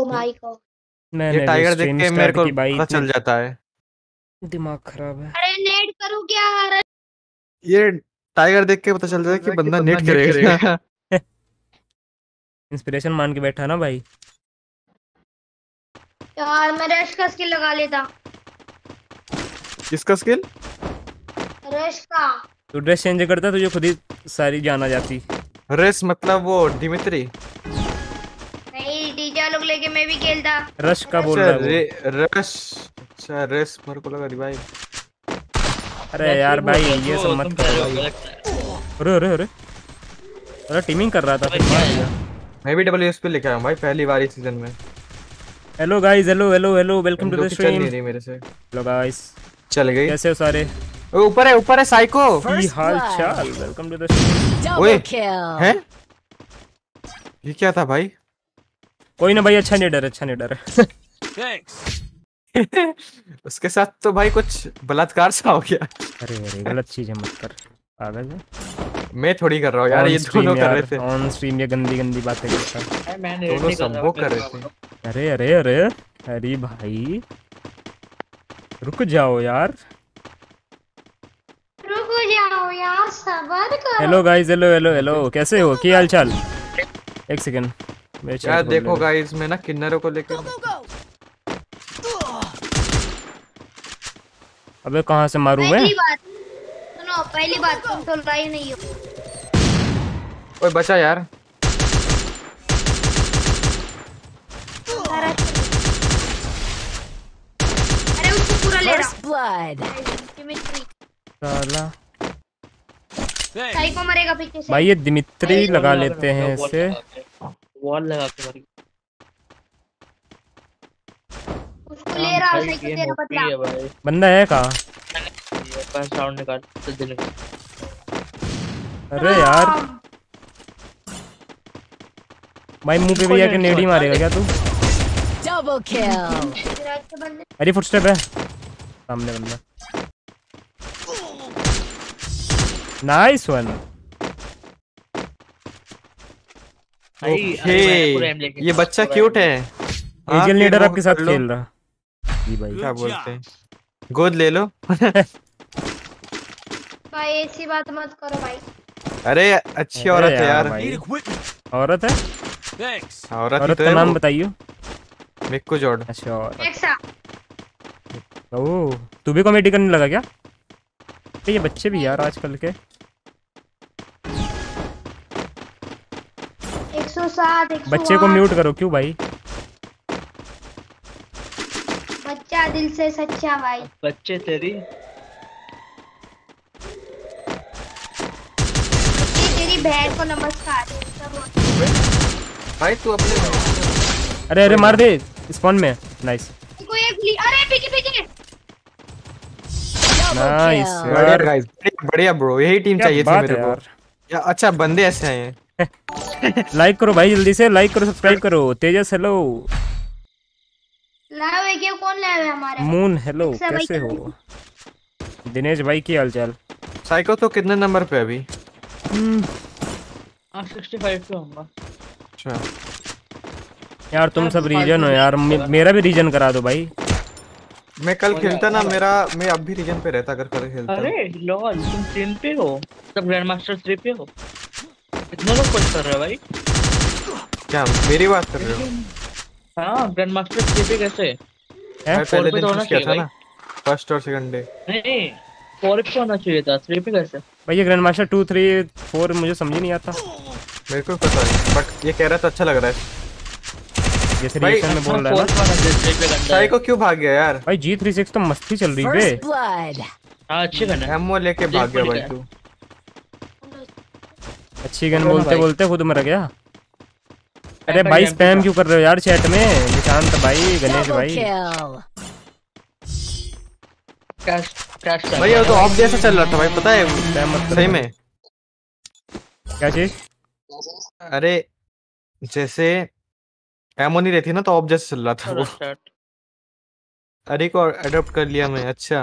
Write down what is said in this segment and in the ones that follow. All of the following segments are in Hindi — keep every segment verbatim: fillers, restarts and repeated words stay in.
ओ माय गॉड, नहीं नहीं टाइगर देख के मेरे को पता चल जाता है। दिमाग खराब है। अरे नेट करूं क्या? ये टाइगर देख के पता चल जाता है कि बंदा नेट करेगा। इंस्पिरेशन मान के बैठा ना भाई। यार मैं रश का स्किल लगा लेता। किसका स्किल? रश का। तो ड्रेस चेंज करता तुझे खुद ही सारी जान आ जाती। रश मतलब वो डिमित्री। नहीं डीजा लोग लेके मैं भी खेलता। रश का बोल रहा है वो। रश, अच्छा रश, मेरे को लगा रिवाइव। अरे यार भाई ये सब मत कर। अरे अरे अरे अरे टीमिंग कर रहा था फिर भाई। मैं भी डबल यूएस पे लेके आया हूं भाई पहली बार इस सीजन में। Hello guys, hello hello hello, welcome to the stream. नहीं मेरे से। Hello guys. चल गई। कैसे हो सारे? ऊपर है ऊपर है साइको। ये हाल चाल, वेलकम टू द शो। ओए हैं ये क्या था भाई? कोई ना भाई, अच्छा नहीं डर, अच्छा नहीं डर। थैंक्स। उसके साथ तो भाई कुछ बलात्कार सा हो गया। अरे अरे गलत चीजें मत कर पागल। मैं थोड़ी कर रहा हूं यार, ये दोनों कर रहे थे ऑन स्ट्रीम ये गंदी गंदी बातें कर रहा है। मैंने दोनों संभोग कर रहे थे। अरे अरे अरे अरे भाई रुक जाओ यार, रुक जाओ यार, सब्र करो। Hello guys, hello hello hello, कैसे हो? क्या हालचाल? एक सेकंड मैं यार देखो गाइस, मैं ना किन्नरों को लेकर। अबे कहां से मारूं मैं? पहली बात सुनो, पहली बात तुम तो लाइव नहीं हो। ओए बचा यार। अरे उसको पूरा ले रहा साला। साइको मरेगा पीछे से। भाई ये दिमित्री लगा लेते हैं इसे। वॉल लगा के मारी। उसको ले रहा है साइको, तेरा बदला। बंदा है कहां? ये पर साउंड निकाल तो दे। अरे यार भाई मुंह पे भी आके नेडी मारेगा क्या तू? Double kill. अरे फुटस्टेप है सामने बंदा। Nice one. ओके ये बच्चा क्यूट है। एंजल लीडर आपके साथ खेल रहा जी भाई। क्या बोलते हैं, गोद ले लो। भाई ऐसी बात मत करो भाई। अरे अच्छी औरत है यार। औरत है? थैंक्स। औरत का नाम बताइयो। Mikko Jordan. अच्छा औरत। ओह तू भी कॉमेडी करने लगा क्या? ये बच्चे भी यार आजकल के। एक सौ सात बच्चे को म्यूट करो क्यों भाई? बच्चा दिल से सच्चा भाई। बच्चे तेरी बच्चे तेरी बहन को नमस्कार। भाई तू अपने अरे अरे मार दे स्पॉन में। नाइस। कोई एक अरे पीछे पीछे। नाइस यार गाइस बढ़िया ब्रो, यही टीम चाहिए थी मेरे को यार। अच्छा बंदे ऐसे हैं। लाइक करो भाई जल्दी से, लाइक करो, सब्सक्राइब करो। तेजस हेलो। लाइव है क्या? कौन लाइव है हमारे? मून हेलो, कैसे हो? दिनेश भाई की हालचाल। साइको तो कितने नंबर पे अभी? आठ सौ पैंसठ पे हूंगा। अच्छा यार तुम सब रीजन हो यार, मेरा भी रीजन करा दो भाई। मैं कल खेलता ना, मेरा मैं अब भी रीजन पे रहता अगर कल खेलता। अरे लॉल तुम तीन पे हो, सब ग्रैंड मास्टर थ्री पे हो। इतना लोग कुछ कर रहे हो भाई? क्या मेरी बात कर रहे हो? हां ग्रैंड मास्टर थ्री पे कैसे है? पहले दिन कुछ किया था ना फर्स्ट और सेकंड डे। नहीं फोर पे होना चाहिए था, थ्री पे कैसे? भाई ये grand master two three four मुझे समझ नहीं आता। मेरे को पता नहीं बट ये कह रहा तो अच्छा लग रहा है जैसे रिएक्शन में बोल रहा है। साइको क्यों भाग गया यार? भाई जी थर्टी सिक्स तो मस्ती चल रही बे। हां अच्छी गन है। एमो लेके भाग गया भाई तू। अच्छी गन बोलते बोलते खुद मर गया। अरे भाई स्पैम क्यों कर रहे हो यार चैट में? निशांत भाई, गणेश भाई। क्रैश क्रैश भाई वो तो ऑफ जैसा चल रहा था भाई, पता है सही में क्या चीज? अरे जैसे एमो नहीं रहती ना तो ऑब्जेक्ट चल रहा था वो। अरे को अडॉप्ट कर लिया मैं। अच्छा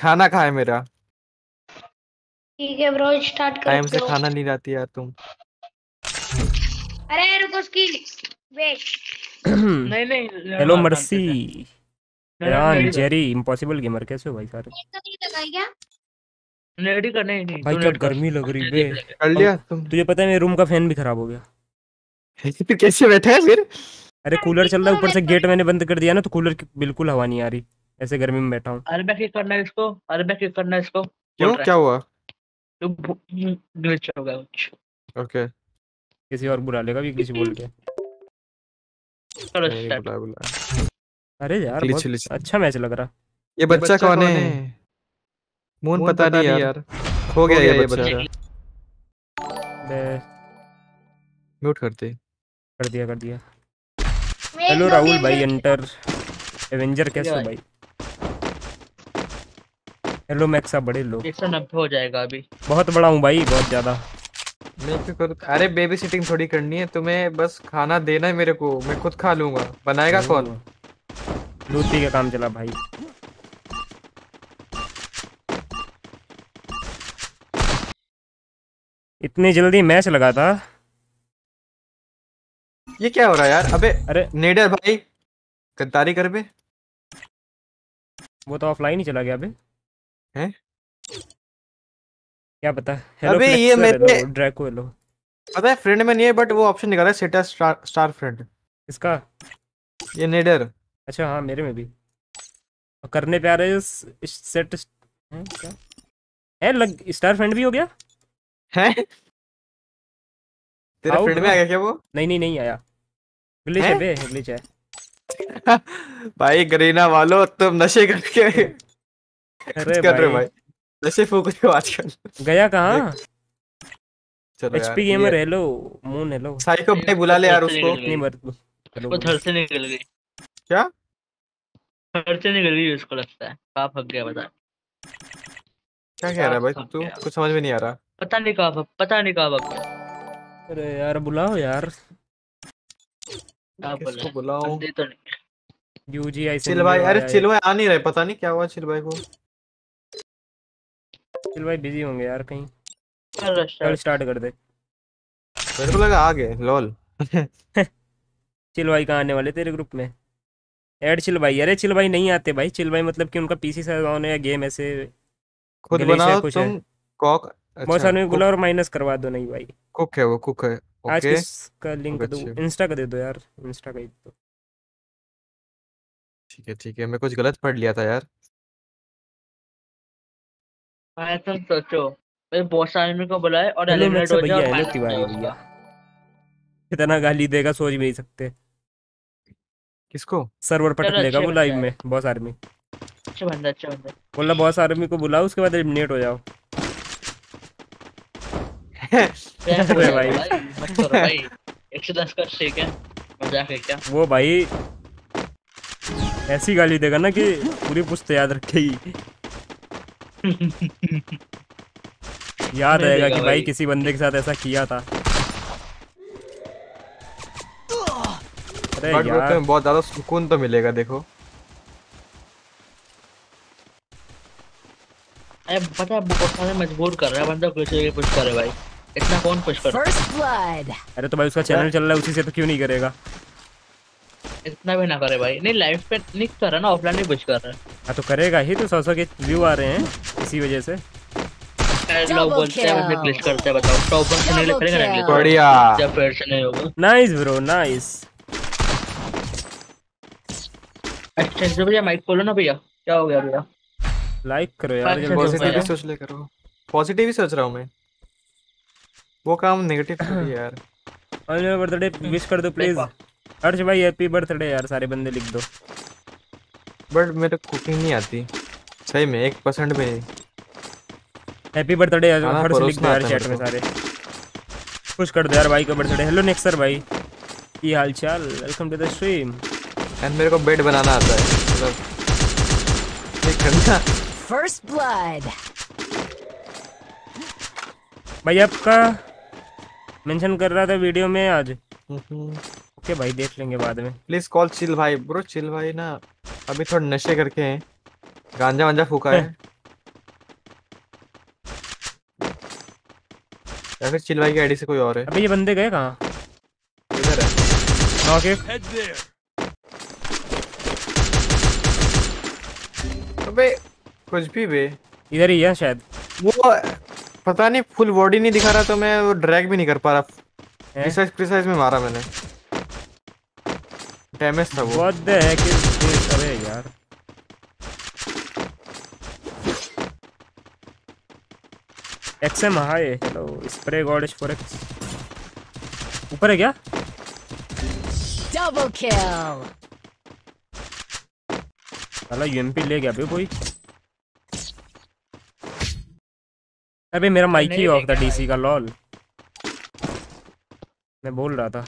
खाना खाए मेरा। ठीक है ब्रो स्टार्ट कर। टाइम से खाना नहीं लाती यार तुम। अरे रुको स्किल नहीं नहीं हेलो मर्सी यार जेरी इम्पॉसिबल गेमर कैसे हो भाई सारे नेट ही करना ही नहीं भाई क्या गर्मी लग रही बे कर लिया तुम तुझे पता है मेरे रूम का फैन भी खराब हो गया फिर कैसे बैठा है फिर अरे कूलर चल रहा है ऊपर से गेट मैंने बंद कर दिया ना तो कूलर की बिल्कुल हवा नहीं आ रही ऐसे गर्मी में बैठा हूँ अरे बैक किक करना इसको अरे बैक किक करना इसको क्यों क्या हुआ तो ग्लिच हो गया कुछ ओके किसी और बुला लेगा भी किसी बोल के बुला बुला अरे यार बहुत अच्छा मैच लग रहा ये बच्चा कौन है मोन पता नहीं यार हो गया ये बच्चा म्यूट करते कर दिया कर दिया हेलो राहुल भाई एंटर एवेंजर कैसे हो भाई हेलो मैक्सा बड़े लोग एक सौ नब्बे हो जाएगा अभी बहुत बड़ा हूँ भाई बहुत ज्यादा अरे बेबी सिटिंग थोड़ी करनी है तुम्हें बस खाना देना है मेरे को मैं खुद खा लूंगा बनाएगा कौन लूटी का काम चला भाई इतनी जल्दी मैच लगा था ये क्या हो रहा है यार अबे अरे नेडर भाई गद्दारी कर बे वो तो ऑफलाइन ही चला गया बे हैं क्या पता हेलो अबे ये मेरे ड्रैको हेलो पता है फ्रेंड में नहीं है बट वो ऑप्शन निकाला है सेट एज स्टार फ्रेंड इसका ये नेडर अच्छा हाँ मेरे में भी करने पे आ रहे सेट हैं क्या है लग स्टार फ्रेंड भी हो गया हैं तेरे फ्रेंड में आ गया क्या वो नहीं नहीं नहीं आया ग्लिच है बे ग्लिच है भाई गरीना वालों तुम नशे करके अरे कर रहे भाई नशे फूक रहे हो आजकल गया कहाँ चलो HP gamer hello moon hello psycho भाई बुला ले यार उसको नहीं मत वो थर से निकल गई क्या थर से निकल गई उसको लगता है कहाँ फंस गया बता क्या कह रहा है भाई तू कुछ समझ में नहीं आ रहा पता नहीं कहाँ पता नहीं कहाँ फंस गया अरे यार बुलाओ यार किसको बुलाओ तो यूजी आई चिल भाई अरे चिल भाई आ नहीं रहे पता नहीं क्या हुआ चिल भाई को चिल भाई बिजी होंगे यार कहीं चल स्टार्ट कर दे मेरे को लगा आ गए लॉल चिल भाई कहाँ आने वाले तेरे ग्रुप में ऐड चिल भाई अरे चिल भाई नहीं आते भाई चिल भाई मतलब कि उनका पीसी से ऑन है या गेम ऐसे खुद बनाओ तुम कॉक बहुत सारे बुला और माइनस करवा दो नहीं भाई कुक है वो कुक है Okay. आज इसका लिंक दो इंस्टा का दे दो यार इंस्टा का दे दो ठीक है ठीक है मैं कुछ गलत पढ़ लिया था यार भाई तुम सोचो मैं बहुत सारे मेरे को बुलाए और एलिमिनेट हो जाओ कितना गाली देगा सोच भी नहीं सकते किसको सर्वर पटक लेगा वो लाइव में बहुत आर्मी अच्छा बंदा अच्छा बंदा बोला बहुत आर्मी को बुलाओ उसके बाद एलिमिनेट हो जाओ अरे भाई मत करो भाई एक सौ दस का शेक है मजाक है क्या वो भाई ऐसी गाली देगा ना कि पूरी पुश्त याद रखेगी याद आएगा कि भाई किसी बंदे के साथ ऐसा किया था अरे यार बहुत ज्यादा सुकून तो मिलेगा देखो अरे पता है बहुत सारे मजबूर कर रहा है बंदा कुछ भी पुश करे भाई इतना कौन पुश कर अरे तो भाई उसका चैनल चल रहा है उसी से तो क्यों नहीं करेगा इतना भी ना करे भाई नहीं लाइव पे नहीं कर रहा ना ऑफलाइन ही पुश कर रहा है हां तो करेगा ही तो सौ सौ के व्यू आ रहे हैं इसी वजह से लोग बोलते हैं उसने क्लिक करते हैं बताओ टॉप पर से नहीं करेगा ना बढ़िया जब फिर से नहीं होगा नाइस ब्रो नाइस अच्छा जो भैया माइक खोलो ना भैया क्या हो गया भैया लाइक करो यार ये पॉजिटिव सोच ले करो पॉजिटिव ही सोच रहा हूं मैं वो काम नेगेटिव कर दिया यार अरे बर्थडे विश कर दो प्लीज हर्ष भाई हैप्पी बर्थडे यार सारे बंदे लिख दो बट मेरे को कुकिंग नहीं आती सही में एक परसेंट भी नहीं हैप्पी बर्थडे यार हर्ष लिख दो यार चैट में सारे पुश कर दो यार भाई का बर्थडे हेलो नेक्सर भाई की हालचाल welcome to the stream and मेरे को बेड बनाना आता है मतलब एक घंटा फर्स्ट ब्लड भाई आपका मेंशन कर रहा था वीडियो में आज ओके भाई देख लेंगे बाद में प्लीज कॉल चिल भाई ब्रो चिल भाई ना अभी थोड़ा नशे करके हैं गांजा वांजा फूका है या फिर चिल भाई की आईडी से कोई और है अबे ये बंदे गए कहाँ इधर है Knock it. अबे कुछ भी बे इधर ही है शायद। वो पता नहीं फुल बॉडी नहीं दिखा रहा तो मैं वो ड्रैग भी नहीं कर पा रहा। प्रिसाइज प्रिसाइज में मारा मैंने, डैमेज था वो। What the heck is this? अरे यार एक्सएम हाय हेलो स्प्रे गॉडिश फॉरेक्स ऊपर है क्या? Double kill. साला यूएमपी ले गया बे कोई। अबे मेरा माइक ही ऑफ था डीसी का लॉल। मैं बोल रहा था,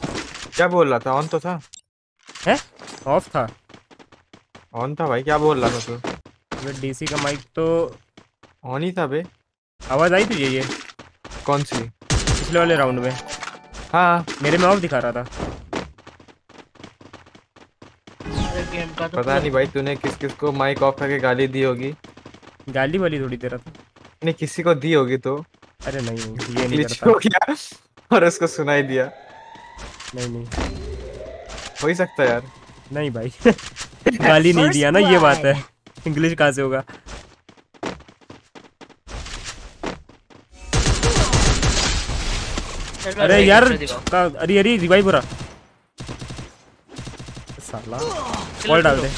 क्या बोल रहा था? ऑन तो था है, ऑफ था। ऑन था भाई, क्या बोल रहा था तू? तो डीसी का माइक तो ऑन ही था बे। आवाज आई तुझे ये कौन सी? पिछले वाले राउंड में। हाँ मेरे में ऑफ दिखा रहा था। गेम का तो पता नहीं भाई तूने किस किस को माइक ऑफ करके गाली दी होगी। गाली वाली थोड़ी तेरा था, नहीं किसी को दी होगी तो। अरे नहीं ये नहीं करता हो गया और उसको सुनाई दिया। नहीं नहीं हो ही सकता यार। नहीं भाई गाली नहीं दिया ना, ये बात है। इंग्लिश कहाँ से होगा? अरे यार अरे अरे रिवाइव हो रहा साला। बॉल डाल दे।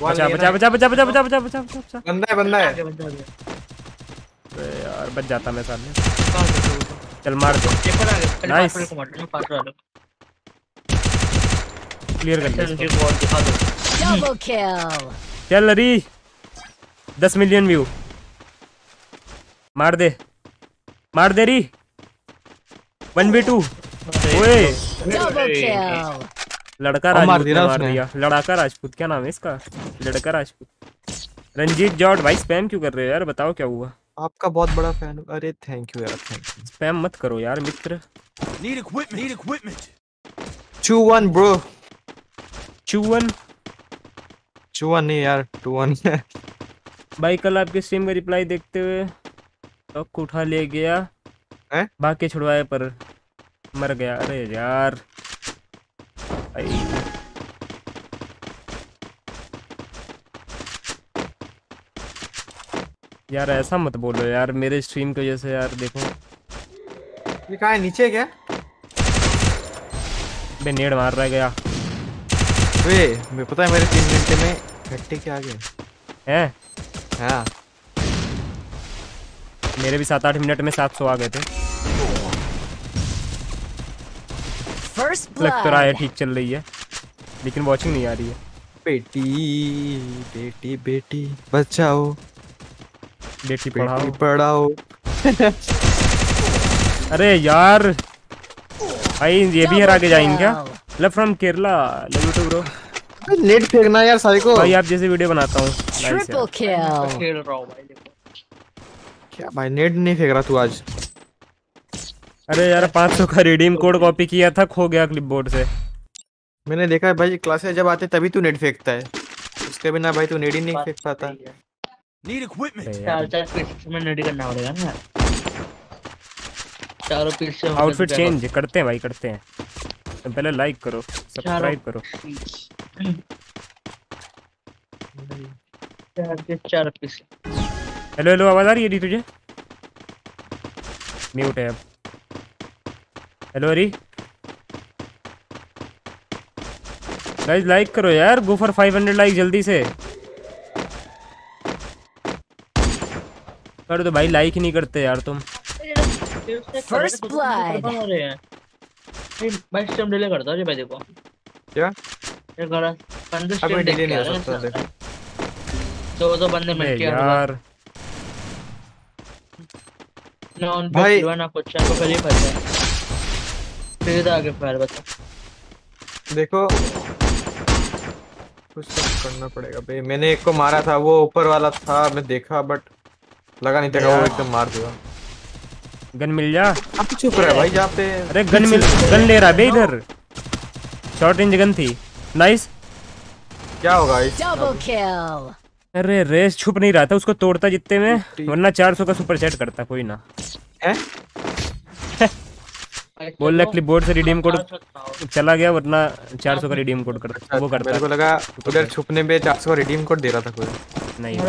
बचा बचा बचा बचा बचा बचा बचा बचा बचा बंदा है बंदा है अरे यार बच जाता मैं सामने। चल मार दो। नाइस क्लियर कर दो। चल अरे दस मिलियन व्यू मार दे मार दे रही। वन वी टू ओए लड़का राजपूत ने मार दिया। लड़ाका राजपूत क्या नाम है इसका? लड़का राजपूत। रंजीत जॉर्ड भाई स्पैम क्यों कर रहे हो यार? बताओ क्या हुआ? आपका बहुत बड़ा फैन हूं। अरे थैंक यू यार थैंक यू। स्पैम मत करो यार मित्र। Need equipment need equipment. Two one bro. Two one two one नहीं यार टू वन भाई। कल आपके स्ट्रीम का रिप्लाई देखते हुए तो उठा ले गया है? बाकी छुड़वाए पर मर गया। अरे यार यार ऐसा मत बोलो यार मेरे स्ट्रीम की वजह से यार। देखो ये कहाँ है नीचे क्या? बे नेड मार रहा गया। वे मैं पता है मेरे तीन मिनट में घट्टे के आगे है। हाँ मेरे भी सात आठ मिनट में सात सौ आ गए थे। लग तो रहा है ठीक चल रही है लेकिन वॉचिंग नहीं आ रही है। बेटी बेटी बेटी बचाओ बेटी पढ़ाओ पढ़ाओ। अरे यार भाई ये भी हरा के जाएंगे क्या? Love from Kerala love you too bro. Net फेंकना यार सारे को भाई। आप जैसे वीडियो बनाता हूँ क्या भाई? नेट नहीं फेंक रहा तू आज। अरे यार पाँच सौ का रिडीम कोड कॉपी किया था, खो गया क्लिपबोर्ड से। मैंने देखा है भाई क्लास में जब आते तभी तू नेट फेंकता है, उसके बिना भाई तू नेट ही नहीं फेंक पाता। Need equipment. चार चार पीस में नेट करना पड़ेगा ना। चारों पीस से आउटफिट चेंज करते हैं भाई करते हैं। पहले लाइक करो सब्सक्राइब करो। चार के चार पीस। हेलो हेलो आवाज आ रही है री तुझे? म्यूट है अब। हेलो री गाइस लाइक करो यार। Go for five hundred like जल्दी से कर दो भाई। लाइक ही नहीं करते यार तुम। फर्स्ट ब्लड भाई स्ट्रीम डिले करता है भाई। देखो क्या ये गलत बंदे स्ट्रीम डिले नहीं हो सकता। देख तो तो बंदे मिल के यार नॉन भाई वाला कुछ आपको पहले पता है। फिर आगे पैर बता। देखो कुछ करना पड़ेगा भाई। मैंने एक को मारा था वो ऊपर वाला था मैं देखा बट लगा नहीं था वो एकदम मार दिया। गन मिल जा। आप चुप रहे भाई जहाँ पे। अरे गन मिल गन ले रहा बे इधर। शॉर्ट रेंज गन थी। नाइस क्या होगा इस? अरे रेस छुप नहीं रहा था उसको तोड़ता जितने में, वरना चार सौ का सुपर चैट करता कोई ना है। बोल रहा क्लिपबोर्ड से रिडीम कोड चला गया वरना चार सौ का रिडीम कोड करता वो करता। मेरे को लगा उधर छुपने पे चार सौ का रिडीम कोड दे रहा था कोई। नहीं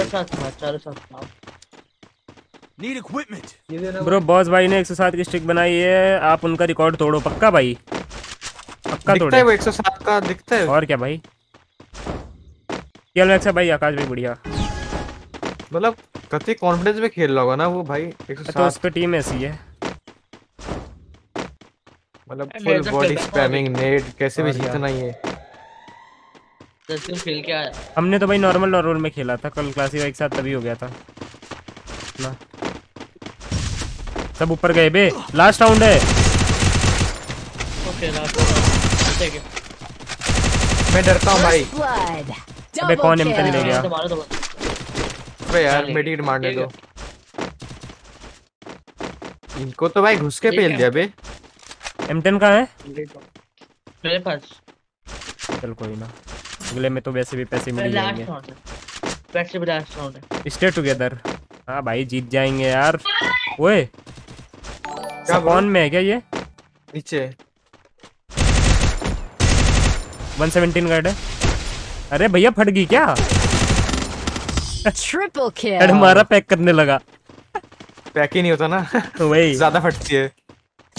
नीड इक्विपमेंट ब्रो। बॉस भाई ने एक सौ सात की स्टिक बनाई है, आप उनका रिकॉर्ड तोड़ो। पक्का भाई पक्का तोड़ो। दिखता है वो एक सौ सात का दिखता है। और क्या भाई मैक्स है भाई। आकाश भाई बढ़िया, मतलब कति कॉन्फिडेंस में खेल रहा होगा ना वो भाई। एक सौ सात तो उसकी टीम ऐसी है, मतलब फुल बॉडी स्पैमिंग नेट कैसे भी जीतना ही है। कैसे खेल के आया हमने तो भाई नॉर्मल नॉर्मल में खेला था कल क्लासिक एक साथ, तभी हो गया था ना। सब ऊपर गए बे। लास्ट राउंड है। Okay last round. मैं डरता हूं भाई। अबे कौन एमटी ले गया? अबे यार मेडिकेट मारने दो इनको तो भाई। घुस के पेल दिया बे। एम टेन कहाँ है? मेरे पास। चल कोई ना, अगले में तो वैसे भी पैसे मिल जाएंगे। पैसे भी लास्ट राउंड है। Stay together. हाँ भाई जीत जाएंगे यार। ओए कौन में है क्या ये? नीचे एक सौ सत्रह गार्ड है। अरे भैया फट गई क्या? Triple kill. हमारा पैक करने लगा। पैक ही नहीं होता ना वही ज्यादा फटती है।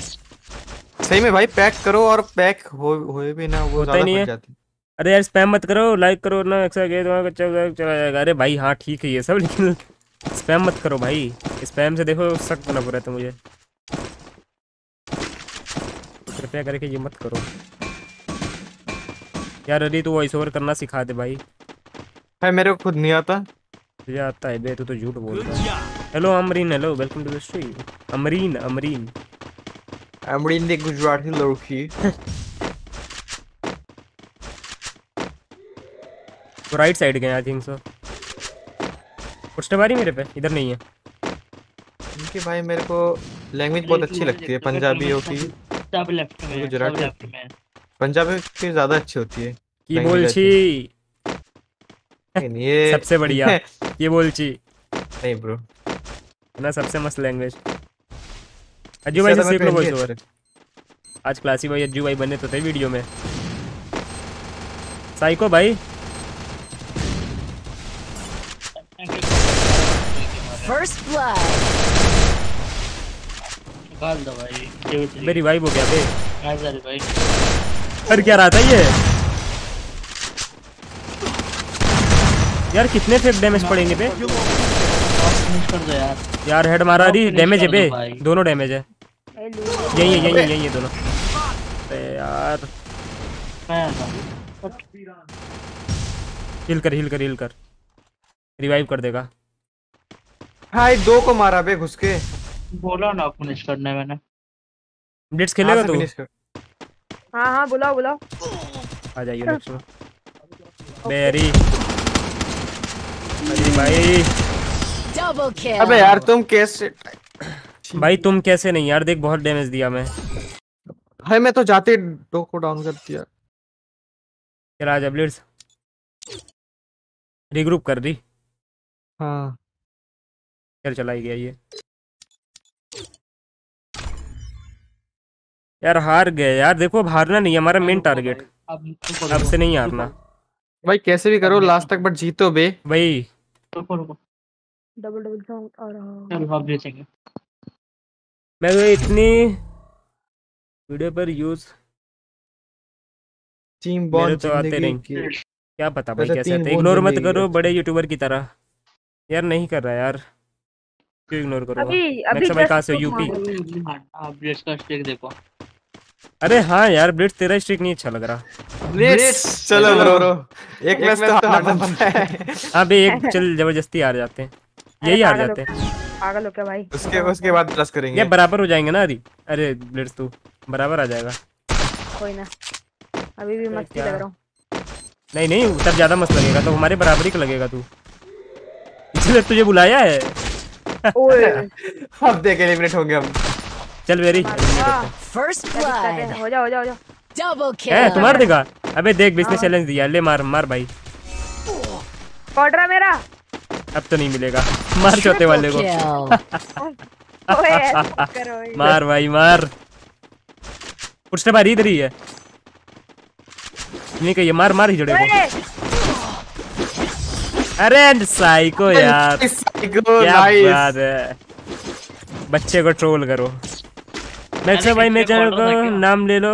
सही में भाई पैक करो और पैक हो होए भी ना वो ज्यादा फट जाती है। अरे यार स्पैम मत करो, लाइक करो ना एक्स्ट्रा गेट वहां चला जाएगा। अरे भाई हाँ ठीक है ये सब, लेकिन स्पैम मत करो भाई। स्पैम से देखो सख्त बना पूरा। तो मुझे कृपया करके ये मत करो यार। अरे तू वॉइस ओवर करना सिखा दे भाई। भाई मेरे को खुद नहीं आता। तुझे आता है बे, तू तो झूठ बोल रहा है। Hello Amreen, hello welcome to the stream. Amreen Amreen Amreen ने गुजराती लड़की। वो राइट साइड गए आई थिंक सो। पुष्टवारी मेरे पे इधर नहीं है इनके भाई। मेरे को लैंग्वेज बहुत अच्छी लगती है पंजाबी हो की गुजराती। पंजाबी की ज्यादा अच्छी होती है की बोलची। ये सबसे बढ़िया ये बोलची नहीं ब्रो ना, सबसे मस्त लैंग्वेज। अज्जू भाई से सीख लो वॉइस ओवर। आज क्लासी भाई अज्जू भाई बने तो थे वीडियो में। साइको भाई फर्स्ट ब्लड भाई। मेरी वाइफ हो गया बे। अरे भाई पर क्या रहा था ये यार? कितने फेक डैमेज पड़ेंगे बे? कर दो यार। यार हेड मारा दी। डैमेज है बे, दोनों डैमेज है। यही है यही यही दोनों। अरे यार हिल कर हिल कर हिल कर रिवाइव कर देगा। हाय दो को मारा बे घुस के। बोला ना फिनिश करने मैंने। ब्लिट्स खेलेगा तू? हां हां बुलाओ बुलाओ आ जाइए नेक्स्ट में। बेरी अरे भाई डबल किल। अबे यार तुम कैसे भाई तुम कैसे नहीं यार? देख बहुत डैमेज दिया मैं भाई। मैं तो जाते दो को डाउन कर दिया। चला जा ब्लिट्स रिग्रुप कर दी। हां चला ही गया ये यार। हार गए यार। देखो अब हारना नहीं हमारा मेन टारगेट। अब से नहीं हारना भाई, कैसे भी करो लास्ट तक बट जीतो बे भाई। डबल डबल साउंड आ रहा है। मैं तो इतनी वीडियो पर यूज टीम बॉन्ड तो आते नहीं, क्या पता भाई कैसे आते। इग्नोर मत करो बड़े यूट्यूबर की तरह यार। नहीं कर रहा यार क्यों इग्नोर करो? अभी अभी भाई कहां से? यूपी। आप ब्लिट्स का स्ट्रिक देखो। अरे हां यार ब्लिट्स तेरा स्ट्रिक नहीं अच्छा लग रहा। ब्लिट्स चलो ब्रो ब्रो एक मैच तो हारना पड़ता है। हां बे एक चल जबरदस्ती हार जाते हैं। यही हार जाते हैं। पागल हो क्या भाई? उसके उसके बाद प्लस करेंगे ये बराबर हो जाएंगे ना। अरे अरे ब्लिट्स तू बराबर आ जाएगा कोई ना। अभी भी मस्ती लग रहा हूं। नहीं नहीं तब ज्यादा मस्त लगेगा, तो हमारे बराबर ही लगेगा तू, इसलिए तुझे बुलाया है। ओए अब देख एलिमिनेट होंगे हम। चल वेरी फर्स्ट ब्लड। हो जा हो जा हो जा डबल किल। ए तुम्हारे देगा। अबे देख इसने चैलेंज दिया। ले मार मार भाई। ऑर्डर मेरा अब तो नहीं मिलेगा। मार चौथे वाले को। ओए करो मार भाई मार। कुछ तो भाई इधर ही है, नहीं कहिए मार मार ही जुड़ेगा। अरे साइको यार, क्या बात है, बच्चे को ट्रोल करो। मैक्सर भाई मेरे चैनल को नाम ले लो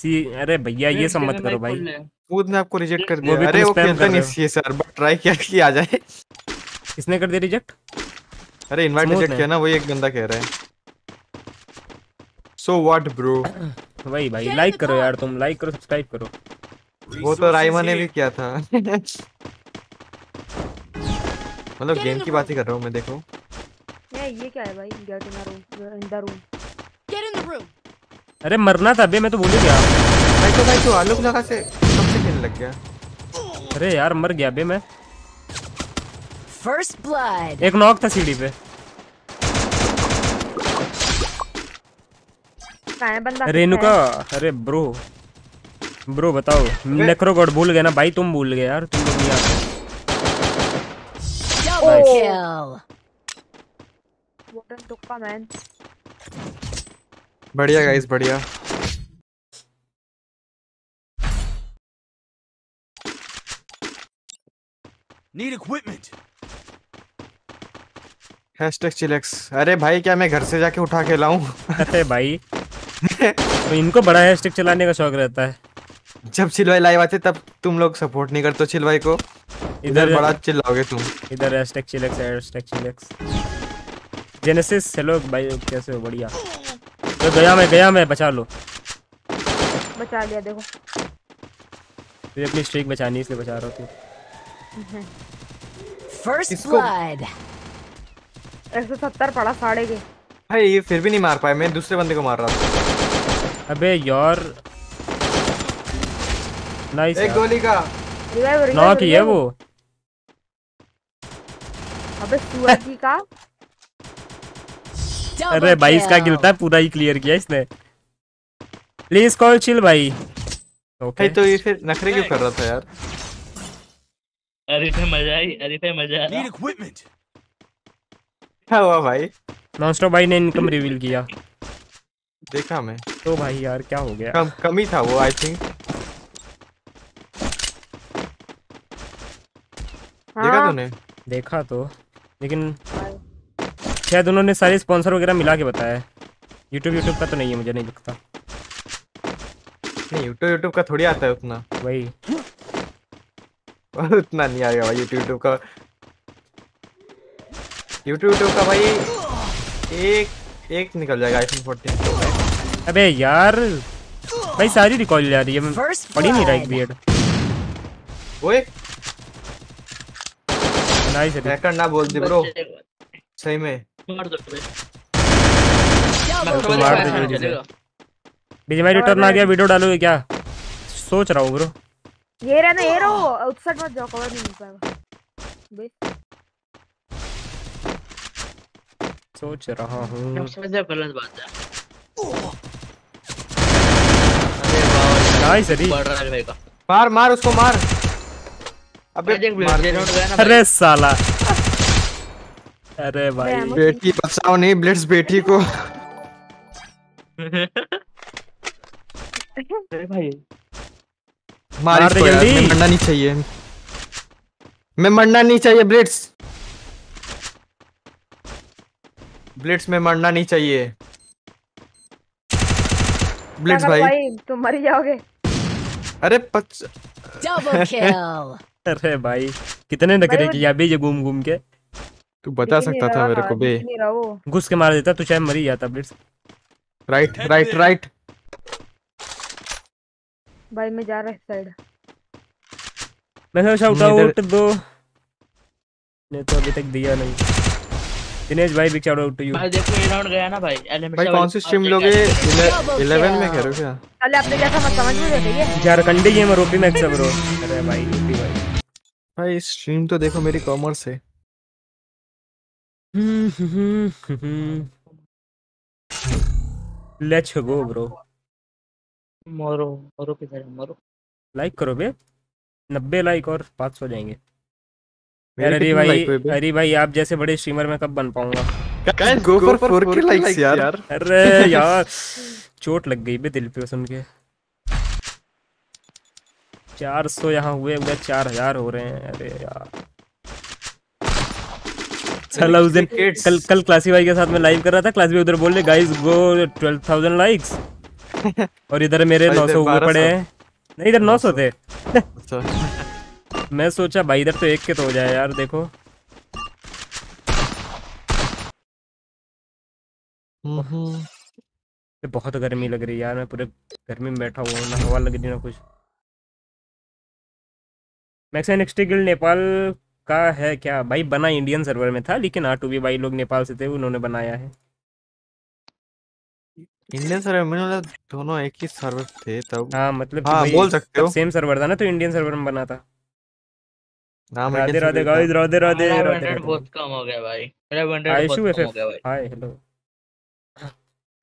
सी। अरे भैया ये सब मत करो भाई, खुद ने आपको रिजेक्ट कर दिया। वो भी अरे वो कहता नहीं सी सर, बट ट्राई किया कि आ जाए। किसने कर दिया रिजेक्ट? अरे इनवाइट रिजेक्ट किया ना, वही एक बंदा कह रहा है। सो व्हाट ब्रो, वही भाई लाइक करो यार, तुम लाइक करो, सब्सक्राइब करो। वो तो रायमा ने भी किया था। मतलब गेम की बात ही कर रहा हूं मैं। देखो ये क्या है भाई, get in the room, get in the room. अरे मरना था बे, मैं तो भूल ही गया भाई। तो भाई तू आलोक लगा से सबसे खेलने लग गया। अरे यार मर गया बे मैं। फर्स्ट ब्लड, एक नॉक था सीढ़ी पे। कहां है बंदा? रेणुका। अरे ब्रो ब्रो बताओ, नेक्रो गॉड भूल गए ना भाई, तुम भूल गए यार, तुम लोग नहीं आते। बढ़िया गाइस, बढ़िया। Need equipment. Hashtag chillax. अरे भाई क्या मैं घर से जाके उठा के लाऊं? अरे भाई तो इनको बड़ा हैशटैग चलाने का शौक रहता है। जब चिलवाई लाइव आते तब तुम लोग सपोर्ट नहीं करते चिलवाई को, इधर बड़ा चिल्लाओगे तुम। इधर hashtag chillax, hashtag chillax. Genesis hello भाई, कैसे हो? बढ़िया। तो गया मैं, गया मैं, बचा लो। बचा लिया देखो, तुझे अपनी स्ट्रीक बचानी, इसलिए बचा रहा हूँ। First blood. एक सौ सत्तर पड़ा साढ़े के भाई, ये फिर भी नहीं मार पाए। मैं दूसरे बंदे को मार रहा था। अबे यार नाइस, एक गोली का नॉक ही है वो। अबे सुअर का। अरे भाई इसका गिलता है पूरा ही क्लियर किया इसने। प्लीज कॉल चिल भाई। ओके तो ये फिर नखरे क्यों कर रहा था यार? अरे पे मजा आई, अरे पे मजा आया। Need equipment. क्या हुआ भाई? नॉनस्टॉप भाई ने इनकम रिवील किया, देखा मैं तो भाई यार क्या हो गया? कम कमी था वो आई थिंक। देखा तूने? देखा तो, लेकिन शायद उन्होंने सारे स्पॉन्सर वगैरह मिला के बताया। यूट्यूब यूट्यूब का तो नहीं है, मुझे नहीं लगता। नहीं यूट्यूब यूट्यूब का थोड़ी आता है उतना, वही उतना नहीं आएगा भाई यूट्यूब यूट्यूब का। यूट्यूब यूट्यूब का भाई एक एक निकल जाएगा आईफोन फोर्टीन। अबे यार भाई सारी रिकॉल जा रही है, पड़ी नहीं रही बीएड। ओए नाइस, हैकर ना बोल दे ब्रो, सही में मार दो भाई। तो मार दे जल्दी से। बीजे मेरी रिटर्न आ गया, वीडियो डालोगे क्या? सोच रहा हूं ब्रो। ये रहा ना, ये रो उनसठ मत जाओ, कवर नहीं मिल पाएगा। सोच रहा हूं, समझ गलत बात है। अरे वाह नाइस री, बढ़ रहा है भाई का। मार मार उसको मार। अबे देख मार दे, राउंड गया ना। अरे साला, अरे भाई बेटी बचाओ, नहीं ब्लिट्स बेटी को। अरे भाई मार इसको जल्दी, मरना नहीं चाहिए, मैं मरना नहीं चाहिए। ब्लिट्स ब्लिट्स में मरना नहीं चाहिए। ब्लिट्स भाई तुम मर जाओगे। अरे पच... अरे भाई कितने नखरे किया अभी ये घूम घूम के। तू बता सकता था मेरे को बे, घुस के मार देता तू, चाहे मर ही जाता। Blitz right right right. भाई मैं जा रहा है साइड। मैं शाउट आउट दो, ने तो अभी तक दिया नहीं। दिनेश भाई big shout out to you भाई। देखो ये राउंड गया ना भाई। भाई कौन सी स्ट्रीम लोगे? ग्यारह में कह रहे हो क्या? अरे आपने क्या समझ समझ में लेते ये Jharkhandi gamer OP max bro. अरे भाई ओपी भाई भाई स्ट्रीम तो देखो मेरी कॉमर्स है। Let's go bro. मरो मरो किधर है? मरो लाइक करो बे, नब्बे लाइक और पाँच सौ जाएंगे। अरे भाई, अरे भाई आप जैसे बड़े स्ट्रीमर में कब बन पाऊंगा? Guys, go for four K likes यार। अरे यार चोट लग गई बे दिल पे सुन के। चार सौ यहाँ हुए हुए चार हज़ार हो रहे हैं। अरे यार चला उस दिन कल कल क्लासी भाई के साथ मैं लाइव कर रहा था। क्लासी भाई उधर बोल रहे guys go twelve thousand likes और इधर मेरे नौ सौ हुए पड़े हैं। नहीं इधर नौ सौ थे। मैं सोचा भाई इधर तो एक के तो हो जाए यार। देखो तो बहुत गर्मी लग रही है यार। मैं पूरे गर्मी में बैठा हुआ हूँ, ना हवा लग रही ना कुछ। मैक्स एनएक्सटी गिल्ड नेपाल का है क्या भाई? बना इंडियन सर्वर में था लेकिन आर टू बी भाई लोग नेपाल से थे, उन्होंने बनाया है। इंडियन सर्वर में दोनों एक ही सर्वर थे तब। हाँ मतलब हाँ, बोल सकते हो सेम सर्वर था ना, तो इंडियन सर्वर में बना था। नाम राधे राधे गाइस, राधे राधे राधे। बहुत कम हो गया भाई मेरा वन हंड्रेड, बहुत कम हो गया भाई। हाय हेलो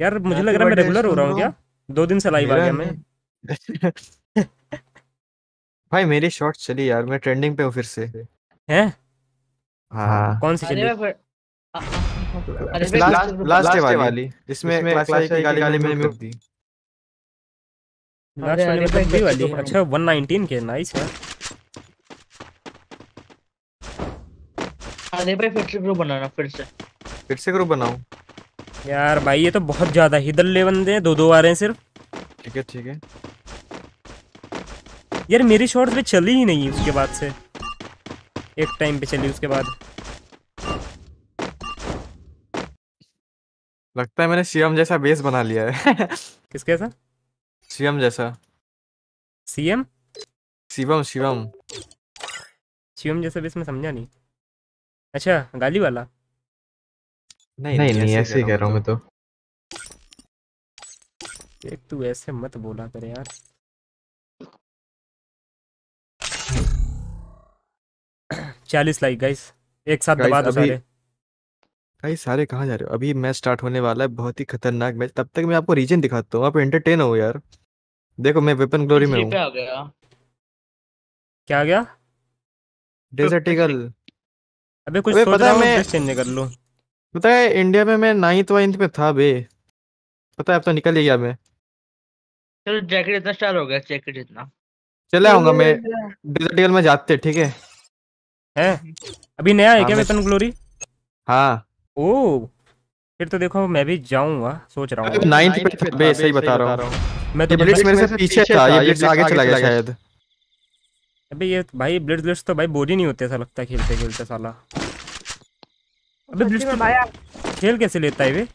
यार, मुझे लग रहा है मैं रेगुलर हो रहा हूँ क्या? दो दिन से लाइव आ गया मैं भाई। मेरी शॉर्ट चली यार, मैं ट्रेंडिंग पे हूँ फिर से हैं। हाँ कौन सी चली? लास्ट लास्ट वाली जिसमें क्लास की गाली गाली मैंने म्यूट दी। लास्ट वाली मतलब ये वाली। अच्छा एक सौ उन्नीस के नाइस यार। अरे भाई फिर से ग्रुप बनाना, फिर से फिर से ग्रुप बनाओ यार। भाई ये तो बहुत ज्यादा हिदल ले बंदे हैं, दो दो आ रहे हैं सिर्फ। ठीक है ठीक है यार, मेरी शॉर्ट्स पे चली ही नहीं उसके बाद से। एक टाइम पे चली उसके बाद। लगता है मैंने सीएम जैसा बेस बना लिया है किसके साथ? सीएम जैसा। सीएम शिवम शिवम शिवम जैसा बेस में समझा नहीं। अच्छा गाली वाला? नहीं नहीं नहीं ऐसे ही कह रहा हूँ मैं तो। एक तू ऐसे मत बोला कर यार। चालीस लाइक गाइस एक साथ दबा दो सारे। भाई सारे कहाँ जा रहे हो? अभी मैच स्टार्ट होने वाला है, बहुत ही खतरनाक मैच। तब तक मैं आपको रीजन दिखाता हूँ, आप एंटरटेन हो यार। देखो मैं वेपन ग्लोरी में हूँ। क्या गया? Desert eagle. अबे कुछ सोच रहा हूँ, ड्रेस चेंज कर लो। पता है इंडिया में मैं नाइन्थ वाइन्थ में था बे, पता है अब तो निकल गया मैं। चलो जैकेट इतना स्टार हो गया, जैकेट इतना चला आऊंगा मैं। डेजर्ट ईगल में जाते ठीक है। हैं अभी नया है क्या वेपन ग्लोरी? हाँ ओ फिर तो देखो मैं भी जाऊंगा, सोच रहा हूँ। नाइन्थ पे था बे, सही बता रहा हूँ मैं तो। ब्लिट्स मेरे से पीछे था, ये ब्लिट्स आगे चला गया शायद। अबे ये भाई ब्लिट्स ब्लिट्स तो भाई बोर ही नहीं होते ऐसा लगता खेलते खेलते साला। अबे ब्लिट्स में आया खेल कैसे लेता है वे?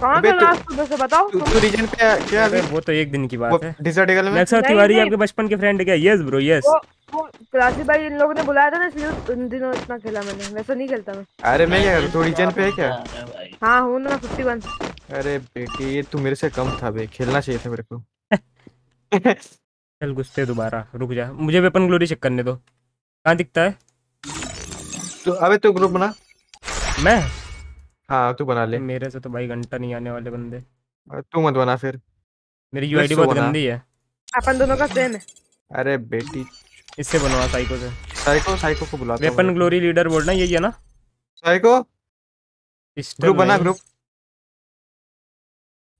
कहां का लास्ट सुबह से बताओ तू रीजन पे क्या? अबे वो तो एक दिन की बात है। डेजर्ट ईगल में नेक्स्ट तिवारी आपके बचपन के फ्रेंड क्या? Yes bro yes. क्लासी भाई इन लोगों ने बुलाया था ना इसलिए उन दिनों इतना खेला मैंने, वैसे नहीं खेलता मैं। अरे मैं यार थोड़ी जन पे है क्या? हाँ हूँ ना इक्यावन। अरे बेटी ये तू मेरे से कम था बे, खेलना चाहिए था मेरे को। चल गुस्से दोबारा रुक जा, मुझे वेपन ग्लोरी चेक करने दो। कहाँ दिखता है तो? अबे तू ग्रुप बना। मैं? हाँ तू बना ले। मेरे से तो भाई घंटा नहीं आने वाले बंदे। तू मत बना फिर, मेरी यूआईडी बहुत गंदी है। अपन दोनों का सेम है। अरे बेटी इससे बनवा साइको से। साइको साइको को बुलाता हूं। वेपन ग्लोरी लीडर बोर्ड ना यही है ना? साइको ग्रुप बना, ग्रुप।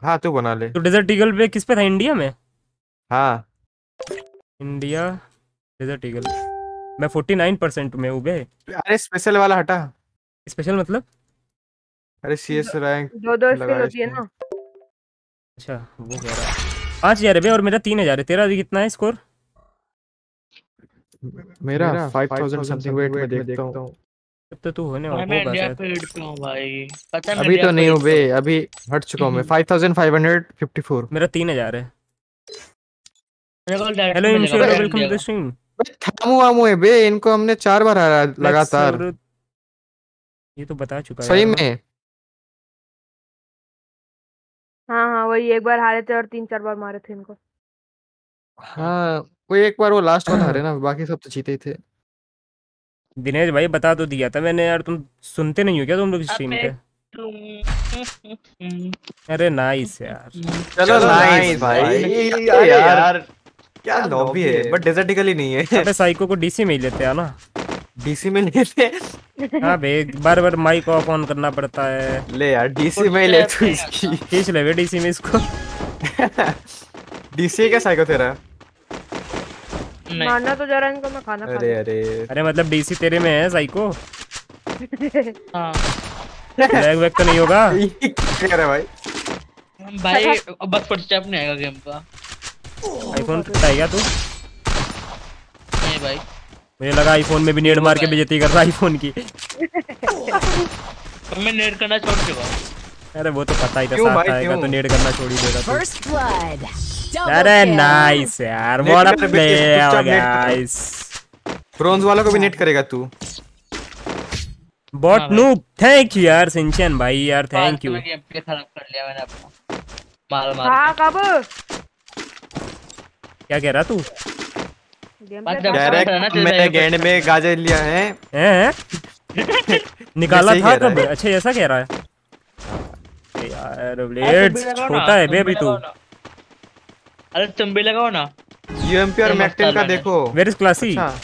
हाँ तू बना ले। तो डेजर्ट ईगल पे किस पे था? इंडिया में। हाँ इंडिया डेजर्ट ईगल। मैं उनचास परसेंट में हूँ बे। अरे स्पेशल वाला हटा। स्पेशल मतलब? अरे सीएस रैंक दो दो स्किल होती है ना। अच्छा वो कह रहा पाँच हज़ार है बे और मेरा तीन हज़ार है। तेरा कितना है स्कोर? मेरा पाँच हज़ार समथिंग वेट में देखता हूं। तब तो तू होने वाला होगा शायद। मैं इंडिया पे हूं भाई, पता नहीं अभी तो नहीं हूं बे, अभी हट चुका हूं मैं। पाँच हज़ार पाँच सौ चौवन मेरा तीन हज़ार है। हेलो इनशो वेलकम टू द स्ट्रीम। थामू वामू है बे, इनको हमने चार बार हराया लगातार। ये तो बता चुका है सही में। हां हां वही एक बार हारे थे और तीन चार बार मारे थे इनको। हां वो एक बार वो लास्ट वाला हारे ना, बाकी सब तो जीते ही थे। दिनेश भाई बता तो दिया था मैंने यार, तुम सुनते नहीं हो क्या तुम लोग स्ट्रीम पे? अरे नाइस यार, चलो नाइस भाई। यार यार क्या लॉबी है, बट डेजर्ट ईगल ही नहीं है। अबे साइको को डीसी में ही लेते हैं ना। डीसी में नहीं थे। हाँ भाई बार बार माइक ऑफ ऑन करना पड़ता है। ले यार डीसी में ले तू इसकी, खींच ले भाई डीसी में इसको। डीसी का साइको तेरा मारना तो जरा इनको, मैं खाना खा। अरे अरे अरे मतलब डीसी तेरे में है साइको। हाँ बैक बैक तो नहीं होगा। कह रहा भाई भाई बस फर्स्ट स्टेप नहीं आएगा गेम का। आईफोन टूटेगा तू? नहीं भाई मुझे लगा आईफोन में भी नेट मार के बेइज्जती कर रहा है आईफोन की। तो मैं नेट करना छोड़ देगा। अरे वो तो पता ही था साथ आएगा तो नेट करना छोड़ ही देगा। अरे नाइस यार what a play guys. Bronze वाला को भी नेट करेगा तू? बॉट नूब थैंक यू यार सिंचन भाई यार थैंक यू। गेमप्ले खराब कर लिया मैंने अपना मार मार। हां कब क्या कह रहा तू? डायरेक्ट मैंने गेंद में गाजर लिया है हैं। निकाला था कब? अच्छा ऐसा कह रहा है यार ब्लेड छोटा है बे अभी तू। अरे तुम भी लगाओ ना यूएमपी और मैक्टिन का देखो। वेयर इज क्लासी यार?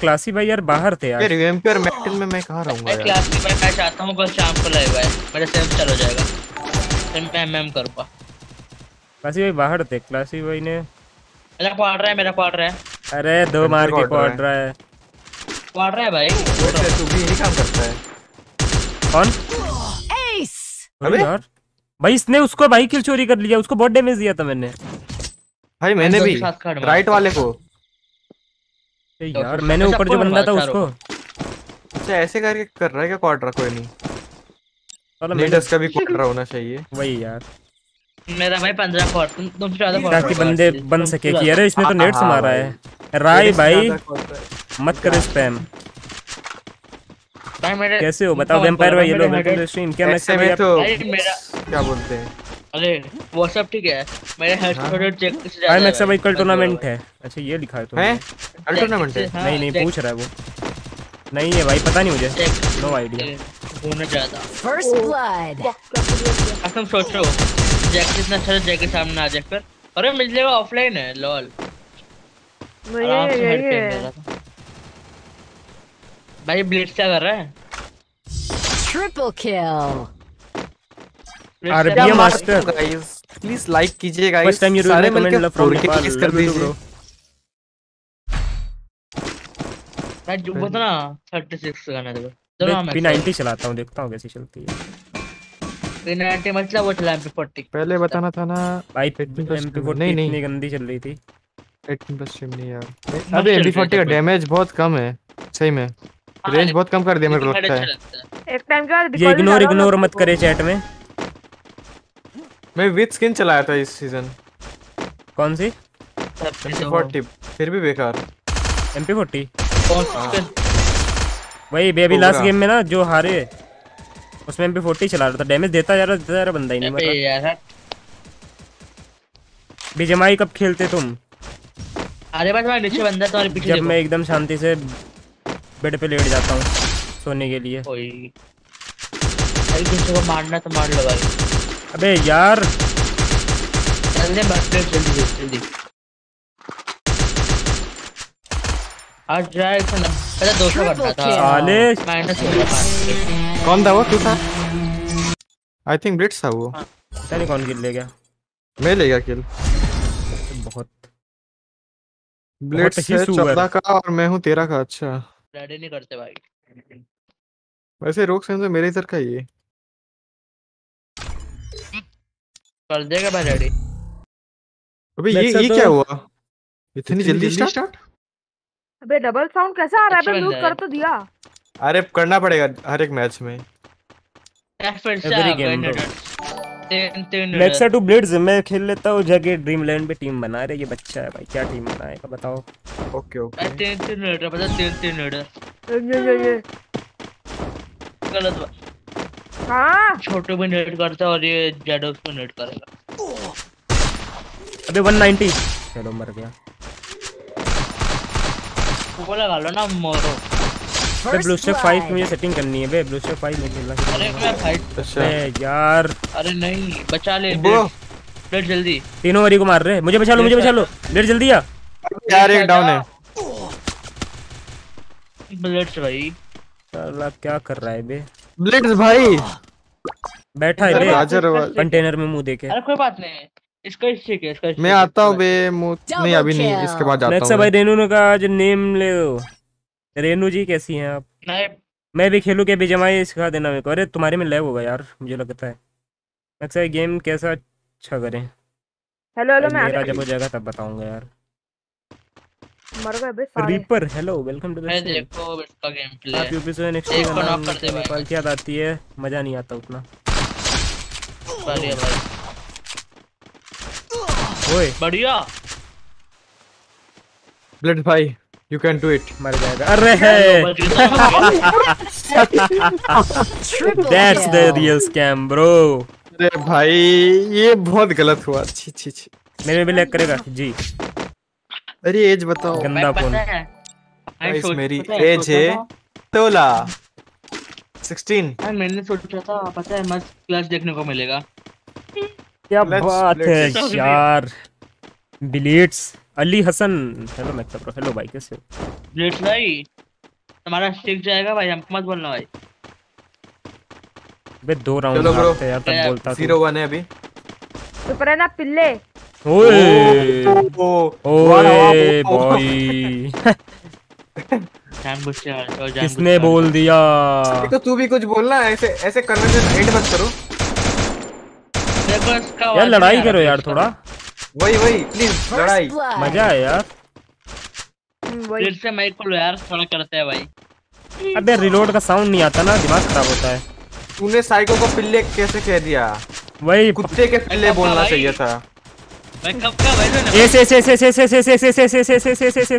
क्लासी भाई यार बाहर थे यार। एमपी और मैक्टिन में मैं कहां रहूंगा यार। क्लासी भाई मैं चाहता हूं कल शाम को लाइव आए, मेरा सेम चल हो जाएगा। सेम पे एमएम करूंगा। क्लासी भाई बाहर थे। क्लासी भाई ने मेरा पाड़ रहा है, मेरा पाड़ रहा है। अरे दो मार के पाड़ रहा है। पाड़ रहा है भाई तू भी यही काम करता है। कौन एस? अबे यार भाई इसने उसको भाई किल चोरी कर लिया, उसको बहुत डैमेज दिया था मैंने भाई। मैंने भी राइट वाले को यार मैंने ऊपर जो बंदा था उसको। अच्छा ऐसे करके कर रहा है क्या क्वाड्रा? कोई नहीं साला लीडर्स का भी क्वाड्रा होना चाहिए। वही यार मेरा भाई पंद्रह क्वाड तुम ज्यादा क्वाड ताकि बंदे बन सके कि अरे इसने तो नेट से मारा है। राय भाई मत करे स्पैम भाई मेरे। कैसे हो बताओ वैम्पायर भाई? Hello welcome to stream. क्या मैच है भाई मेरा? क्या बोलते हैं अरे वो सब ठीक है मेरे हेडशॉट चेक से ज्यादा। आई मैक्स भाई कल टूर्नामेंट है। अच्छा ये लिखा है तो है कल टूर्नामेंट है। नहीं नहीं पूछ रहा है वो। नहीं है भाई पता नहीं मुझे, नो आईडिया होना ज्यादा। फर्स्ट ब्लड कसम सोच रहा हूं जैक कितना सारे जैक के सामने आ जाए फिर। अरे मिलेगा ऑफलाइन है लॉल। भाई ब्लेड क्या कर रहा है? Triple kill RBM master. Guys please like कीजिए गाइस, सारे मिलकर किस कर दीजिए भाई। जो बता ना छत्तीस गाना देखो चलो मैं पी नब्बे चलाता हूं, देखता हूं कैसी चलती है। पी नब्बे मतलब वो चला एम पी फोर्टी पहले बताना था ना भाई। एम पी फोर्टी इतनी गंदी चल रही थी अठारह प्लस स्ट्रीम नहीं यार। अबे एम पी फोर्टी का डैमेज बहुत कम है सही में, रेंज बहुत कम कर दिया मेरे को लगता है एक टाइम का। ये इग्नोर इग्नोर मत करे चैट में। मैं विद स्किन चलाया था इस सीजन। कौन सी? एम पी फोर्टी फिर भी बेकार। एम पी फोर्टी कौन सी? वही बेबी लास्ट गेम में ना जो हारे उसमें एम पी फोर्टी चला रहा था। डैमेज देता जा रहा देता जा रहा बंदा ही नहीं मतलब। बीजेमाई कब खेलते तुम? अरे बस मैं नीचे बंदा तुम्हारे पीछे। जब मैं एकदम शांति से बेड पे लेट जाता हूं सोने के लिए। ओए भाई किसी को मारना तो मार लो भाई। अबे यार जल्दी जल्दी जल्दी जल्दी आज जाए पहले दो सौ करना था। कौन था वो? तू था आई थिंक ब्लिट्स था वो। पता नहीं कौन किल ले गया। मैं ले गया किल। बहुत ब्लिट्स है चौदह का और मैं हूँ तेरह का। अच्छा रेडी नहीं करते भाई। वैसे रोक सेंसर मेरे इधर का ही है, कर देगा भाई रेडी। अबे ये ये तो क्या हुआ इतनी जल्दी स्टार्ट? अबे डबल साउंड कैसे आ रहा है? अबे म्यूट कर तो दिया। अरे करना पड़ेगा हर एक मैच में। नेक्सा टू ब्लेड्स मैं खेल लेता हूं जगह। ड्रीमलैंड पे टीम बना रहे ये बच्चा है भाई, क्या टीम बनाएगा बताओ। ओके ओके तीन तीन रेडर पता तीन तीन रेडर ये ये गलत बात। हां छोटू भी नेट करता है और ये जेडॉक्स भी नेट करेगा। अबे एक सौ नब्बे चलो मर गया। वो लगा लो ना मोरो। अबे ब्लू स्टैक पाँच मुझे सेटिंग करनी है बे। ब्लू स्टैक पाँच में खेलना। अरे मैं फाइट अच्छा यार। अरे नहीं बचा ले ब्लेड जल्दी। तीनों वरी को मार रहे। मुझे बचा लो मुझे बचा लो ब्लेड जल्दी आ यार। एक डाउन है बुलेट्स भाई। साला क्या कर रहा है बे? बुलेट्स भाई बैठा है कंटेनर में मुंह देके। अरे कोई बात नहीं, इसका ठीक है, इसका मैं आता हूं बे। नहीं अभी नहीं, इसके बाद आता हूं। नेक्स्ट भाई रेनू ने कहा आज नेम ले लो। रेनू जी कैसी हैं आप? नहीं मैं भी खेलूं के बेजमाई सिखा देना मेरे को। अरे तुम्हारे में लैग होगा यार मुझे लगता है। नेक्स्ट भाई गेम कैसा अच्छा करें। हेलो हेलो मैं मेरा जब हो जाएगा तब बताऊंगा यार। मर गए बे सारे reaper. Hello welcome to the stream. देखो इसका गेम प्ले आप यूपी से नेक्स्ट को नॉक कर दे भाई। क्या आती है मजा नहीं आता उतना। बढ़िया भाई, ओए बढ़िया ब्लेड भाई, यू कैन डू इट। मर जाएगा। अरे that's the real scam bro. अरे भाई ये बहुत गलत हुआ। छी छी छी मेरे भी लैग करेगा जी। अरे एज बताओ गंदा फोन। गाइस मेरी एज है सोलह सोलह। मैंने सोचा था पता है मस्त क्लच देखने को मिलेगा। क्या बात है यार। Blades Ali Hasan hello max pro. Hello भाई कैसे हो? ब्लेड्स भाई तुम्हारा स्टिक जाएगा भाई, हमको मत बोलना भाई। बे दो राउंड मारते यार तब बोलता था। जीरो वन है अभी तो पर है ना पिल्ले। ओए ओए बॉय किसने बोल दिया? देखो तू भी कुछ बोलना है, ऐसे ऐसे कन्वर्सेशन एंड मत करो यार। लड़ाई करो यार थोड़ा। वही वही प्लीज लड़ाई मजा है यार। फिर से माइक को लो यार थोड़ा करते हैं भाई। अबे रिलोड का साउंड नहीं आता ना, दिमाग खराब होता है। तूने साइको को पिल्ले कैसे कह दिया? वही कुत्ते के पिल्ले बोलना चाहिए था। मैं कब का भाई ना S S S S S S S S S S S S.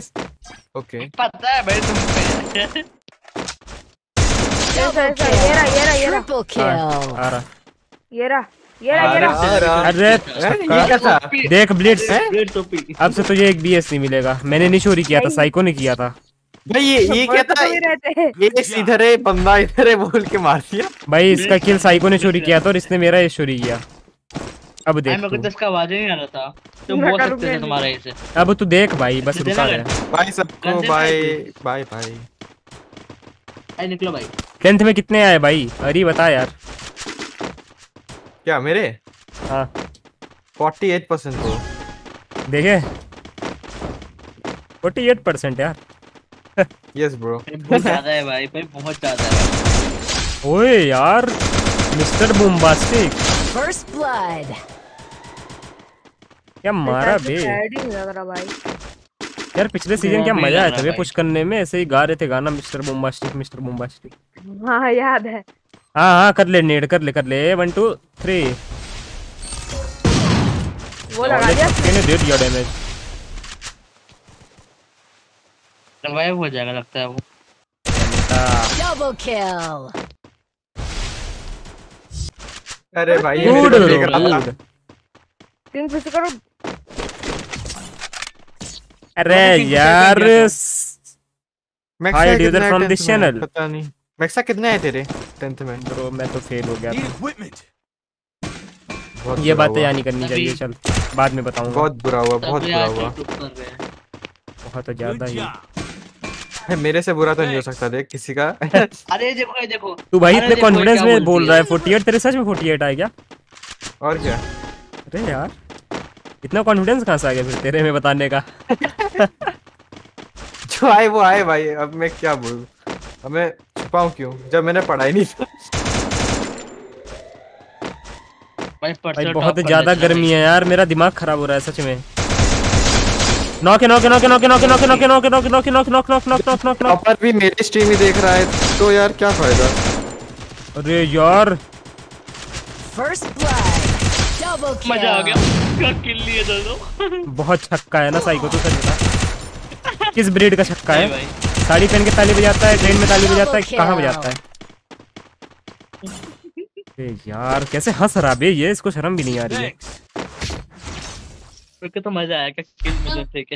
Okay पता है भाई तुमको। ऐसा ऐसा ये रहा ये रहा ये रहा आ रहा ये रहा ये रहा। अरे ये क्या था? देख ब्लेड्स अब से तुझे एक बीएस नहीं मिलेगा। मैंने नहीं चोरी किया था, साइको ने किया था भाई। ये ये क्या था? ये इधर है बंदा, इधर है बोल के मार दिया भाई। इसका किल साइको ने चोरी किया था और इसने मेरा ये चोरी किया। अब देख मेरे को इसका आवाज नहीं आ रहा था तो बहुत सकते थे तुम्हारा इसे। अब तू देख भाई बस रुका है भाई सबको। बाय बाय भाई भाई निकलो भाई। टेंथ में कितने आए भाई? अरे बता यार। क्या मेरे? हां अड़तालीस परसेंट को देखे। अड़तालीस परसेंट यार। यस ब्रो बहुत ज्यादा है भाई, भाई बहुत ज्यादा है। ओए यार मिस्टर बॉम्बास्टिक फर्स्ट ब्लड क्या मारा बे। यार पिछले सीजन क्या मजा आया था बे पुश करने में। ऐसे ही गा रहे थे गाना मिस्टर बॉम्बास्टिक मिस्टर बॉम्बास्टिक। हां याद है। हां हां कर ले नेड कर ले कर ले वन टू थ्री। वो लगा दिया मैंने दे दिया डैमेज। रिवाइव हो जाएगा लगता है वो। Double kill. अरे भाई ये मेरे को देख रहा था। तीन फिर करो। अरे यार hide user from this channel. पता नहीं मैक्सा कितने आए तेरे टेंथ में? ब्रो मैं तो फेल हो गया था। ये बातें यानी करनी चाहिए, चल बाद में बताऊंगा। बहुत बुरा हुआ बहुत बुरा हुआ बहुत ज्यादा ही। मेरे से बुरा तो नहीं हो सकता देख किसी का। अरे देखो देखो तू भाई इतने कॉन्फिडेंस में बोल रहा है। अड़तालीस तेरे सच में अड़तालीस आया क्या? और क्या? अरे यार इतना कॉन्फिडेंस कहां से आ गया फिर तेरे में बताने का? जो आए वो आए भाई, अब मैं क्या बोलूं? अब मैं छुपाऊं क्यों जब मैंने पढ़ाई नहीं की। भाई बहुत ज्यादा गर्मी है यार, मेरा दिमाग खराब हो रहा है सच में। Knock knock knock knock knock knock knock knock knock knock knock knock knock knock knock knock. ऊपर भी मेरे स्ट्रीम ही देख रहा है तो यार क्या फायदा। अरे यार फर्स्ट ब्लड डबल किल। मजा आ गया क्या किल लिए दोनों। बहुत छक्का है ना साइको तो सर। किस ब्रीड का छक्का है? साड़ी पहन के ताली बजाता है, ट्रेन में ताली बजाता है, कहां बजाता है? अरे यार कैसे हंस रहा बे ये, इसको शर्म भी नहीं आ रही है। तो तो मजा आया क्या मिले थे के।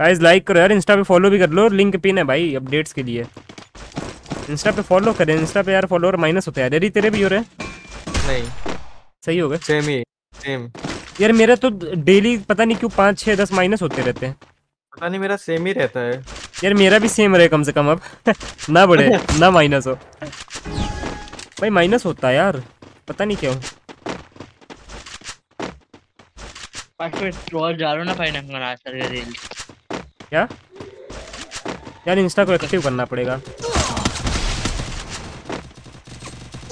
गाइस लाइक करो यार, इंस्टा पे फॉलो भी कर लो, लिंक पिन है भाई अपडेट्स के लिए। इंस्टा पे फॉलो करें, इंस्टा पे यार फॉलोअर माइनस होते हैं। अरे तेरे भी हो रहे नहीं? सही हो गए सेम ही सेम। यार मेरा तो डेली पता नहीं क्यों पाँच छह दस माइनस होते रहते हैं, पता नहीं मेरा सेम ही रहता है। यार मेरा भी सेम रहे कम से कम अब ना बढ़े ना माइनस हो भाई, माइनस होता है यार पता नहीं क्यों। ट्रोल जा रहा ना भाई के रील क्या यार, इंस्टा को एक्टिव करना पड़ेगा।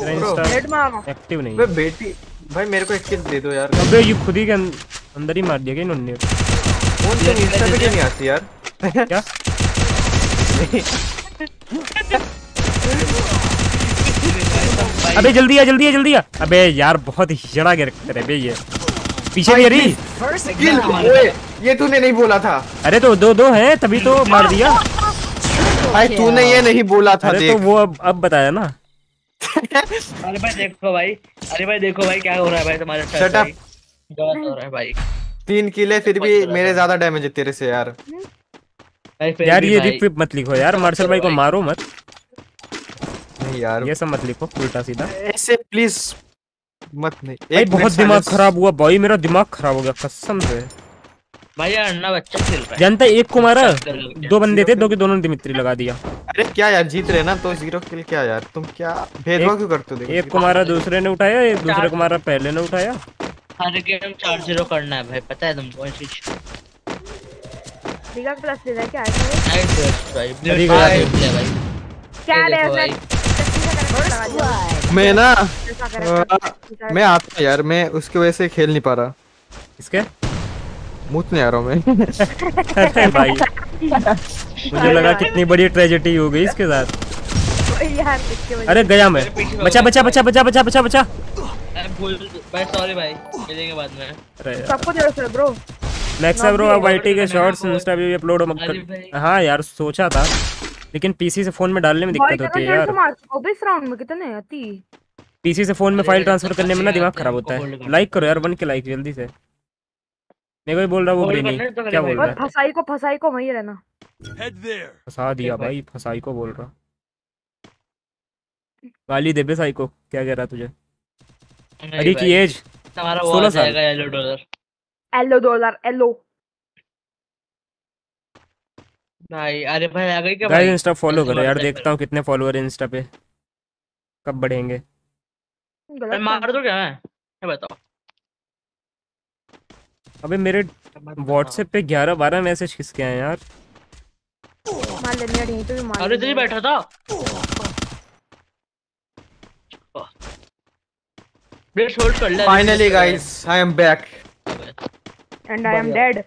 इंस्टा एक्टिव नहीं है बेटी भाई, मेरे को एक किस दे दो यार। अबे ये खुद ही के अंदर ही मार दिया क्या इन्होंने। फोन से इंस्टा पे नहीं आती यार क्या अबे जल्दी आ जल्दी आ जल्दी आ। अबे यार बहुत ही जड़ा कैरेक्टर है बे ये, पीछे भी अरे ये तूने नहीं बोला था। अरे तो दो दो हैं तभी तो मार दिया भाई, तूने ये नहीं बोला था। अरे तो वो अब अब बताया ना अरे भाई देखो भाई, अरे भाई देखो भाई क्या हो रहा है भाई तुम्हारे साथ। शट अप गलत हो रहा है भाई। तीन किले फिर भी मेरे ज्यादा डैमेज है तेरे से यार। यार ये रिपिप मत लिखो यार, मार्शल भाई को मारो मत नहीं यार, ये सब मत लिखो उल्टा सीधा ऐसे प्लीज मत। नहीं भाई बहुत दिमाग खराब हुआ भाई, मेरा दिमाग खराब हो गया कसम से भाई। यार अन्ना बच्चा खेल रहा है जानता, एक को मारा दो बंदे थे दो के दोनों दिमित्री लगा दिया। अरे क्या यार जीत रहे ना तो जीरो किल क्या यार, तुम क्या भेदभाव क्यों करते हो। देखो एक को मारा दूसरे ने उठाया, एक दूसरे को मारा पहले ने उठाया। हर गेम चार जीरो करना है भाई पता है तुमको। बिगड़ प्लस ले रहा क्या है भाई, क्या ले रहा। मैं ना मैं आता यार, मैं उसकी वजह से खेल नहीं पा रहा, इसके मुत नहीं आ रहा हूं मैं अरे भाई मुझे लगा कितनी बड़ी ट्रेजेडी हो गई इसके साथ। अरे गया मैं, बचा बचा बचा बचा बचा बचा बचा भाई सॉरी भाई मिलेंगे बाद में। सबको दे रहा है ब्रो मैक्सा ब्रो, अब वाईटी के शॉर्ट्स इंस्टा पे भी अपलोड मत कर। हां यार सोचा था लेकिन पीसी से फोन में डालने में दिक्कत होती है यार। ओबीस राउंड में कितने आती, पीसी से फोन में फाइल ट्रांसफर करने में ना दिमाग खराब होता है। लाइक करो यार वन के लाइक जल्दी से। मैं कोई बोल रहा वो ग्रीन नहीं क्या बोल रहा है। फसाई को फसाई को वहीं रहना, फसा दिया भाई फसाई को बोल रहा। गाली दे बे साई को, क्या कह रहा तुझे। अरे की एज तुम्हारा वो आ जाएगा yellow dollar yellow dollar yellow भाई। अरे भाई आ गई क्या भाई। इंस्टा फॉलो करो यार, देखता हूं कितने फॉलोअर हैं इंस्टा पे, कब बढ़ेंगे। मैं मार दूं क्या मैं ये बताओ। अबे मेरे WhatsApp पे ग्यारह बारह मैसेज किसके हैं यार। मार ले मेरे तो भी मार। अरे इधर ही बैठा था ब्लेड होल्ड कर ले। Finally guys I am back and I am dead.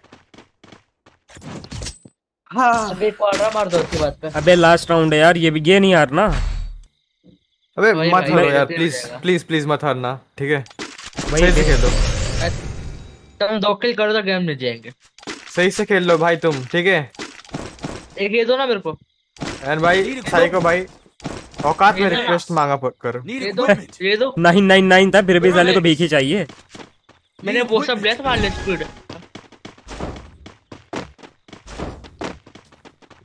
हाँ अबे क्वाड्रा मार दो उसकी बात पे। अबे लास्ट राउंड है यार ये भी, ये नहीं हारना। अबे मत हारो यार प्लीज प्लीज प्लीज मत हारना ठीक है भाई। सही खेलो तुम, दो किल करो तो गेम जीत जाएंगे। सही से खेल लो भाई तुम ठीक है। एक ये दो ना मेरे को एंड भाई साई को भाई, औकात में रिक्वेस्ट मांगा कर। ये दो ये दो नौ सौ निन्यानवे था फिर भी साले को भीख ही चाहिए। मैंने वो सब ब्लेस मार ले स्पीड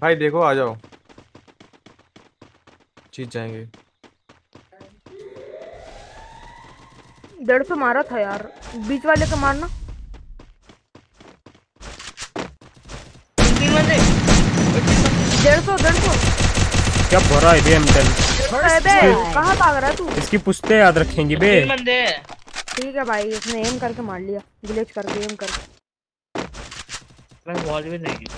भाई। देखो आ जाओ जीत जाएंगे। डेढ़ सौ मारा था यार, बीच वाले का मारना। डेढ़ सौ डेढ़ सौ क्या भरा है बे एम टेन। अबे कहां भाग रहा तू, इसकी पुश्ते याद रखेंगे बे। तीन बंदे ठीक है भाई, इसने एम करके मार लिया ग्लिच करके एम करके। मैं वॉल भी नहीं गया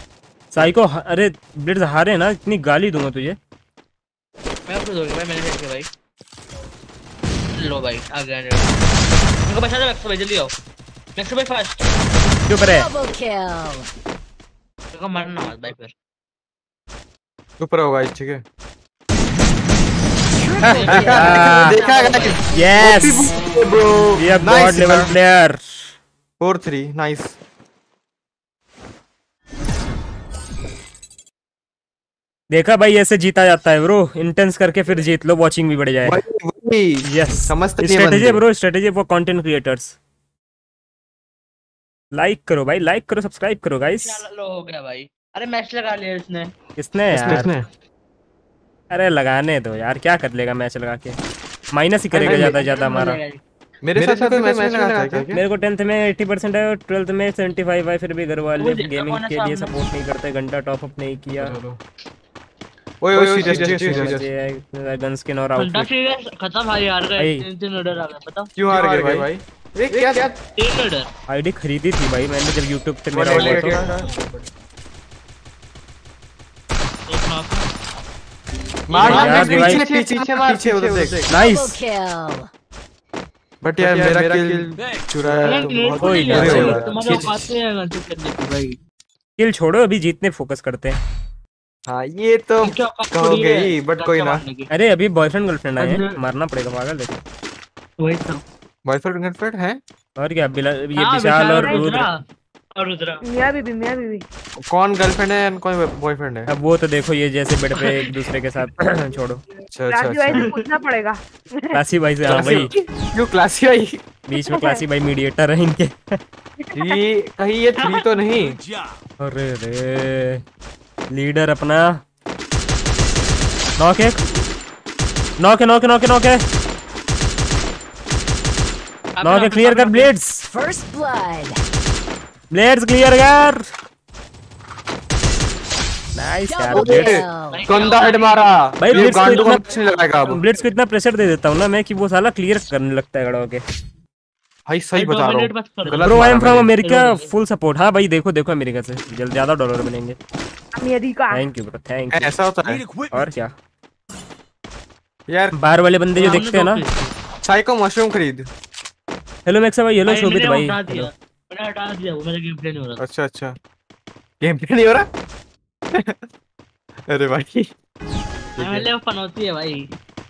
साइको। अरे ब्लेड्स हारे ना इतनी गाली दूंगा तुझे मैं। आपको दोगे भाई मैंने देख के भाई। लो भाई आ गया मेरे को बचा दे मैक्स भाई, जल्दी आओ मैक्स भाई फास्ट। क्यों करे देखो मरना मत भाई फिर। ऊपर हो गाइस ठीक है देखा guys yes bro we have god level player four three nice. देखा भाई ऐसे जीता जाता है ब्रो, इंटेंस करके फिर जीत लो वॉचिंग भी बढ़ जाए। यस समझते strategy bro, strategy for content creators. Like करो भाई, लाइक करो सब्सक्राइब करो गाइस। लो हो गया भाई। अरे मैच लगा लिया इसने। किसने यार? अरे लगाने दो यार क्या कर लेगा मैच लगा के, माइनस ही करेगा ज्यादा ज्यादा हमारा। मेरे साथ साथ मैच में लगा था क्या? मेरे को टेंथ में अस्सी परसेंट है और ट्वेल्थ में पचहत्तर है, फिर भी घर वाले गेमिंग के लिए सपोर्ट नहीं करते, घंटा टॉप अप नहीं किया। ओए ओए सीरियस सीरियस गन स्किन और आउट खत्म भाई, हार गए। टेंशन ऑर्डर आ गया, पता क्यों हार गए भाई? ये क्या क्या टेंशन ऑर्डर आईडी खरीदी थी भाई मैंने जब YouTube पे मेरा मार पीछे पीछे मार पीछे उधर देख। नाइस, बट यार मेरा किल चुराया तो कोई नहीं होगा। तुम्हारे पास है गलती करने की भाई, किल छोड़ो अभी जीतने फोकस करते हैं। हाँ ये तो हो गई बट कोई ना। अरे अभी बॉयफ्रेंड गर्लफ्रेंड आए, मारना पड़ेगा पागल। देखो वही तो बॉयफ्रेंड गर्लफ्रेंड है और क्या बिला, ये विशाल और रुद्रा और रुद्रा मियां बीबी मियां बीबी। कौन गर्लफ्रेंड है और कौन बॉयफ्रेंड है अब वो तो देखो, ये जैसे बेड पे एक दूसरे के साथ छोड़ो। अच्छा अच्छा राजू भाई से पूछना पड़ेगा, क्लासी भाई से। हां भाई क्यों क्लासी भाई बीच में? क्लासी भाई मीडिएटर है इनके। ये कहीं ये थ्री तो नहीं? अरे रे लीडर अपना नॉक है, नॉक है, नॉक है, नॉक है, नॉक है, नॉक है। क्लियर कर blades, first blood blades clear कर। नाइस यार ब्लेड्स, गंदा हेड मारा भाई। ब्लेड्स को इतना अच्छा लगाएगा, ब्लेड्स को इतना प्रेशर दे देता हूं ना मैं कि वो साला क्लियर करने लगता है खड़ा होके। भाई सही बता रहा हूं bro, I am from America, full support. हां भाई देखो देखो अमेरिका से जल्द ज्यादा डॉलर बनेंगे America. Thank you bro, thank you. ऐसा होता है और क्या यार, बाहर वाले बंदे जो देखते हैं ना। साइको मशरूम खरीद। हेलो मैक्सा भाई, हेलो शोभित भाई। मैंने हटा दिया वो, मेरा गेम प्ले नहीं हो रहा। अच्छा अच्छा गेम प्ले नहीं हो रहा। अरे भाई पहले फनौती है भाई,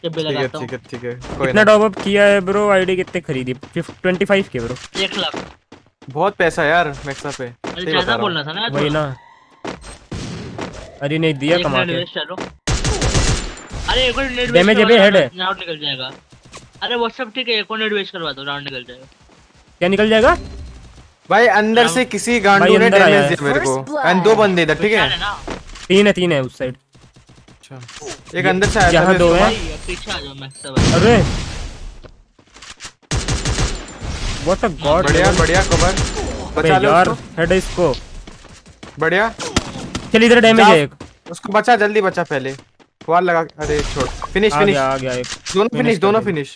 जब लगाता हूं। ठीक है ठीक है ठीक है। कितना टॉप अप किया है ब्रो? आईडी कितने खरीदी? पच्चीस के ब्रो, एक लाख। बहुत पैसा यार मैक्सा पे, ज्यादा बोलना था ना भाई ना। अरे नहीं दिया कमा के। अरे एक और नेट डैमेज है, हेड है, राउंड निकल जाएगा। अरे वो सब ठीक है, एक और नेट वेस्ट करवा दो, राउंड निकल जाएगा। क्या निकल जाएगा भाई? अंदर से किसी गांडू ने डैमेज दिया मेरे को एंड दो बंदे इधर। ठीक है तीन है, तीन है उस साइड। अच्छा एक अंदर से आया था, यहां दो है। पीछे आ जाओ मैक्स भाई। अरे व्हाट अ गॉड। बढ़िया बढ़िया कवर बचा लो यार, हेड इसको बढ़िया। चल इधर डैमेज है एक, उसको बचा जल्दी बचा पहले वार लगा। अरे छोड़ फिनिश फिनिश आ गया एक, दोनों फिनिश दोनों फिनिश।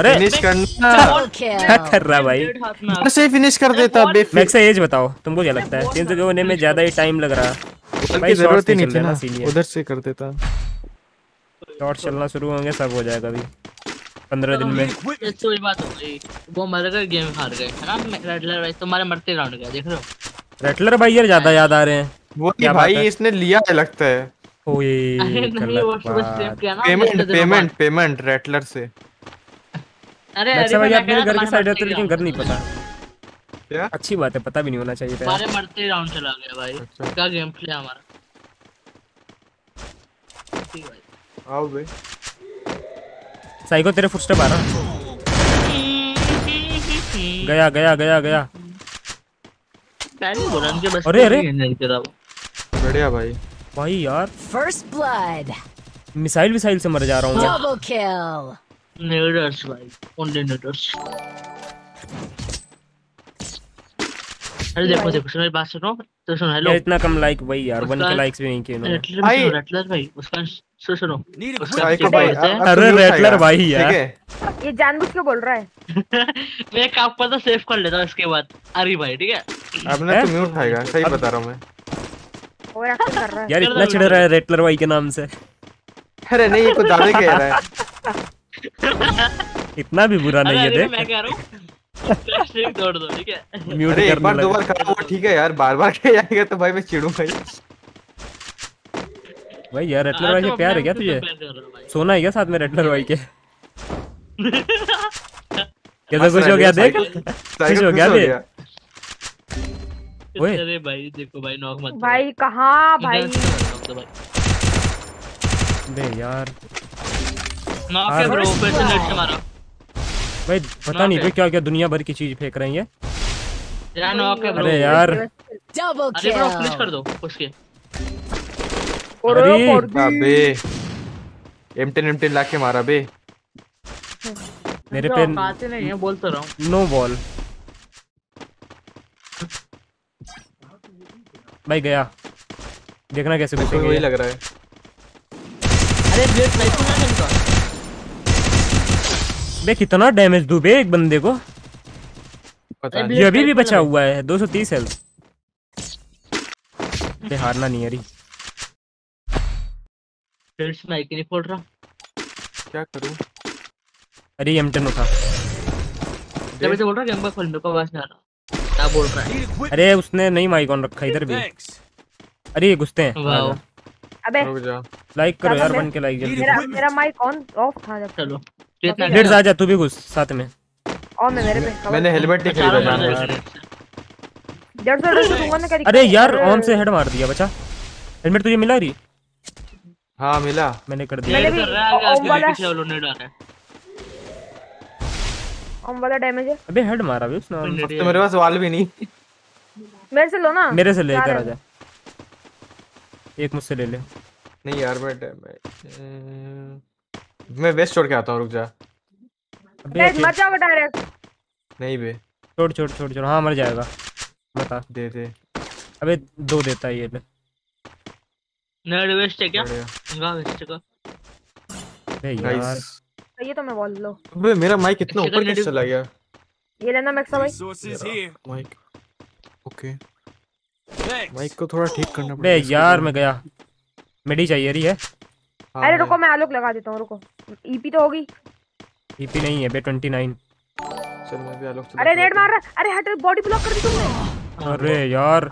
अरे फिनिश करना क्या कर रहा भाई? मैं से फिनिश कर देता बेफिक्र। मैक्स एज बताओ तुमको क्या लगता है? तीन सौ होने में ज्यादा ही टाइम लग रहा है भाई, जरूरत ही नहीं थी ना, उधर से कर देता। शॉट चलना शुरू होंगे, सब हो जाएगा अभी पंद्रह दिन में। तो ये बात हो गई, वो मर गए गेम हार गए है ना। रेडलर भाई तुम्हारे मरते राउंड गया, देख रहे हो रेटलर भाई यार ज्यादा याद आ रहे हैं। वो क्या भाई है? इसने लिया है लगता है। ओए पेमेंट पेमेंट पेमेंट रेटलर से। अरे अच्छा भाई अपने घर की साइड है तो, लेकिन घर नहीं पता क्या? अच्छी बात है, पता भी नहीं होना चाहिए। हमारे मरते राउंड चला गया भाई, क्या गेम प्ले हमारा। ठीक भाई आओ बे साइको, तेरे फुटस्टेप आ रहा। गया गया गया गया। अरे अरे बढ़िया भाई भाई यार, फर्स्ट ब्लड। मिसाइल मिसाइल से मर जा रहा हूं मैं। डबल किल नेडर्स भाई, ओनली नेडर्स। अरे देखो देखो सुनो, बात सुनो तो सुनो। हेलो इतना कम लाइक भाई यार, वन के लाइक्स भी नहीं किए उन्होंने भाई। रेटलर भाई उसका सुनो, साइको भाई। अरे रेटलर भाई यार ये जानबूझ के बोल रहा है। मैं काम पर तो सेव कर लेता हूं इसके बाद। अरे भाई ठीक है आपने तो म्यूट खाएगा, सही बता रहा हूं मैं। और एक्ट कर रहा है यार, इतना चिढ़ रहा है रेटलर भाई के नाम से। अरे नहीं ये कुछ ज्यादा कह रहा है, इतना भी बुरा नहीं है। देख मैं कह रहा हूं प्लास्टिक तोड़ दो ठीक है, म्यूट एक बार दो बार करो ठीक है यार। बार-बार कह जाएगा तो भाई मैं चिढ़ूंगा ही भाई यार। रेटलर भाई से प्यार है क्या तुझे? सोना है क्या साथ में रेटलर भाई के? कैसा खुश हो गया देख, खुश हो गया बे। ओए अरे भाई देखो भाई, नॉक मत भाई। कहां भाई बे यार, नॉक है ब्रो। ऊपर से नेट से मारा भाई, पता नहीं भाई क्या क्या दुनिया भर की चीज फेंक रही है। अरे यार डबल किल। अरे ब्रो फिनिश कर दो उसके। अरे बाबे एम टेन एम टेन लाके मारा बे। मेरे पे नहीं है, बोल तो रहा हूं नो बॉल। भाई गया, देखना कैसे घुसेंगे, वही लग रहा है। अरे ब्लेड लाइफ में है इनका, बे कितना डैमेज दूं बे एक बंदे को, पता नहीं। ये अभी भी बचा हुआ है, दो सौ तीस हेल्थ। बे हारना नहीं है रे, फील्ड स्नाइपर नहीं फोड़ रहा, क्या करूं। अरे एम टेन उठा, जब से बोल रहा गेम बॉय खोल, मेरे को आवाज नहीं आ रहा, क्या बोल रहा है। अरे उसने नहीं माइक ऑन रखा इधर भी। अरे ये घुसते हैं, अबे रुक जा, लाइक करो यार वन के लाइक जल्दी। मेरा मेरा माइक ऑन ऑफ था जब। चलो लेट्स आ जा, तू भी घुस साथ में। और मैं मेरे पे, मैंने हेलमेट नहीं खरीदा यार, डर से डर से दूंगा ना। अरे यार ऑन से हेड मार दिया, बचा हेलमेट तुझे मिला री? हां मिला, मैंने कर दिया। ओम वाला ने डाला, ओम वाला डैमेज है। अबे हेड मारा बे उसने, तो मेरे पास वाल भी नहीं। मेरे से लो ना, मेरे से लेकर आ जा, एक मुझसे ले ले। नहीं यार मैं मैं वेस्ट छोड़ के आता हूं, रुक जा। अबे मर जाओगे डायरेक्ट। नहीं बे छोड़ छोड़ छोड़ छोड़। हां मर जाएगा, बता दे दे। अबे दो देता है ये ले, नेड वेस्ट है क्या? गंगा वेस्ट का। अरे यार ये तो मैं बोल लो। अबे मेरा माइक इतना ऊपर कैसे चला गया? ये लेना मैक्सा भाई माइक। ओके माइक को थोड़ा ठीक करना पड़ेगा। बे यार मैं गया, मेडी चाहिए रही है। अरे रुको मैं आलोक लगा देता हूं, रुको। ईपी तो होगी, ईपी नहीं है बे उनतीस। चल मैं भी आलोक। अरे नेट मार रहा, अरे हट, बॉडी ब्लॉक कर दी तुमने। अरे यार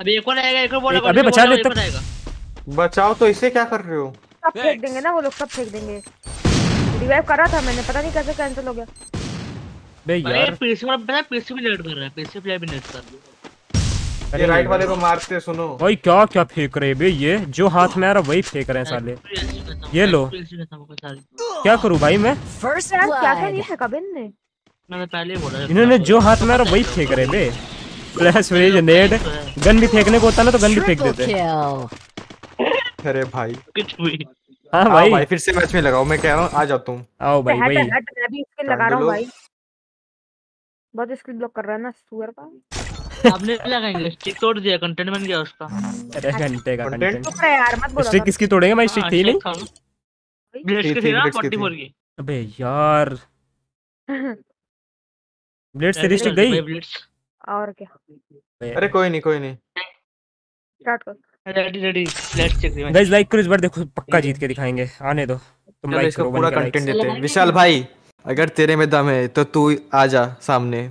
अबे एक और आएगा, एक और बोला। अबे बचा ले, तब बचाओ तो, इसे क्या कर रहे हो? सब फेंक देंगे ना वो लोग, सब फेंक देंगे। रिवाइव करा था मैंने, पता नहीं कैसे कैंसिल हो गया। बे यार पीसी में पता है, पीसी भी नेट कर रहा है, पीसी प्लेयर भी नेट कर रहा है। ये राइट वाले को मारते सुनो भाई, क्या क्या फेंक रहे बे, ये जो हाथ में आ रहा वही फेंक रहे हैं साले। ये लो, क्या करूं भाई मैं? फर्स्ट टाइम क्या कर ये कबिन ने, मैंने पहले बोला इन्होंने जो हाथ में आ रहा वही फेंक रहे बे। फ्लैश वेज नेड गन भी फेंकने को होता ना, तो गन भी फेंक देते हैं। अरे भाई कुछ भी। हां भाई भाई फिर से मैच में लगाओ, मैं कह रहा हूं आ जाता हूं। आओ भाई भाई, मैं भी स्किन लगा रहा हूं भाई, बहुत स्किन ब्लॉक कर रहा है ना सुअर का। आपने लगाएंगे स्टिक, तोड़ दिया कंटेंट बन गया उसका। अरे घंटे का कंटेंट टुकड़ा यार, मत बोलो स्टिक किसकी तोड़ेंगे। मैं स्टिक थी नहीं, ब्लेड्स की थी ना चौवालीस की। अबे यार ब्लेड्स से स्टिक गई और क्या। अरे कोई नहीं कोई नहीं, स्टार्ट कर। Ready ready let's check guys, like करो इस बार, देखो पक्का जीत के दिखाएंगे। आने दो तुम, लाइक करो पूरा कंटेंट देते हैं। विशाल भाई अगर तेरे में दम है तो तू आ जा सामने।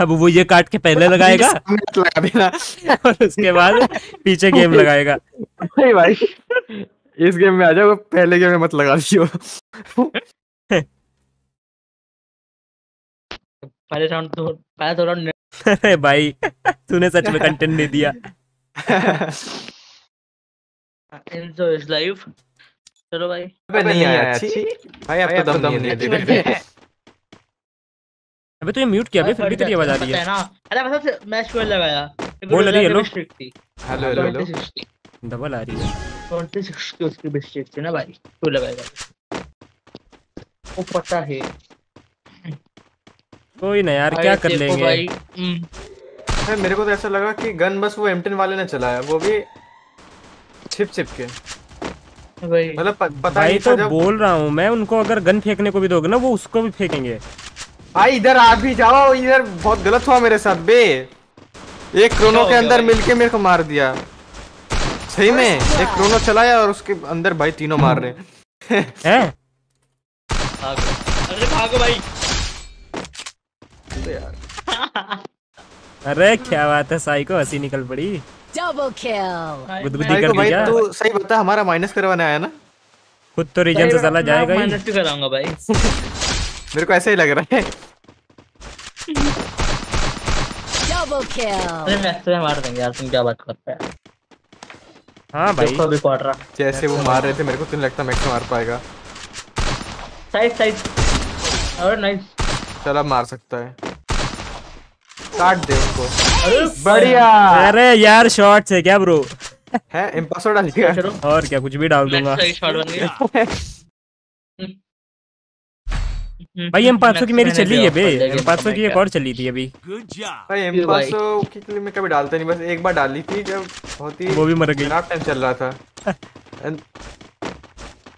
अब वो ये काट के पहले लगाएगा लगा देना, और उसके बाद पीछे गेम लगाएगा। नहीं भाई इस गेम में आ जाओ, पहले गेम में मत लगा दियो। पहले राउंड तो पहले तो राउंड। अरे भाई तूने सच में कंटेंट दे दिया। Enjoy is life. चलो भाई, अबे नहीं आया अच्छी भाई, अब तो दम नहीं दे। अबे तो ये म्यूट किया, अबे फिर भी तेरी आवाज आ रही है ना। अरे बस मैं स्क्वायर लगाया, बोल रही है हेलो हेलो हेलो डबल आ रही है। छब्बीस की उसकी बिस्ट्रिक थी ना भाई, तो लगाएगा वो पता है। कोई ना यार क्या कर लेंगे भाई। अरे मेरे को तो ऐसा लगा कि गन बस वो एम टेन वाले ने चलाया, वो भी छिप छिप के भाई, मतलब पता नहीं। तो बोल रहा हूं मैं उनको, अगर गन फेंकने को भी दोगे ना वो उसको भी फेंकेंगे। भाई इधर आ भी जाओ, इधर बहुत गलत हुआ मेरे साथ बे। एक क्रोनो के अंदर मिलके मेरे को मार दिया सही में। एक क्रोनो चलाया और उसके अंदर भाई तीनों मार रहे हैं। अरे भागो भाई। अरे यार अरे क्या बात है, साई को हंसी निकल पड़ी। Double kill. गुदगुदी कर दिया। तू सही बता, हमारा माइनस करवाने आया ना, खुद तो रीजन से चला जाएगा ही। माइनस कराऊंगा भाई, मेरे को ऐसा ही लग रहा है। Double kill. अरे मार देंगे यार, तुम क्या बात करते हैं। हां भाई इसको भी काट रहा, जैसे वो मार रहे थे मेरे को। तुम लगता मैक्स मार पाएगा। Side side. अरे नाइस, चला मार सकता है, काट दे उनको। अरे बढ़िया। अरे यार शॉट से क्या ब्रो है, इंपासो डाल दिया और क्या, कुछ भी डाल दूंगा। सही शॉट बन गया। भाई एम पाँच सौ की मेरी चली है बे, एम पाँच सौ की एक और चली थी अभी। भाई एम पाँच सौ की क्लिप में कभी डालते नहीं, बस एक बार डाली थी जब बहुत ही वो भी मर गई, खराब टाइम चल रहा था।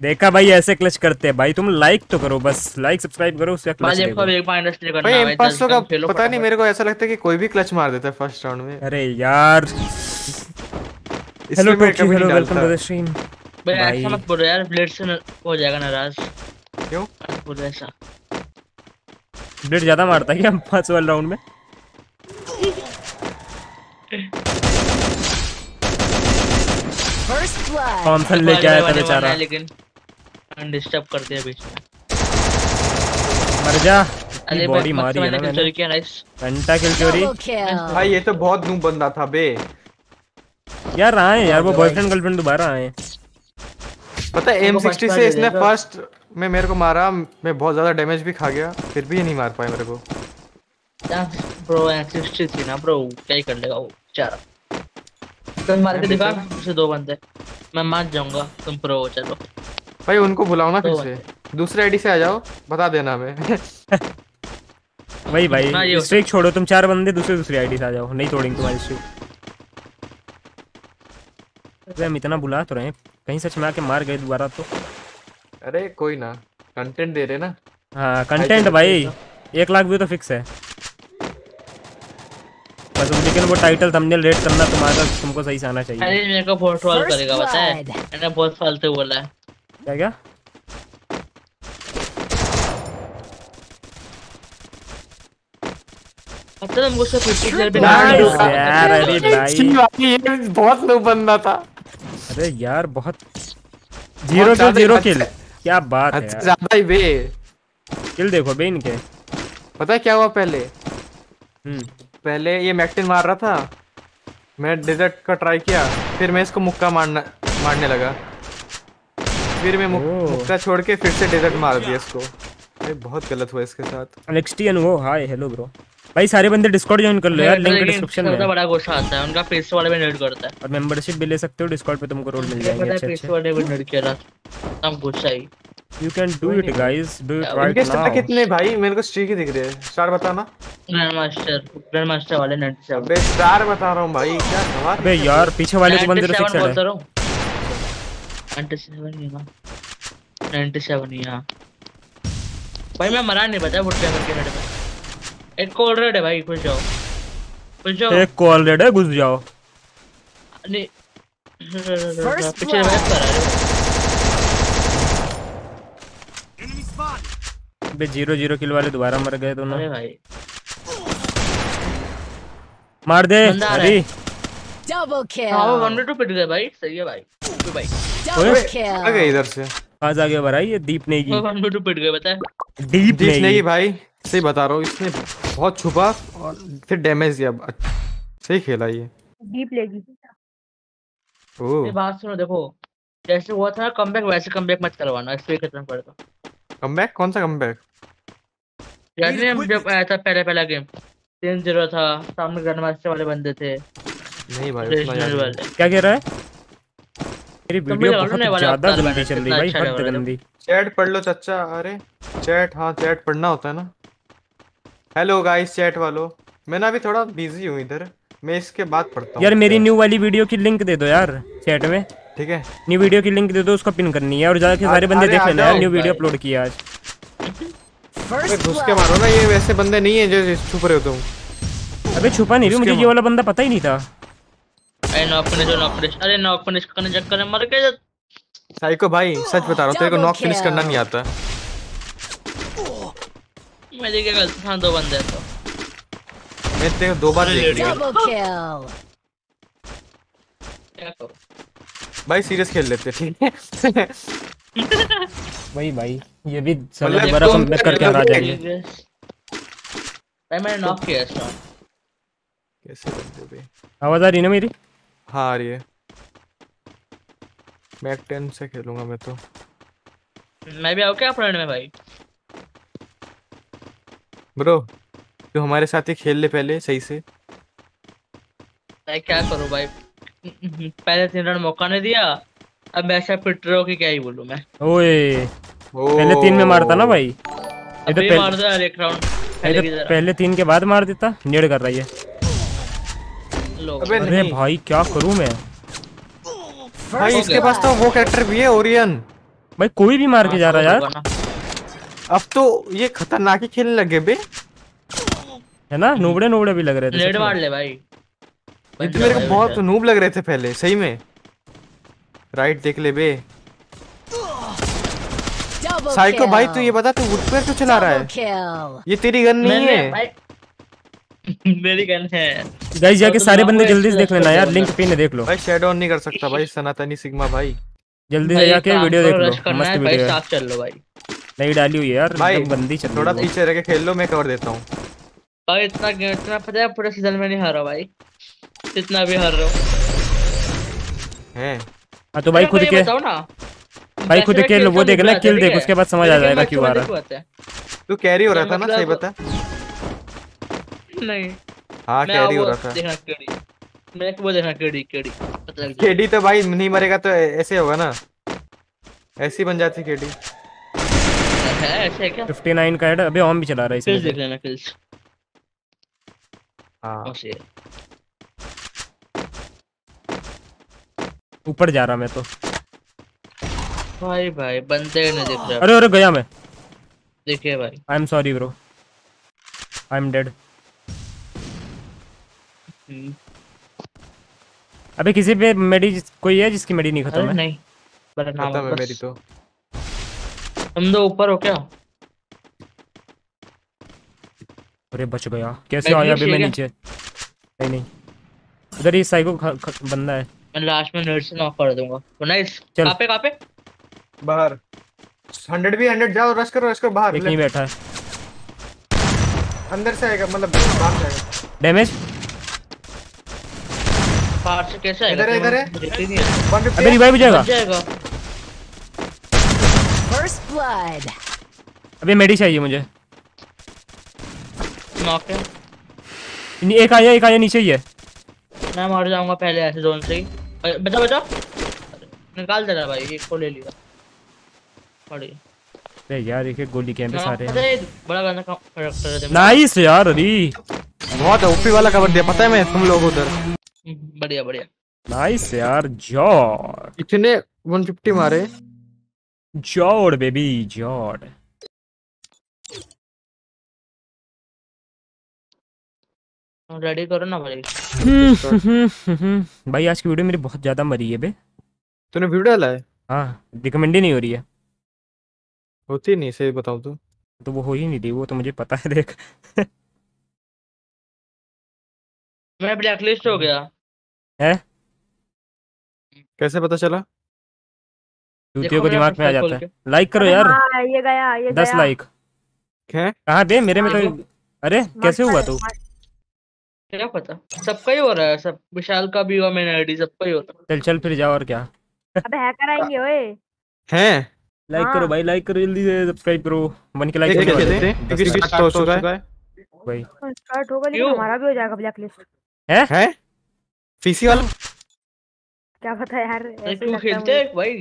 देखा भाई ऐसे क्लच करते हैं भाई, तुम लाइक तो करो बस, लाइक सब्सक्राइब करो उसका क्लच देखो। एक बार इंडस्ट्री करना भाई, पाँच सौ का पता नहीं मेरे को ऐसा लगता है कि कोई भी क्लच मार देता है फर्स्ट राउंड में। अरे यार hello Toki, hello welcome to the stream. भाई ऐसा मत बोलो यार, ब्लेड से हो जाएगा नाराज। क्यों बोल ऐसा, ब्लेड ज्यादा मारता है क्या पांच वाले राउंड में? फर्स्ट ब्लड कौन सा लेके आया था बेचारा, लेकिन डिस्टर्ब कर दिया बीच में, मर जा। अरे बॉडी मारी है ना मैंने, चोरी किया नाइस घंटा किल चोरी। भाई ये तो बहुत नूब बंदा था बे यार। आए यार वो बॉयफ्रेंड गर्लफ्रेंड दोबारा आए, पता है एम सिक्स्टी से इसने फर्स्ट में मेरे को मारा, मैं बहुत ज्यादा डैमेज भी खा गया, फिर भी ये नहीं मार पाया मेरे को। ब्रो एम सिक्स्टी थी ना ब्रो, क्या ही कर लेगा वो बेचारा। तुम मार के दिखा उसे दो बंदे, मैं मान जाऊंगा तुम प्रो हो। चलो भाई उनको बुलाओ ना, फिर से दूसरे आईडी से आ जाओ, बता देना हमें। भाई भाई स्ट्रीक छोड़ो, तुम चार बंदे दूसरे दूसरे आईडी से आ जाओ, नहीं तोड़ेंगे तुम्हारी स्ट्रीक। हम इतना बुला तो रहे हैं, कहीं सच में आके मार गए दोबारा तो। अरे कोई ना, कंटेंट दे रहे ना। हाँ कंटेंट भाई, एक लाख व्यू तो फिक्स है बस, लेकिन वो टाइटल थंबनेल रेट करना तुम्हारा तुमको सही से आना चाहिए। अरे मेरे को फोर्थ वॉल करेगा, पता है मैंने बहुत फालतू बोला है। क्या क्या अच्छा, तुमको सब फिफ्टी पे यार। अरे भाई ये बहुत लो बंदा था। अरे यार बहुत जीरो किल, जीरो किल, क्या बात है यार, ज्यादा ही बे किल। देखो बे इनके, पता है क्या हुआ पहले, हम्म पहले ये मैक्टिन मार रहा था, मैं डेजर्ट का ट्राई किया, फिर मैं इसको मुक्का मारना मारने लगा, फिर मैं मुक, मुक्का छोड़ के फिर से डेजर्ट मार दिया इसको। भाई बहुत गलत हुआ इसके साथ। एनएक्सटी अनुभव हाय हेलो ब्रो। भाई सारे बंदे डिस्कॉर्ड ज्वाइन कर लो यार, लिंक डिस्क्रिप्शन में है। बड़ा गोशा आता है उनका, पेस वाले में नेट करता है, और मेंबरशिप भी ले सकते हो डिस्कॉर्ड पे, तुमको रोल मिल जाएंगे अच्छे अच्छे। पेस वाले में नेट किया नाम गोशा ही। You can do it guys, do it right now. कितने कितने भाई, मेरे को स्ट्रीक ही दिख रहे हैं। स्टार बताना ग्रैंड मास्टर, ग्रैंड मास्टर वाले नेट से। अबे स्टार बता रहा हूं भाई, क्या सवाल। अबे यार पीछे वाले तो बंदे फिक्स है। सत्तानवे नहीं ना, सत्तानवे नहीं हां भाई, मैं मरा नहीं बचा फुट पे करके नेट। एक कॉल रेड है भाई, घुस जाओ घुस जाओ, एक कॉल रेड है घुस जाओ। अरे पीछे रिवाइव कर रहा है। एनिमी स्पॉट बे, जीरो जीरो किल वाले दोबारा मर गए दोनों। अरे भाई मार दे, अरे डबल किल। हां वन टू पिट गए भाई, सही है भाई। तो भाई डबल किल आ गए इधर से, आज आ गए भाई। ये दीप नहीं की वन टू पिट गए, पता है दीप नहीं की भाई, सही बता रहा हूँ। इसने बहुत छुपा और फिर डैमेज दिया, सही खेला ये। डीप लेगी। ओह बात सुनो, देखो जैसे हुआ था कमबैक, वैसे कमबैक मत करवाना, इससे खत्म कर दो। कमबैक कौन सा कमबैक? यानी हम जब आया था पहले पहला गेम तीन जीरो था, सामने ग्रैंड मास्टर वाले बंदे थे। नहीं भाई क्या कह रहा है, मेरी वीडियो बहुत ज्यादा गंदी चल रही भाई, बहुत गंदी। चैट पढ़ लो चाचा। अरे चैट, हाँ चैट पढ़ना होता है ना। हेलो गाइस चैट वालों, मैं ना अभी थोड़ा बिजी हूँ इधर, मैं इसके बाद पढ़ता हूँ यार। मेरी न्यू वाली वीडियो की लिंक दे दो यार चैट में, ठीक है? न्यू वीडियो की लिंक दे दो, उसको पिन करनी है, और ज्यादा के सारे बंदे देख लेना यार, न्यू वीडियो अपलोड किया आज। घुस के मारो ना, ये वैसे बंदे नहीं है जो छुप रहे हो तुम। अबे छुपा नहीं, मुझे ये वाला बंदा पता ही नहीं था। अरे नॉक फिनिश, नॉक फिनिश, अरे नॉक फिनिश करने चक्कर में मर गए साइको भाई, सच बता रहा हूँ तेरे को नॉक फिनिश करना नहीं आता। मैं देख के गलत था, दो बंदे तो मैं तेरे दो बार देख लिया। क्या करो भाई, सीरियस खेल लेते ठीक है। भाई भाई ये भी साला दोबारा कमबैक करके आ जाएंगे भाई। मैंने नॉक किया इसका, कैसे बंदे बे। आवाज आ रही ना मेरी? हां आ रही है। बैक टेन से खेलूंगा मैं तो। मैं भी आऊं क्या फ्रेंड में भाई? ब्रो तो हमारे साथ ही खेल ले पहले सही से। भाई क्या करूं भाई, पहले तीन रन मौका नहीं दिया, अब ऐसा पिट रहो कि क्या ही बोलूं मैं। ओए पहले तीन में मारता ना भाई, ये तो मार दे यार एक राउंड पहले, पहले तीन के बाद मार देता। नेड कर रहा है ये। अरे भाई क्या करूं मैं भाई। इसके पास तो वो कैरेक्टर भी है ओरियन भाई, कोई भी मार के जा रहा है यार। अब तो ये खतरनाक ही खेलने लगे बे, है ना। नूबड़े नूबड़े भी लग रहे थे। लेड मार ले भाई, ये तो मेरे को बहुत नूब लग रहे थे पहले सही में। राइट देख ले बे साइको भाई। तू ये बता तू वुड पे क्यों चला रहा है? ये तेरी गन नहीं है। मेरी गन है गाइस। जाके सारे बंदे जल्दी से देख लेना यार, लिंक पिन है देख लो भाई। शेड ऑन नहीं कर सकता भाई सनातनी सिग्मा भाई। जल्दी से जाके वीडियो देख लो, मस्त वीडियो है। साफ चल लो भाई, नहीं डाली हुई है यार एकदम बंदी। चल थोड़ा पीछे रह के खेल लो, मैं कवर देता हूं भाई। इतना इतना पता है पूरे सीजन में नहीं हारा भाई, कितना भी हार रहा हूं हैं। हां तो भाई खुद के बताओ ना भाई, खुद के वो देख ना किल देख, उसके बाद समझ आ जाएगा क्यों आ रहा है। तू कैरी हो रहा था ना सही बता? नहीं हां कैरी हो रहा था। देखना केडी, मैं को देखना केडी केडी पता लग। केडी तो भाई नहीं मरेगा तो ऐसे होगा ना, ऐसी बन जाती केडी। है ऐसे क्या उनसठ का हेड। अबे ऑन भी चला रहा है इसमें, किल्स देख लेना किल्स। ऊपर जा रहा मैं तो भाई। भाई बंदे नहीं दिख रहा। अरे अरे गया मैं। देखिए भाई I am sorry bro, I am dead. अबे किसी पे मेडी कोई है जिसकी मेडी नहीं खत्म है? नहीं पर नाम है मेरी तो। हम दो ऊपर हो क्या? अरे बच गया कैसे आया बे मैं नीचे। नहीं नहीं उधर ही साइको बंदा है। मैं लास्ट में नर्स नॉक कर दूंगा। नाइस। कहां पे कहां पे? बाहर। सौ भी सौ जाओ, रश करो रश करो। बाहर एक ही बैठा है, अंदर से आएगा मतलब बाहर जाएगा। डैमेज बाहर से कैसे आएगा? इधर इधर है। अबे रिवाइव हो जाएगा जाएगा। First blood. अबे मेडी चाहिए मुझे। नॉक है एक आया, एक आया नीचे ही है। मैं मार जाऊंगा पहले ऐसे जोन से ही। बचा बचा निकाल दे रहा भाई, एक को ले लिया। अरे अरे यार एक एक गोली के पे सारे हैं। बड़ा गंदा करैक्टर है। नाइस यार, अरे बहुत ओपी वाला कवर दिया पता है मैं। तुम लोग उधर बढ़िया बढ़िया। नाइस यार जॉर्ड, इतने एक सौ पचास मारे जॉर्ड बेबी जॉर्ड। रेडी करो ना भाई। भाई आज की वीडियो मेरी बहुत ज्यादा मरी है बे। तूने वीडियो डाला है? हां रिकमेंड ही नहीं हो रही है, होती नहीं सही बताऊं तो। तो वो हो ही नहीं रही, वो तो मुझे पता है देख। मैं ब्लैकलिस्ट हो गया है। कैसे पता चला? जूतियों को दिमाग में आ जाता है। लाइक करो यार। हां ये गया ये गया। दस लाइक है कहां बे मेरे में तो? अरे कैसे हुआ तू? क्या पता सबका ही हो रहा है, सब विशाल का भी हुआ, मेरा आईडी सबका ही होता है। चल चल फिर जाओ और क्या। अबे हैकर आएंगे ओए हैं। लाइक करो भाई, लाइक करो जल्दी से, सब्सक्राइब करो। वन के लाइक कर दे क्योंकि स्टार्ट हो चुका है भाई। स्टार्ट होगा लेकिन हमारा भी हो जाएगा ब्लैक लिस्ट है। है पीसी वाला क्या पता यार। तू खेलते है भाई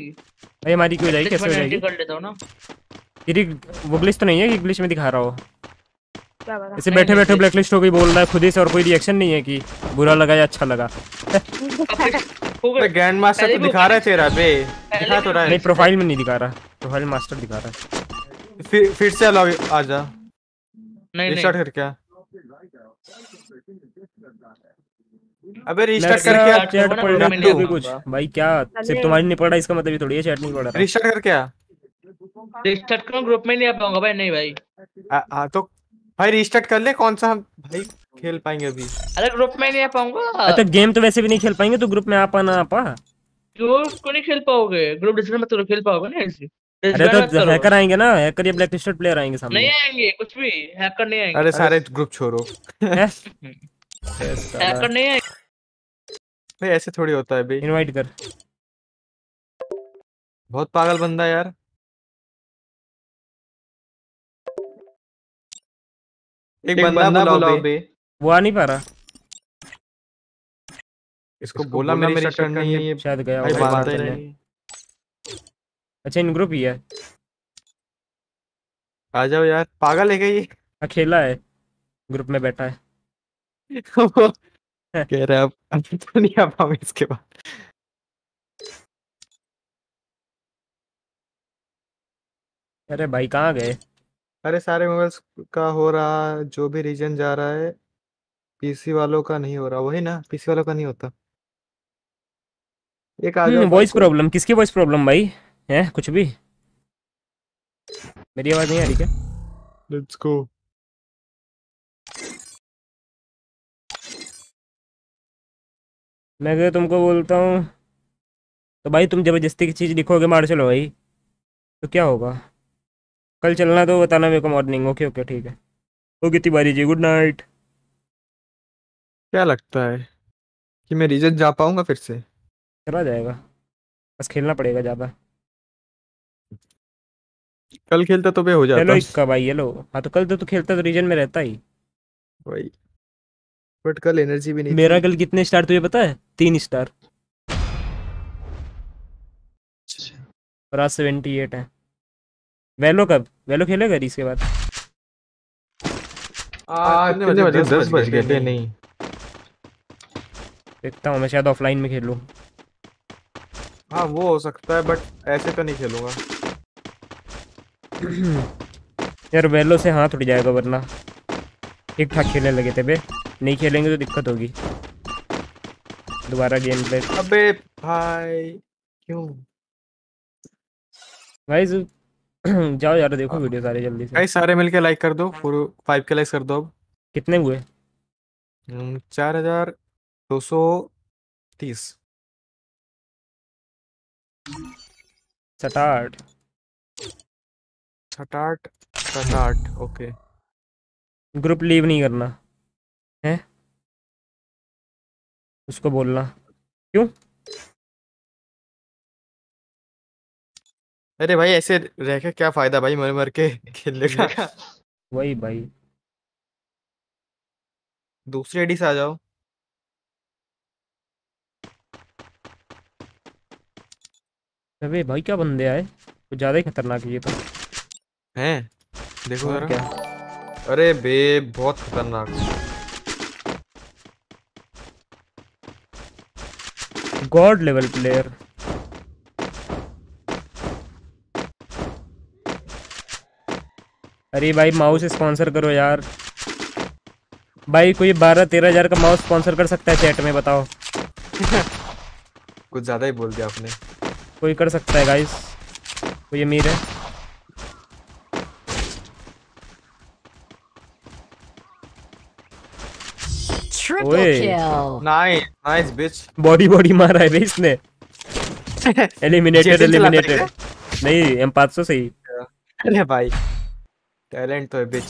भाई हमारी क्यों जाएगी? कैसे हो जाएगी कर लेता हूं ना तेरी। वो ग्लिच तो नहीं है कि ग्लिच में दिखा रहा हो? इसे बैठे बैठे ब्लैकलिस्ट हो गई बोल रहा है खुद ही से, और कोई रिएक्शन नहीं है कि बुरा लगा या अच्छा लगा। अरे ग्रैंड मास्टर तो दिखा रहा है तेरा बे, दिखा तो रहा है। नहीं प्रोफाइल में नहीं दिखा रहा, प्रोफाइल मास्टर दिखा रहा है। फिर फिर से लॉग आ जा। नहीं रिस्टार्ट कर क्या? अबे रिस्टार्ट कर क्या? चैट पढ़ नहीं है कुछ भाई क्या? सिर्फ तुम्हारी नहीं पढ़ा इसका मतलब ये थोड़ी है चैट नहीं पढ़ रहा। रिस्टार्ट कर क्या? रिस्टार्ट करो ग्रुप में नहीं आ पाऊंगा भाई। नहीं भाई हां तो भाई रीस्टार्ट कर ले। कौन सा हम भाई खेल पाएंगे अभी? अरे ग्रुप में नहीं आ पाऊंगा। अच्छा गेम तो वैसे भी नहीं खेल पाएंगे तो ग्रुप में आ पाना आ पा ग्रुप को नहीं खेल पाओगे। ग्रुप डिस्कशन में तो खेल पाओगे ना ऐसे। अरे तो हैकर आएंगे ना, हैकर या ब्लैक लिस्टेड प्लेयर आएंगे सामने। नहीं आएंगे कुछ भी हैकर नहीं आएंगे। अरे सारे ग्रुप छोड़ो। हैकर नहीं आएंगे भाई, ऐसे थोड़ी होता है बे। इनवाइट कर। बहुत पागल बंदा यार। एक बंदा बुलाओ बे, वो आ नहीं पा रहा। इसको बोला मेरी शॉट नहीं है शायद, गया भाई बात नहीं। अच्छा इन ग्रुप ही है आ जाओ यार, पागल है क्या ये? अकेला है, ग्रुप में बैठा है। कह रहा है अब तो नहीं आ पाऊंगा इसके बाद। अरे भाई कहाँ गए? अरे सारे मोबाइल्स का हो रहा, जो भी रीजन जा रहा है, पीसी वालों का नहीं हो रहा। वही ना, पीसी वालों का नहीं होता। एक आ जाओ। वॉइस प्रॉब्लम, किसकी वॉइस प्रॉब्लम भाई है? कुछ भी मेरी आवाज नहीं आ रही क्या? Let's go. मैं अगर तुमको बोलता हूँ तो भाई तुम जबरदस्ती की चीज़ लिखोगे मार चलो भाई, तो क्या होगा? कल चलना तो बताना मेरे को मॉर्निंग। ओके ओके ठीक है। Okay Tiwari ji good night. क्या लगता है कि मैं रीजन जा पाऊँगा? फिर से चला जाएगा, बस खेलना पड़ेगा ज़्यादा। कल खेलता तो बे हो जाता। चलो इसका भाई ये लो। हाँ तो कल तो तू खेलता तो रीजन में रहता ही भाई, बट कल एनर्जी भी नहीं। मेरा कल कितने स्टार तुझे पता है? तीन स्टार। और आज अठहत्तर है। वेलो कब? वेलो खेलेगा इसके बाद? आ कितने बजे? दस बज गए। नहीं देखता हूँ मैं, शायद ऑफलाइन में खेलूं। हाँ वो हो सकता है, बट ऐसे तो नहीं खेलूंगा यार। वेलो से हाथ उठ जाएगा, वरना ठीक ठाक खेलने लगे थे बे। नहीं खेलेंगे तो दिक्कत होगी दोबारा गेम प्ले। अबे भाई क्यों? गाइस जाओ यार देखो वीडियो सारे जल्दी से। गाइस सारे मिलके लाइक कर दो। फाइव के लाइक कर दो। अब कितने हुए? चार हजार दो सौ तीस सटाट सटाट सटाट। ओके ग्रुप लीव नहीं करना है, उसको बोलना क्यों? अरे भाई ऐसे रह के क्या फायदा भाई, मर मर के खेलने का। वही भाई दूसरी आईडी से आ जाओ। अबे भाई क्या बंदे आए, कुछ ज्यादा ही खतरनाक है ये तो। हैं देखो यार क्या। अरे बे बहुत खतरनाक गॉड लेवल प्लेयर। अरे भाई माउस स्पॉन्सर करो यार। भाई कोई बारह तेरह हजार का माउस स्पॉन्सर कर सकता है? चैट में बताओ। कुछ ज्यादा ही बोल दिया आपने। कोई कर सकता है गाइस, कोई अमीर है। Nice nice bitch. Body body मारा है इसने। Eliminated eliminated. नहीं एम पाँच सौ सही। अरे भाई टैलेंट तो है बिच।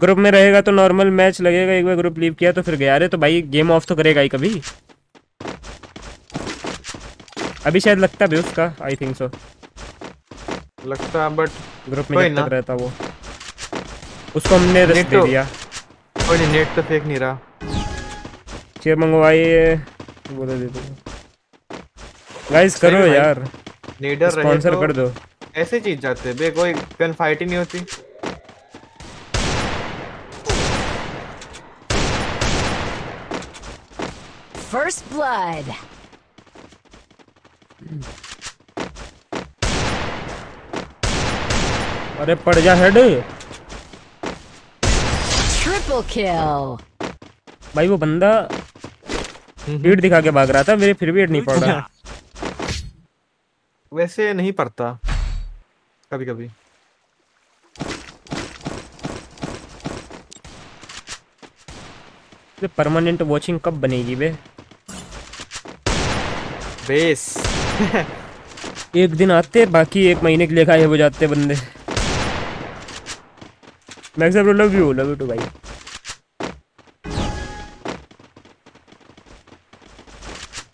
ग्रुप में रहेगा तो नॉर्मल मैच लगेगा, एक बार ग्रुप लीव किया तो फिर गया। अरे तो भाई गेम ऑफ तो करेगा ही कभी। अभी शायद लगता भी उसका, आई थिंक सो लगता, बट ग्रुप में नहीं रहता वो। उसको हमने रेस्ट दे दिया। और नेट तो फेक नहीं रहा। चेयर मंगवाई बोला दे दो। गाइस करो यार, लीडर स्पॉन्सर कर दो। ऐसे जीत जाते बे, कोई गन फाइट ही नहीं होती। First blood. अरे पड़ जा हेड। Triple kill. भाई वो बंदा हेड दिखा के भाग रहा था, मेरे फिर भी हेड नहीं पड़ा। वैसे नहीं पड़ता कभी कभी। ये परमानेंट वॉचिंग कब बनेगी बे? बेस। एक दिन आते, बाकी एक महीने के लिए गायब हो जाते बंदे। Max bro love you, love you too भाई।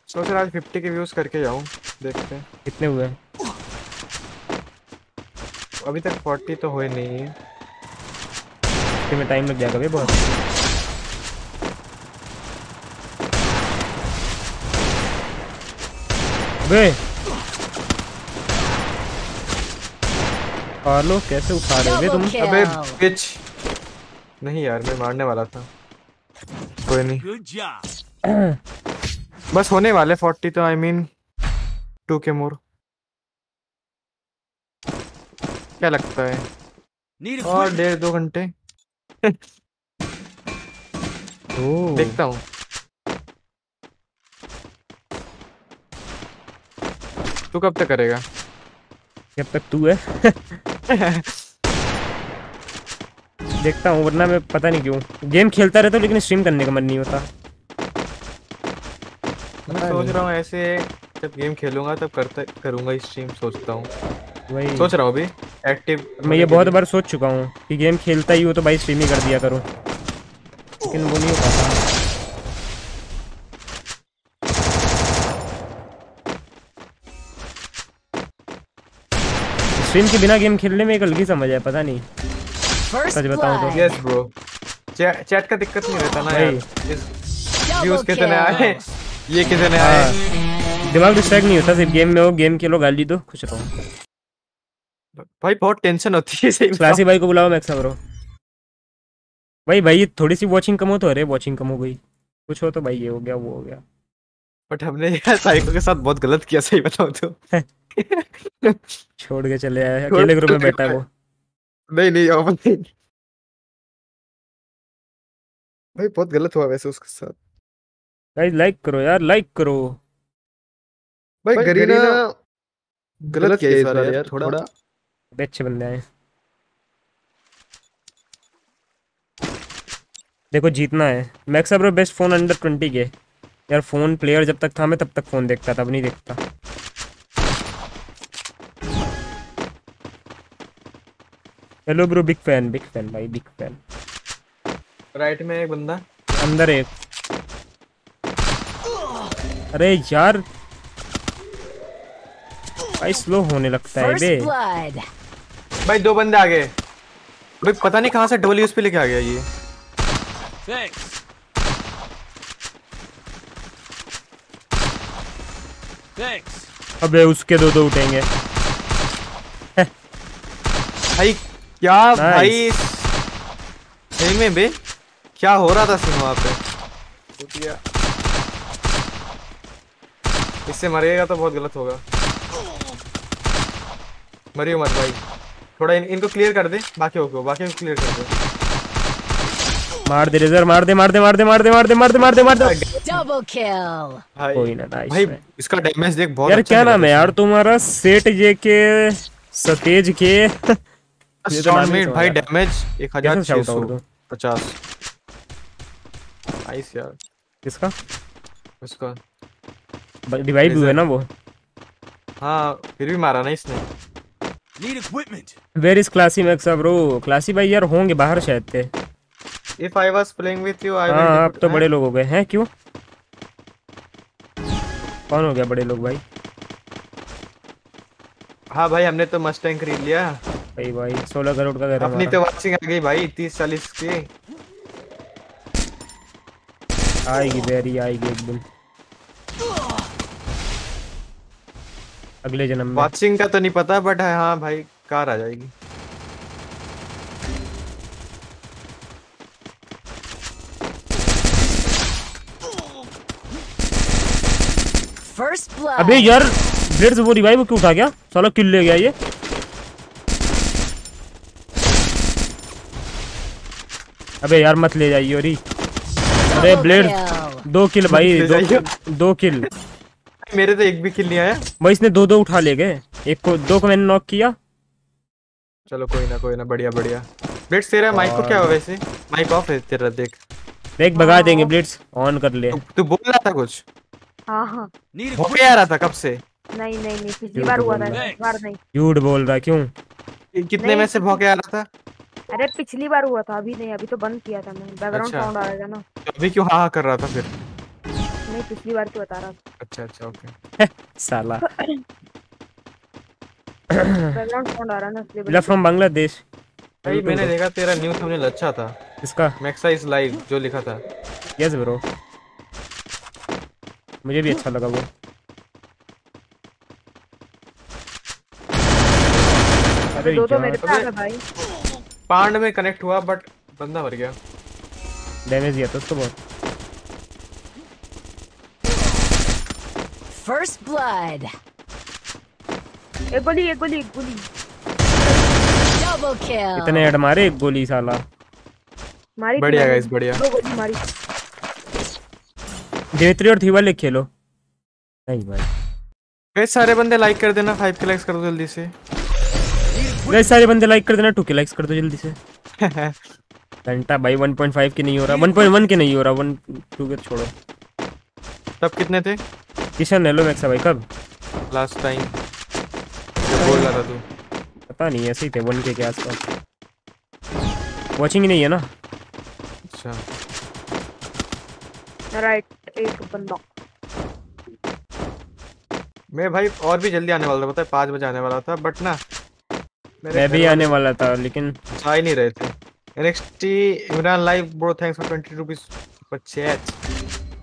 सोच रहा आज पचास के व्यूज करके जाऊं, देखते हैं कितने हुए हैं। अभी तक चालीस तो हुए नहीं है, इसमें टाइम लग जाएगा भाई बहुत। बे पालो कैसे उठा रहे हो तुम? अबे पिच नहीं यार, मैं मारने वाला था। कोई नहीं बस होने वाले चालीस तो आई मीन टू के मोर। क्या लगता है और डेढ़ दो घंटे देखता हूँ। तू कब तक करेगा? जब तक तू है देखता हूँ, वरना मैं पता नहीं क्यों गेम खेलता रहता हूँ लेकिन स्ट्रीम करने का मन नहीं होता। मैं सोच रहा हूँ ऐसे जब गेम खेलूंगा तब करता करूंगा स्ट्रीम, सोचता हूँ वही सोच रहा हूँ अभी एक्टिव। मैं ये बहुत बार सोच चुका हूँ कि गेम खेलता ही हो तो भाई स्ट्रीम ही कर दिया करो, लेकिन वो नहीं हो पाता। स्ट्रीम के बिना गेम खेलने में एक अलग ही समझ है, पता नहीं सच बताऊं तो। यस ब्रो, चैट का दिक्कत नहीं रहता ना यार, व्यूज कितने आए ये कितने आए, दिमाग डिस्ट्रैक्ट नहीं होता। सिर्फ गेम में हो, गेम खेलो, गाली दो, खुश रहो। भाई बहुत टेंशन होती है सही। क्लासी भाई को बुलाओ, मैक्सा ब्रो। भाई भाई थोड़ी सी वाचिंग कम हो तो, अरे वाचिंग कम हो गई, कुछ हो तो भाई ये हो गया वो हो गया। बट हमने यार साइको के साथ बहुत गलत किया सही बताऊं तो छोड़ के चले आए, अकेले ग्रुप में बैठा है वो। नहीं नहीं अपन भाई बहुत गलत हुआ वैसे उसके साथ। गाइस लाइक करो यार, लाइक करो। भाई गरीना गलत किया इस बार यार थोड़ा। बड़े अच्छे बंदे आए, देखो जीतना है। Max bro best phone under twenty के यार। फोन प्लेयर जब तक था मैं तब तक फोन देखता था, अब नहीं देखता। Hello bro, big fan big fan भाई बिग फैन। राइट में एक बंदा, अंदर एक। अरे यार भाई स्लो होने लगता है बे। भाई दो बंदे आ गए भाई, पता नहीं कहां से डबल उस पे लेके आ गया ये। Thanks. Thanks. अबे उसके दो दो उठेंगे भाई। क्या भाई सही में बे क्या हो रहा था सीन वहाँ पे? इससे मरेगा तो बहुत गलत होगा। मरियो मत भाई, थोड़ा इन, इनको क्लियर कर दे, बाकियों को बाकियों को क्लियर कर दे। मार दे रेजर, मार दे मार दे मार दे मार दे मार दे मार दे मार दे मार दे। Double kill. कोई ना नाइस भाई, इसका डैमेज देख बहुत। यार क्या नाम है यार तुम्हारा? सेट जे के सतेज के भाई। डैमेज एक हजार छह सौ पचास। नाइस यार। किसका? उसका रिवाइव हुआ है ना वो। हाँ फिर भी मारा ना इसने। Need equipment. Where is classy Max bro? Classy भाई यार होंगे बाहर शायद थे। If I was playing with you I will. हां आप तो बड़े लोग हो गए हैं। क्यों कौन हो गया बड़े लोग भाई? हाँ भाई हमने तो मस्टैंग खरीद लिया भाई। भाई सोलह करोड़ का घर अपनी तो वाचिंग आ गई भाई तीस चालीस के आएगी। वेरी आएगी एकदम अगले जन्म में। वाचिंग का तो नहीं पता बट हाँ भाई कार आ जाएगी। First blood. अबे यार ब्लेड से वो रिवाइव क्यों उठा गया? साला किल ले गया ये। अबे यार मत ले जाइए। और अरे ब्लेड दो किल भाई, दो, दो किल। मेरे तो एक भी किल नहीं आया भाई। इसने दो दो उठा ले गए, एक को दो को मैंने नॉक किया। चलो कोई ना कोई ना, बढ़िया बढ़िया। ब्लेड्स तेरा और... माइक को क्या हुआ वैसे? माइक ऑफ है तेरा, देख देख भगा देंगे। ब्लेड्स ऑन कर ले। तू बोल रहा था कुछ? हां हां हो गया रहा था कब से। नहीं नहीं नहीं पिछली बार हुआ था, इस बार नहीं। झूठ बोल रहा है क्यों? कितने में से भौंके आ रहा था? अरे पिछली बार हुआ था, अभी नहीं। अभी तो बंद किया था मैंने, बैकग्राउंड साउंड आ रहा था ना। अभी क्यों हां कर रहा था फिर? नहीं पिछली बार क्यों बता रहा था। अच्छा अच्छा ओके साला बैकग्राउंड साउंड आ रहा ना इसलिए। लव फ्रॉम बांग्लादेश भाई। मैंने देखा तेरा न्यू थंबनेल अच्छा था। इसका मैक्सा इज लाइव जो लिखा था। यस ब्रो मुझे भी अच्छा लगा वो। अरे दो दो मेरे पास है भाई। पांड में कनेक्ट हुआ बट बंदा मर गया, डैमेज दिया था उसको बहुत। First blood. एक गोली एक गोली एक गोली डबल किल। इतने हेड मारे एक गोली साला मारी। बढ़िया गाइस बढ़िया, दो गोली मारी। देवत्री और थीवा ले खेलो। नहीं भाई गाइस सारे बंदे लाइक कर देना, फाइव के लाइक्स कर दो जल्दी से। गाइस सारे बंदे लाइक कर देना, टू के लाइक्स कर दो जल्दी से। घंटा भाई वन पॉइंट फाइव के नहीं हो रहा, वन पॉइंट वन के नहीं हो रहा, वन टू के छोड़ो। तब कितने थे किशन हेलो मैक्स भाई? कब लास्ट टाइम जब बोल रहा था तू? पता नहीं ऐसे ही थे वन के के आसपास। वॉचिंग ही नहीं है ना? अच्छा राइट। एक बंदा मैं भाई और भी जल्दी आने वाला था, पता है पाँच बजे आने वाला था बट ना मैं भी आने वाला था लेकिन आ ही नहीं रहे थे। N X T Imran live bro thanks for twenty rupees पर चैट।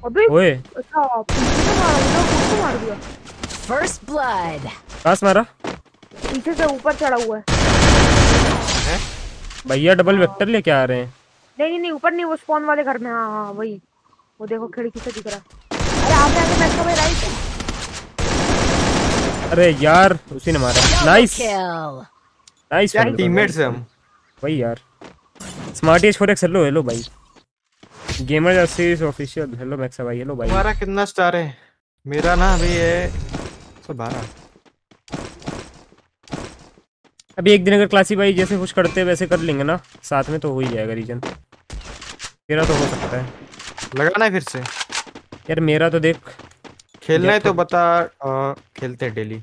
अबे ओए अच्छा मार मार दिया। First blood. पास मारा पीछे से, ऊपर चढ़ा हुआ है हैं भैया। डबल वेक्टर लेके आ रहे हैं। नहीं नहीं नहीं ऊपर नहीं, वो स्पॉन वाले घर में। हां हां वही, वो देखो खिड़की से दिख रहा। अरे आगे आगे बैठो भाई राइट। अरे यार उसी ने मारा। Nice nice. यार टीममेट्स हैं हम भाई। यार smart edge four X hello hello भाई। गेमर जैसे सीरीज ऑफिशियल हेलो मैक्स भाई हेलो भाई। तुम्हारा कितना स्टार है? मेरा ना अभी है एक सौ बारह। अभी एक दिन अगर क्लासी भाई जैसे कुछ करते वैसे कर लेंगे ना साथ में तो हो ही जाएगा। रीजन तेरा तो हो सकता है, लगाना है फिर से यार। मेरा तो देख खेलना है तो बता। आ, खेलते हैं डेली।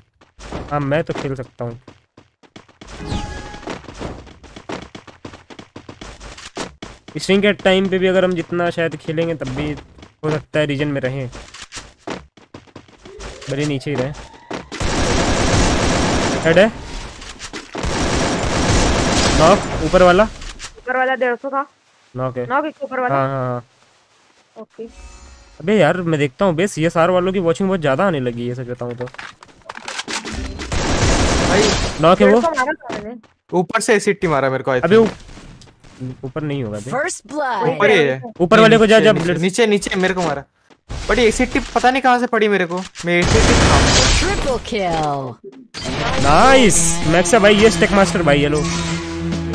हाँ मैं तो खेल सकता हूँ। स्ट्रिंग के टाइम पे भी अगर हम जितना शायद खेलेंगे तब भी हो सकता है रीजन में रहें, भले नीचे ही रहें। हेड है नॉक। ऊपर वाला ऊपर वाला डेढ़ सौ का नॉक है। नॉक इसके ऊपर वाला। हां हां ओके। अबे यार मैं देखता हूं बे सीएसआर वालों की वॉचिंग बहुत ज्यादा आने लगी है, सच बताऊं तो। भाई नॉक है वो, ऊपर से सीटी मारा मेरे को। अबे ऊपर नहीं होगा भाई, ऊपर ही है। ऊपर वाले को जा जा। नीचे नीचे मेरे को मारा बड़ी एसीटी, पता नहीं कहां से पड़ी मेरे को। मैं ACT triple kill. Nice Max भाई। ये स्टैक मास्टर भाई हेलो।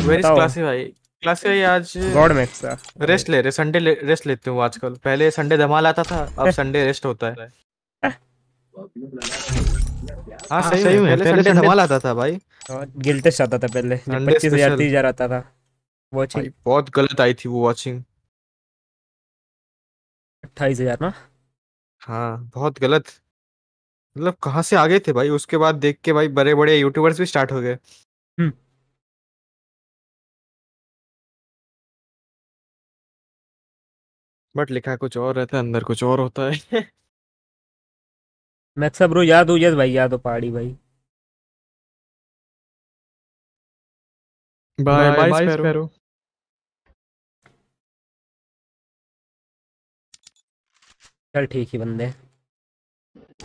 वेरी क्लासी भाई। क्लासी भाई आज गॉड मैक्स रेस्ट ले रहे। संडे रेस्ट लेते हूं आजकल, पहले संडे धमाल आता था अब संडे रेस्ट होता है। हां सही में पहले संडे धमाल आता था भाई, गिल्टेश आता था पहले पच्चीस हज़ार तीस हज़ार आता था। वॉचिंग बहुत गलत आई थी वो वॉचिंग अट्ठाईस हज़ार ना। हाँ बहुत गलत, मतलब कहाँ से आ गए थे भाई। उसके बाद देख के भाई बड़े बड़े यूट्यूबर्स भी स्टार्ट हो गए। बट लिखा कुछ और रहता है, अंदर कुछ और होता है। मैक्स ब्रो याद हो यस भाई याद हो पहाड़ी भाई। Bye bye sparrow. चल ठीक ही बंदे।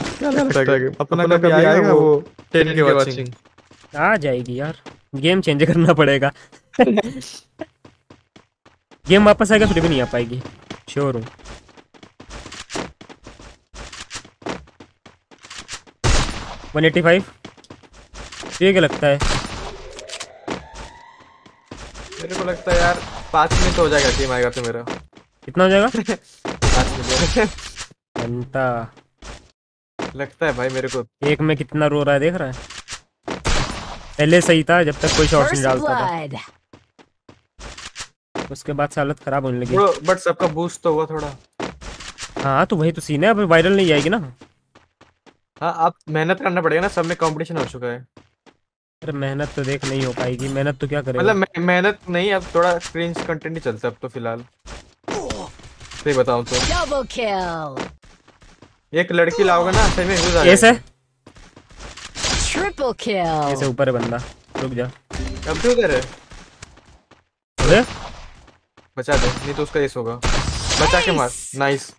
क्या लगता है अपना कभी आएगा वो टेन की वाचिंग? आ जाएगी यार, गेम चेंज करना पड़ेगा। गेम वापस आएगा फिर भी नहीं आ पाएगी, श्योर हूँ। वन एटी फाइव ये क्या लगता है? मेरे को लगता है यार पाँच मिनट हो जाएगा गेम आएगा तो। मेरा कितना हो जाएगा? घंटा लगता है भाई मेरे को। एक में कितना रो रहा है देख रहा है? पहले सही था जब तक कोई शॉट्स नहीं डालता था, उसके बाद से हालत खराब होने लगी। बट सबका बूस्ट तो हुआ थोड़ा। हाँ तो वही तो सीन है, अब वायरल नहीं आएगी ना। हाँ आप मेहनत करना पड़ेगा ना, सब में कॉम्पिटिशन हो चुका है। अरे मेहनत तो देख नहीं हो पाएगी। मेहनत तो क्या करेगा, मतलब मेहनत नहीं। अब थोड़ा क्रिंज कंटेंट ही चलता है अब तो फिलहाल, सही बताऊं तो। एक लड़की लाओगे ना सही में गुजार ऐसे ट्रिपल किल। ऐसे ऊपर है बंदा, रुक जा। अब क्यों कर रहे? बचा दे नहीं तो उसका एस होगा। बचा के मार। Nice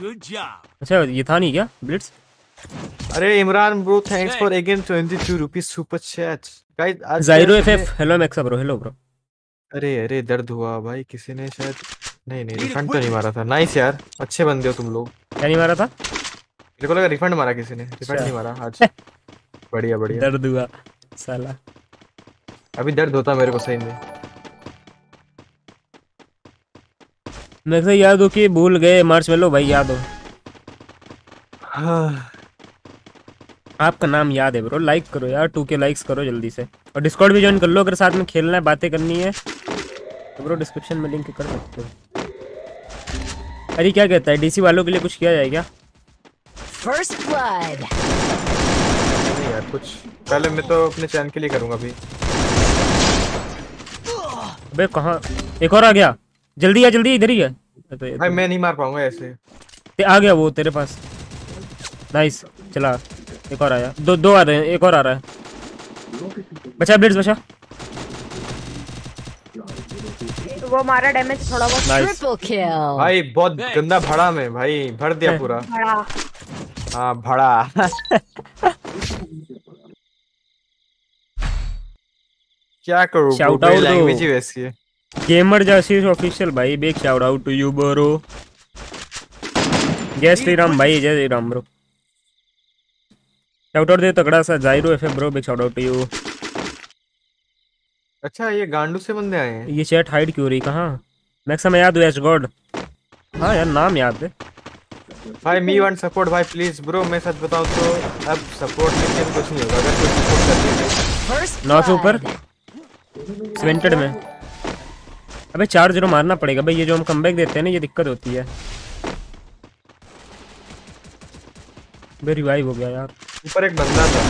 good job. अच्छा ये था नहीं क्या ब्लिट्स? अरे Imran bro thanks for again twenty two rupees super chat guys. ज़ायरो FF hello मैक्सा bro hello bro. अरे अरे दर्द हुआ भाई, किसी ने शायद नहीं नहीं रिफंड तो नहीं मारा था। नाइस यार अच्छे बंदे हो तुम लोग। क्या नहीं मारा था? मेरे को लगा रिफंड मारा किसी ने। रिफंड नहीं मारा आज। बढ़िया बढ़िया। दर्द हुआ साला, अभी दर्द होता मेरे को सही में। मैक्सा याद हो कि भूल गए मार्च वेलो भाई याद हो। हाँ। आपका नाम याद है ब्रो, लाइक करो यार टू के लाइक्स करो जल्दी से, और डिस्कॉर्ड भी ज्वाइन कर लो अगर साथ में खेलना है बातें करनी है तो ब्रो डिस्क्रिप्शन में लिंक कर सकते हो। अरे क्या कहता है डीसी वालों के लिए कुछ किया जाए क्या? फर्स्ट ब्लड नहीं यार कुछ, पहले मैं तो अपने चैनल के लिए करूंगा अभी। अबे कहां एक और आ गया, जल्दी आ जल्दी इधर ही है। भाई मैं नहीं मार पाऊंगा ऐसे। ते आ गया वो तेरे पास। नाइस चला, एक और आया, दो दो आ रहे हैं, एक और आ रहा है। बचा ब्लेड्स बचा। वो मारा डैमेज थोड़ा बहुत। Triple kill. भाई बहुत गंदा भड़ा में भाई भर दिया पूरा। हाँ भड़ा। क्या करूँ? शाउट आउट लैंग्वेज ही वैसी है। गेमर जासीस ऑफिशियल भाई big shout out to you bro. Jai Shri Ram भाई Jai Shri Ram bro. Shout out दे तगड़ा सा जायरो FF bro big shout out to you. अच्छा ये गांडू से बंदे आए हैं। ये चैट हाइड क्यों रही? कहां मैक्स हमें याद वेस्ट गॉड। हां यार नाम याद है भाई। मी वांट सपोर्ट भाई प्लीज ब्रो। मैं सच बताऊं तो अब सपोर्ट में कुछ नहीं होगा अगर कोई सपोर्ट कर दे। नॉट ऊपर सेवेंटेड में अबे चार जीरो मारना पड़ेगा भाई। ये जो हम कमबैक देते हैं ना ये दिक्कत होती है। बे रिवाइव हो गया यार। ऊपर एक बंदा था।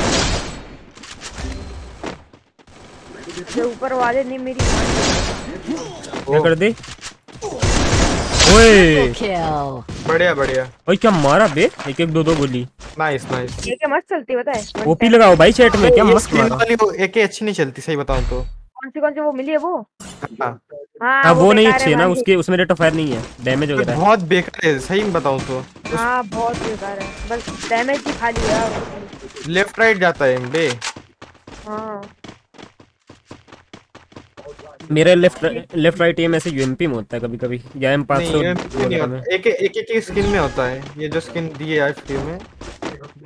जो ऊपर वाले ने मेरी क्या कर दी? ओए बढ़िया बढ़िया। ओए क्या मारा बे, एक एक दो दो गोली। Nice nice. ये क्या मस्त चलती बताए। ओपी लगाओ भाई चैट में, क्या मस्त वाली वो एक अच्छी नहीं चलती सही बताऊं तो। कौन सी कौन सी वो मिली है वो? हाँ हाँ वो, वो नहीं अच्छी है ना उसके, उसमें रेट ऑफ फायर नहीं है, डैमेज वगैरह है। बहुत बेकार है सही बताऊं तो। हाँ बहुत बेकार है, बस डैमेज ही खाली है। लेफ्ट राइट जाता है एमडी। हाँ मेरे लेफ्ट लेफ्ट राइट एम ऐसे यूएमपी में होता है कभी कभी, या एम पाँच सौ एक एक एक स्किन में होता है। ये जो स्किन दी है आज फ्री में,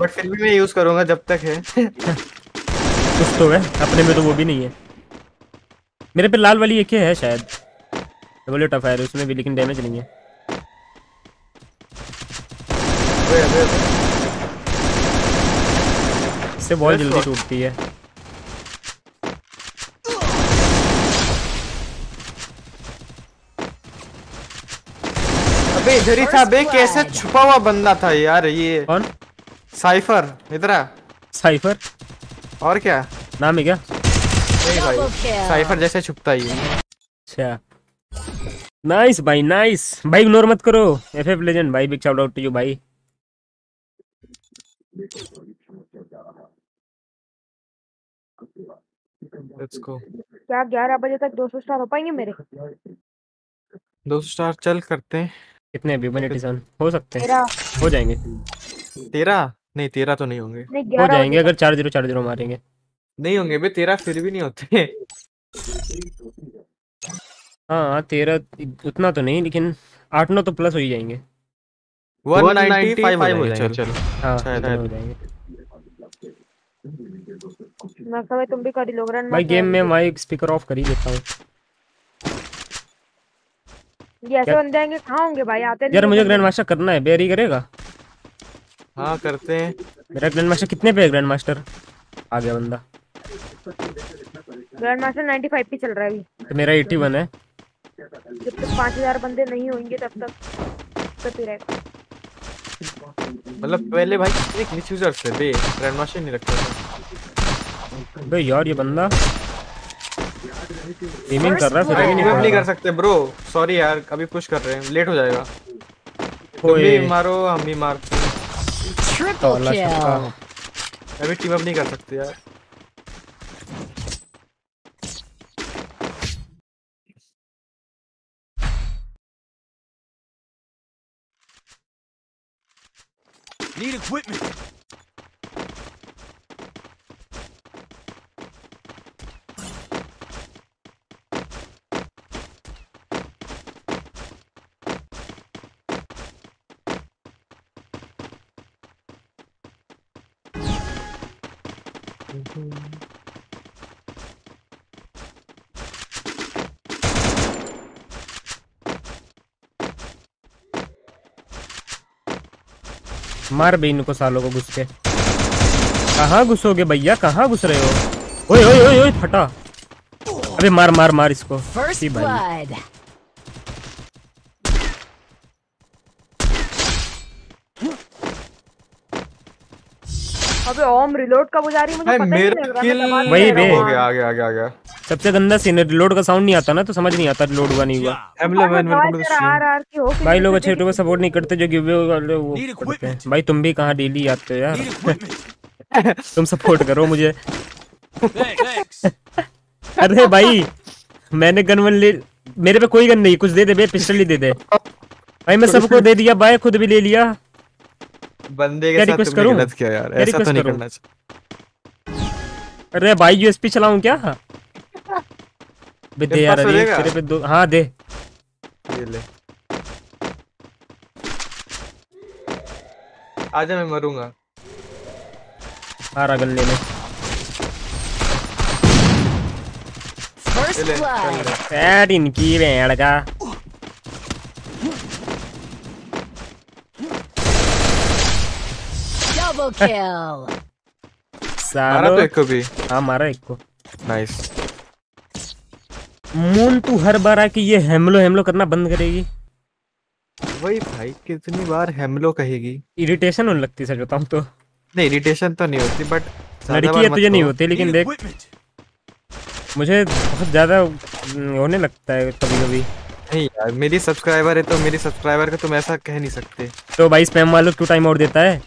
बट फिर भी मैं यूज करूंगा जब तक है। कुछ तो है अपने में तो वो भी नहीं है। मेरे पे लाल वाली एक है शायद, डबल टफ फायर उसमें भी, लेकिन डैमेज नहीं है। अबे अबे इससे बॉल जल्दी टूटती है। अबे इधर ही था बे, कैसे छुपा हुआ बंदा था यार ये। कौन? साइफर। इधर आ साइफर। और क्या नाम है क्या साइफर जैसे छुपता ही है। अच्छा नाइस भाई नाइस भाई। इग्नोर मत करो एफएफ लेजेंड भाई big shout out to you भाई। Let's go. क्या ग्यारह बजे तक दो सौ स्टार हो पाएंगे मेरे? दो सौ स्टार चल करते हैं। कितने अभी वन एटी सेवन हो सकते हैं? हो जाएंगे। तेरह नहीं तेरह तो नहीं होंगे, हो जाएंगे अगर चार जीरो चार जीरो मारेंगे। नहीं होंगे बे तेरह, फिर भी नहीं होते। हाँ तेरह उतना तो नहीं, लेकिन आठ नौ तो प्लस हो ही जाएंगे। वन नाइन्टी फाइव हो जाएंगे। चलो हाँ हो जाएंगे। मैं कभी तुम भी कर लोग रन भाई गेम में। माइक स्पीकर ऑफ कर ही देता हूँ। ये ऐसे बंदे आएंगे कहाँ होंगे भाई? आते नहीं यार मुझे ग्रैंड मास्टर करना है। बेरी करेगा? हाँ करते हैं। मेरा ग्रैंड मास्टर कितने पे है? ग्रैंड मास्टर आ गया बंदा। ग्रैंड मास्टर नाइन्टी फाइव पे चल रहा है अभी, मेरा एटी वन है। जब तक पाँच हज़ार बंदे नहीं होंगे तब तक तब ही रहेगा। मतलब पहले भाई एक मिस यूजर से बे ग्रैंड मास्टर नहीं रखता था बे यार। ये बंदा गेमिंग कर रहा है, फिर भी नहीं कर सकते ब्रो। सॉरी यार अभी पुश कर रहे हैं, लेट हो जाएगा। तुम भी मारो हम भी मारते हैं, अभी टीम अप नहीं कर सकते यार। Need equipment. मार भी इनको सालों को घुस के। कहाँ घुसोगे भैया, कहाँ घुस रहे हो? ओए ओए ओए ओए फटा। अबे मार मार मार इसको। सी भाई अबे ओम रिलोड कब हो जा रही है मुझे पता नहीं लग रहा। वही बे हो गया, आ गया आ गया आ गया। सबसे गंदा सीन है, रिलोड का साउंड नहीं आता ना तो समझ नहीं आता रिलोड हुआ नहीं हुआ। भाई लोग अच्छे यूट्यूबर सपोर्ट नहीं करते, जो गिव अवे वाले वो करते हैं। भाई तुम भी कहां डेली आते हो यार, तुम सपोर्ट करो मुझे। अरे भाई मैंने गन वन ले, मेरे पे कोई गन नहीं, कुछ दे दे बे, पिस्टल ही दे दे भाई। मैं सबको दे दिया भाई, खुद भी ले लिया। बंदे के साथ तुमने गलत किया यार, ऐसा तो नहीं करना चाहिए। अरे भाई यूएसपी चलाऊं क्या? दे यार, अरे तेरे पे दो। हाँ दे, ये ले। आजा मैं मरूंगा। हारा गन ले ले, ले, ले। पैड इनकी भेड़ का। मारा तो एक को भी। हाँ मारा एक को। नाइस। मून तू हर बार आके ये हेमलो हेमलो करना बंद करेगी। वही भाई कितनी बार हेमलो कहेगी। इरिटेशन होने लगती, सच बताऊं तो। नहीं इरिटेशन तो नहीं होती, बट लड़की है तुझे नहीं होती, लेकिन देख मुझे बहुत ज्यादा होने लगता है कभी कभी। नहीं यार मेरी सब्सक्राइबर है तो मेरी सब्सक्राइबर का तुम ऐसा कह नहीं सकते। तो भाई स्पैम वालों को टाइम आउट देता है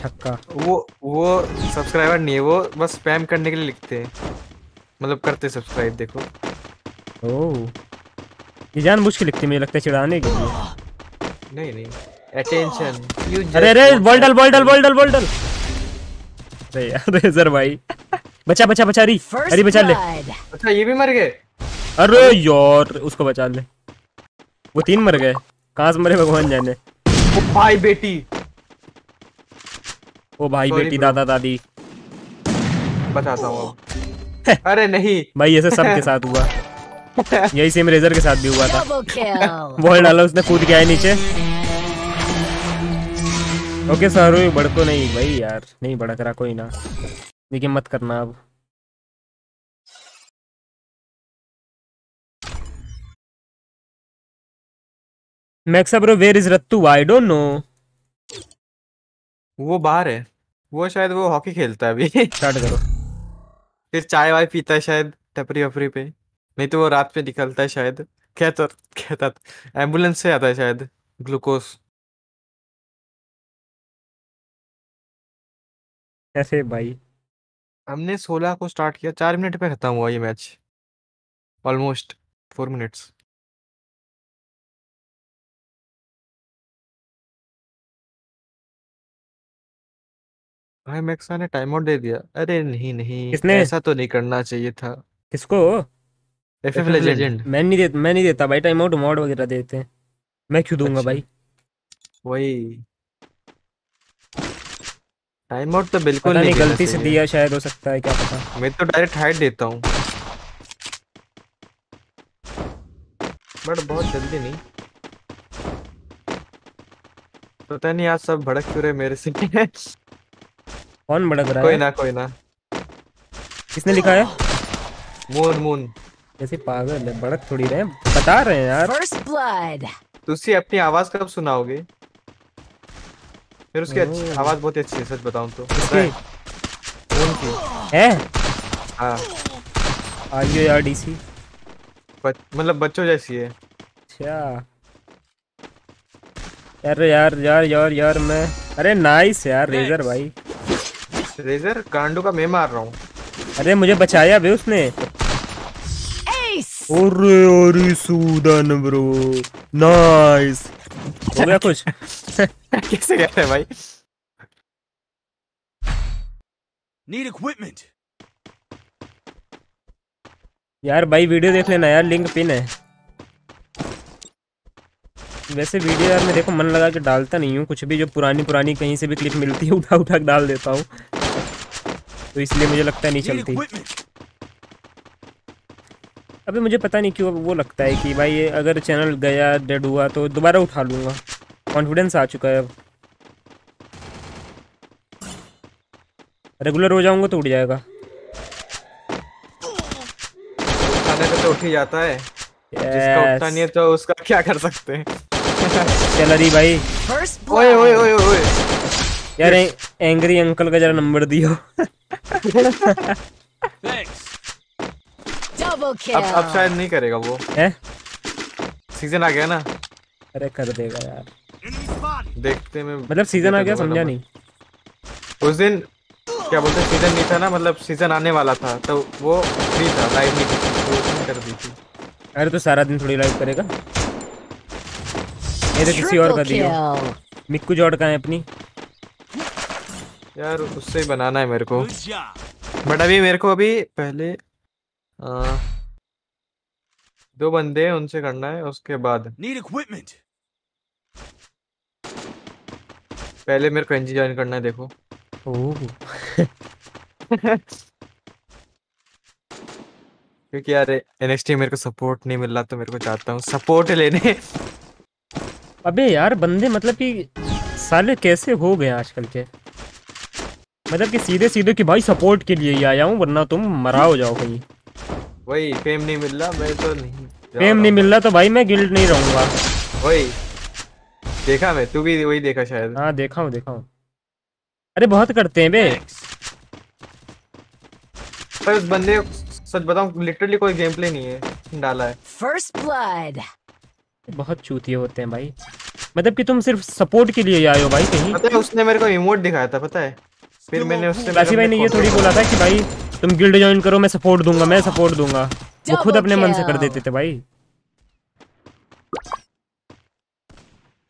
छक्का। वो वो सब्सक्राइबर नहीं है, वो बस स्पैम करने के लिए लिखते हैं, मतलब करते सब्सक्राइब। देखो ओह ये जानबूझ के लिखते, मुझे लगता है चिढ़ाने के लिए। नहीं नहीं अटेंशन। अरे अरे वोल्डल वोल्डल वोल्डल वोल्डल। अरे यार रेजर भाई बचा बचा बचा री अरे बचा ले। अच्छा ये भी मर गए। अरे यार उसको बचा ले। वो तीन मर गए, कहां से मरे भगवान जाने। ओ भाई बेटी, ओ भाई बेटी, दादा दादी बताता हूँ। अरे नहीं भाई ऐसे सबके साथ हुआ, यही सेम रेजर के साथ भी हुआ था। बॉल डाला उसने, कूद के आया नीचे। ओके सारू बड़को नहीं भाई यार, नहीं बड़ा करा कोई ना, लेकिन मत करना अब। मैक्सा bro where is Rattu? I don't know, वो बाहर है, वो शायद वो हॉकी खेलता है अभी। स्टार्ट करो फिर। चाय वाय पीता है शायद टपरी वपरी पे, नहीं तो वो रात पे निकलता है शायद। कहता कहता एम्बुलेंस से आता है शायद ग्लूकोस। ऐसे भाई हमने सोलह को स्टार्ट किया, चार मिनट पे खत्म हुआ ये मैच, ऑलमोस्ट फोर मिनट्स। भाई मैक्सा ने टाइम आउट दे दिया। अरे नहीं नहीं किसने? ऐसा तो नहीं करना चाहिए था। किसको? FF legend. मैं नहीं देता, मैं नहीं देता भाई टाइम आउट, मॉड वगैरह देते हैं, मैं क्यों दूंगा। अच्छा। भाई वही टाइम आउट तो बिल्कुल नहीं, गलती से दिया शायद, हो सकता है क्या पता। मैं तो डायरेक्ट हाइड देता हूँ, बट बहुत जल्दी नहीं। पता नहीं आज सब भड़क क्यों रहे मेरे से। कौन बड़ा रहा है? कोई ना कोई ना। किसने लिखा है? Moon moon. जैसे पागल है, बड़क थोड़ी रहे, बता रहे हैं यार। First blood. तुसी अपनी आवाज कब सुनाओगे? फिर उसकी अच्छी आवाज बहुत अच्छी है, सच बताऊं तो। मून की है? हाँ। आईओ यार डीसी। मतलब बच्चों जैसी है। अच्छा। अरे यार यार यार यार मैं, अरे नाइस यार रेजर भाई। रेजर कांडो का मैं मार रहा हूँ। अरे मुझे बचाया भी उसने। अरे अरे सूदन ब्रो नाइस। हो गया कुछ? कैसे गया है भाई? Need equipment. यार भाई वीडियो देख लेना यार, लिंक पिन है। वैसे वीडियो यार मैं देखो मन लगा के डालता नहीं हूँ कुछ भी, जो पुरानी पुरानी कहीं से भी क्लिप मिलती है उठा उठा के डाल देता हूँ। तो इसलिए मुझे लगता है नहीं चलती। अभी मुझे पता नहीं क्यों वो लगता है कि भाई ये अगर चैनल गया डेड हुआ तो दोबारा उठा लूँगा, कॉन्फिडेंस आ चुका है अब। रेगुलर हो जाऊँगा तो उठ जाएगा। तो उठ ही जाता है। yes. जिसका उठता नहीं है तो उसका क्या कर सकते हैं। चल अरे भाई ओए ओए ओए ओए यार एंग्री अंकल का जरा नंबर दियो। अब अब शायद नहीं करेगा वो है? सीजन आ गया ना। अरे कर देगा यार देखते में, मतलब सीजन आ गया समझा नहीं। उस दिन क्या बोलते सीजन नहीं था ना, मतलब सीजन आने वाला था तो वो फ्री था, लाइव नहीं थी, कर दी थी। अरे तो सारा दिन थोड़ी लाइव करेगा ये, तो किसी और का दियो। मिक्कू जॉर्ड का है अपनी यार, उससे ही बनाना है मेरे को। बट अभी मेरे को अभी पहले आ, दो बंदे हैं उनसे करना है, उसके बाद पहले मेरे को एनजी ज्वाइन करना है। देखो क्योंकि यार एनएक्सटी मेरे को सपोर्ट नहीं मिल रहा तो मेरे को चाहता हूँ सपोर्ट लेने। अबे यार बंदे मतलब कि साले कैसे हो गए आजकल के, मतलब कि सीधे सीधे कि भाई सपोर्ट के लिए ही आया हूँ वरना तुम मरा हो जाओ कहीं। वही फेम नहीं मिल रहा, मैं तो नहीं फेम नहीं मिल रहा तो भाई मैं गिल्ड नहीं रहूँगा। वही देखा मैं, तू भी वही देखा शायद। हाँ देखा हूँ देखा हूँ। अरे बहुत करते हैं बे। पर उस बंदे सच बताऊं लिटरली कोई गेम प्ले नहीं है डाला है। फर्स्ट ब्लड बहुत चूतिए होते हैं भाई, मतलब कि तुम सिर्फ सपोर्ट के लिए आए हो भाई कहीं। पता है उसने मेरे को इमोट दिखाया था पता है, फिर मैंने उससे राशि भाई ने ये थोड़ी बोला था कि भाई तुम गिल्ड ज्वाइन करो मैं सपोर्ट दूंगा मैं सपोर्ट दूंगा, वो खुद अपने मन से कर देते थे भाई।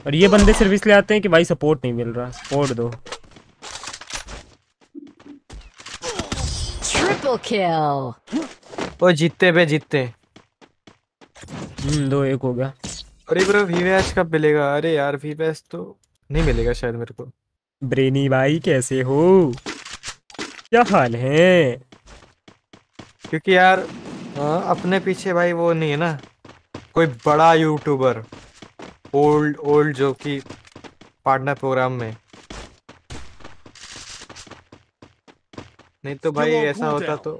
और ये बंदे सिर्फ इसलिए आते हैं कि भाई सपोर्ट नहीं मिल रहा सपोर्ट दो। ओ जीतते पे जीतते दो एक हो गया। अरे ब्रो वीवैश कब मिलेगा? अरे यार वीवैश तो नहीं मिलेगा शायद मेरे को। ब्रेनी भाई कैसे हो, क्या हाल है? क्योंकि यार आ, अपने पीछे भाई वो नहीं है ना कोई बड़ा यूट्यूबर ओल्ड ओल्ड जो कि पार्टनर प्रोग्राम में, नहीं तो भाई ऐसा होता तो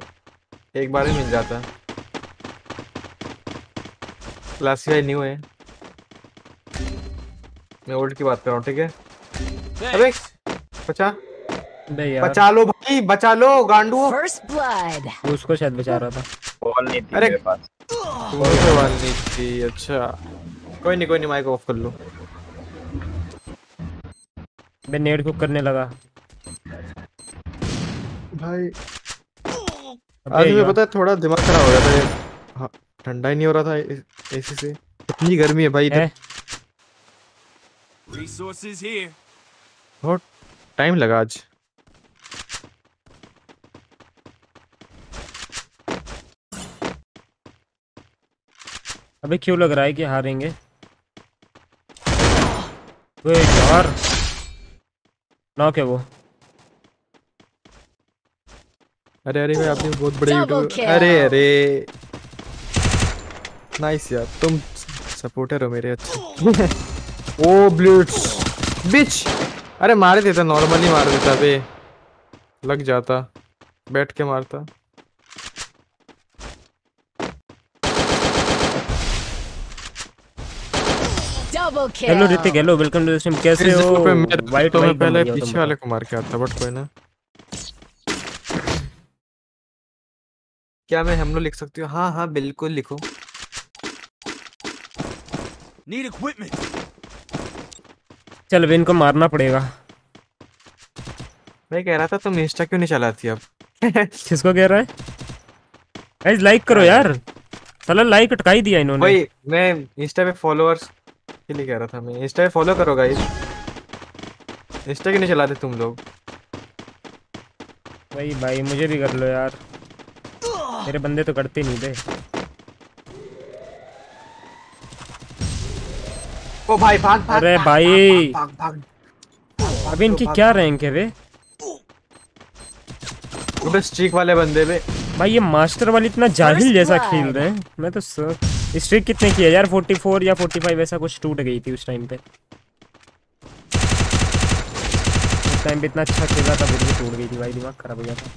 एक बार ही मिल जाता। क्लासिफाई न्यू है, मैं ओल्ड की बात कर रहा हूँ ठीक है। अबे बचा बचा लो भाई बचा लो गांडू, उसको शायद बचा रहा था। बॉल नहीं थी मेरे पास, बॉल नहीं थी। अच्छा कोई नहीं कोई नहीं, माइक ऑफ कर लो। मैं नेट को करने लगा भाई, आज मैं पता है थोड़ा दिमाग खराब हो गया था। हाँ, ठंडा ही नहीं हो रहा था एसी इस, से इतनी गर्मी है भाई इधर। रिसोर्सेज हियर बहुत टाइम लगा आज। अबे क्यों लग रहा है कि हारेंगे? वे यार ना क्या वो अरे अरे भाई आपने बहुत बड़े यूट्यूबर। अरे अरे नाइस यार तुम सपोर्टर हो मेरे। अच्छे ओ ब्लूट्स बिच। अरे मार देता नॉर्मली मार देता बे, लग जाता बैठ के मारता। Hello Hrithik hello welcome to the stream, कैसे हो? वाइट तो मैं पहले पीछे वाले को मार के आता बट कोई ना। क्या मैं हम लोग लिख सकती हूँ? हाँ हाँ बिल्कुल लिखो। Need equipment. चल इनको मारना पड़ेगा। मैं कह रहा था तुम इंस्टा क्यों नहीं चलाती अब? किसको कह रहा है? गाइस लाइक करो यार, साला लाइक अटकाई दिया इन्होंने। भाई मैं इंस्टा पे फॉलोअर्स के लिए कह रहा था, मैं इंस्टा पे फॉलो करो गाइस। इंस्टा क्यों नहीं चलाते तुम लोग? भाई भाई मुझे भी कर लो यार, मेरे बंदे तो करते नहीं बे। ओ भाई भाग भाग। अरे भाई भाग भाग। अब इनकी क्या रैंक है बे? बे स्ट्रीक वाले बंदे बे भाई ये मास्टर वाले इतना जाहिल जैसा खेल रहे हैं। मैं तो सर स्ट्रीक कितने की है यार, चौवालीस या पैंतालीस ऐसा कुछ टूट गई थी उस टाइम पे। उस टाइम पे इतना अच्छा खेला था फिर भी टूट गई थी भाई, दिमाग खराब हो गया था।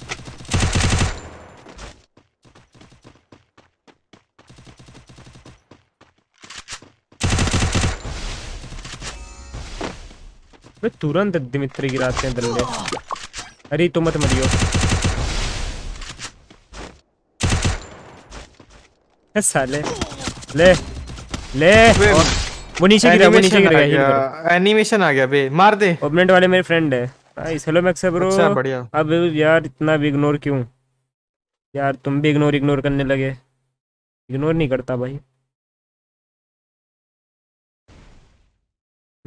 मैं तुरंत दिमित्री गिराते हैं दल्ले। अरे तो मत मरियो। साले ले ले वो नीचे गिरा, वो नीचे गिरा, एनिमेशन आ गया बे, मार दे। ओपोनेंट वाले मेरे फ्रेंड है भाई। Hello Max bro. अच्छा बढ़िया। अब यार इतना भी इग्नोर क्यों यार, तुम भी इग्नोर इग्नोर करने लगे। इग्नोर नहीं करता भाई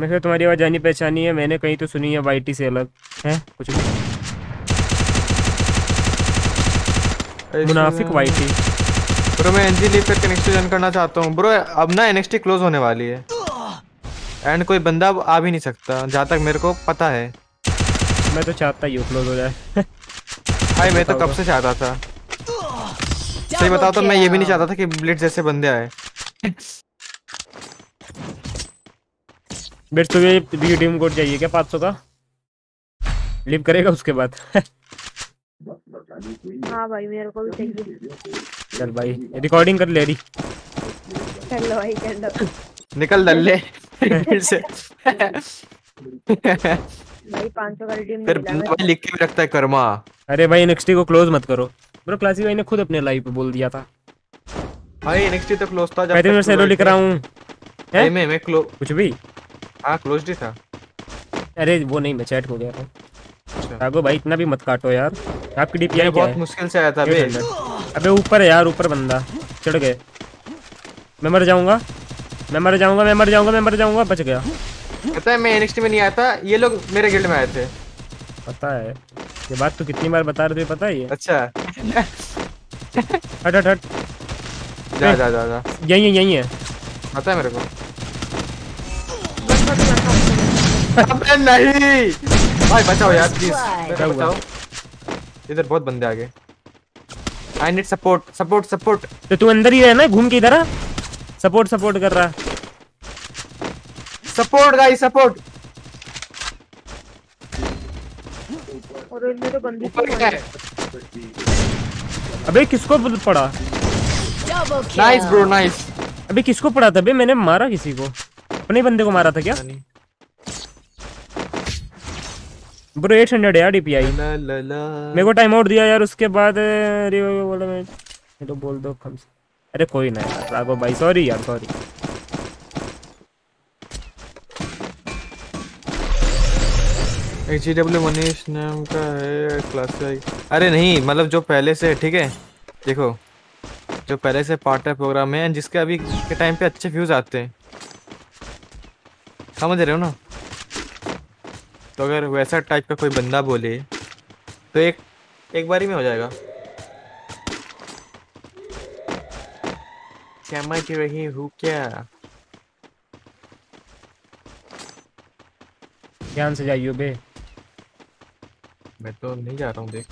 मैं। तुम्हारी आवाज जानी पहचानी है, मैंने कहीं तो सुनी है वाईटी से अलग है कुछ मुनाफिक वाईटी। ब्रो मैं एनजी लीव पे कनेक्शन करना चाहता हूं ब्रो। अब ना एनएक्सटी क्लोज होने वाली है एंड कोई बंदा अब आ भी नहीं सकता जहां तक मेरे को पता है। मैं तो चाहता ही हूं क्लोज हो जाए भाई। मैं तो कब से चाहता था, सही बताओ तो मैं ये भी नहीं चाहता था कि ब्लिट्स जैसे बंदे आए। बेट तुम्हें वीडियो टीम कोड चाहिए क्या पाँच सौ का? लिव करेगा उसके बाद। हाँ भाई मेरे को भी चाहिए। चल भाई रिकॉर्डिंग कर ले रही। कर लो भाई कर लो। निकल दल्ले फिर से। भाई पाँच सौ का टीम फिर भाई लिख के भी रखता है कर्मा। अरे भाई एनएक्सटी को क्लोज मत करो ब्रो। क्लासी भाई ने खुद अपने लाइव पे बोल दिया था भाई एनएक्सटी तो क्लोज था। मैं तेरे से हेलो लिख रहा हूं मैं मैं क्लोज कुछ भी। हाँ क्लोज ही था। अरे वो नहीं मैं चैट हो गया था। राघो भाई इतना भी मत काटो यार, आपकी डीपीआई बहुत मुश्किल से आया था बे। अबे ऊपर है यार, ऊपर बंदा चढ़ गए। मैं मर जाऊंगा मैं मर जाऊंगा मैं मर जाऊंगा मैं मर जाऊंगा। बच गया। पता है मैं एनएक्सटी में नहीं आया था, ये लोग मेरे गिल्ड में आए थे। पता है ये बात तो कितनी बार बता रहे थे पता है ये। अच्छा हट हट हट जा जा जा, यही यही है पता है मेरे को। अबे नहीं भाई बचाओ यार प्लीज बचाओ। इधर बहुत बंदे आ गए। I need support support support. तो तू अंदर ही है ना, घूम के इधर आ। सपोर्ट सपोर्ट कर रहा है। Support guys support. और इनमें तो बंदे ऊपर क्या है? अबे किसको पड़ा? Nice bro nice. अबे किसको पड़ा था बे? मैंने मारा किसी को, अपने बंदे को मारा था क्या ब्रो? आठ सौ यार डीपीआई। मेरे को टाइम आउट दिया यार उसके बाद। अरे बोला मैं तो बोल दो कम से। अरे कोई ना राघो भाई सॉरी यार सॉरी। एक्सडब्ल्यू मनीष नाम का है क्लासिक। अरे नहीं मतलब जो पहले से ठीक है, देखो जो पहले से पार्टनर प्रोग्राम है जिसके अभी के टाइम पे अच्छे व्यूज आते हैं, समझ रहे हो ना? तो अगर वैसा टाइप का कोई बंदा बोले तो एक एक बारी में हो जाएगा। क्षमा कर रही हूँ क्या? ध्यान से जाइयो बे। मैं तो नहीं जा रहा हूँ देख,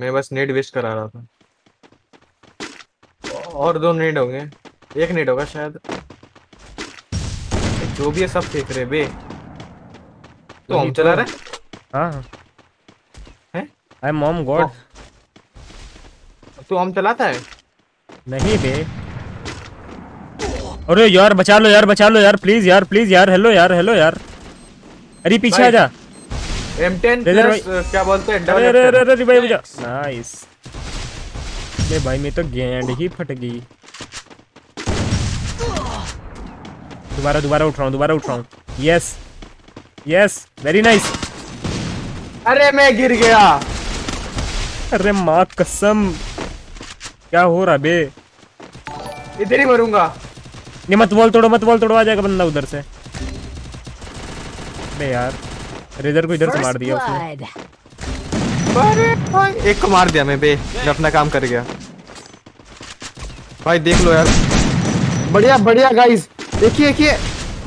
मैं बस नेट वेस्ट करा रहा था। और दो नेट होंगे, एक नेट होगा शायद। जो भी है सब फेंक रहे बे। तो हम चला रहे हाँ हैं। आई मॉम गॉड तू हम चलाता है नहीं बे। अरे यार बचा लो यार बचा लो यार प्लीज यार प्लीज यार। हेलो यार हेलो यार। अरे पीछे आ जा। एम टेन प्लस क्या बोलते हैं डबल। अरे अरे रिवाइव जा। नाइस। ले भाई मैं तो गेंद ही फट गई। दोबारा दोबारा उठ रहा हूँ दोबारा उठ रहा हूँ। Yes yes very nice. अरे मैं गिर गया। अरे माँ कसम क्या हो रहा बे। इधर ही मरूंगा। नहीं मत बॉल तोड़ो मत बॉल तोड़ो, आ जाएगा बंदा उधर से। अरे यार रेजर को इधर से मार दिया उसने। अरे भाई एक को मार दिया मैं बे, मैं अपना काम कर गया भाई। देख लो यार बढ़िया बढ़िया गाइस। देखिए देखिए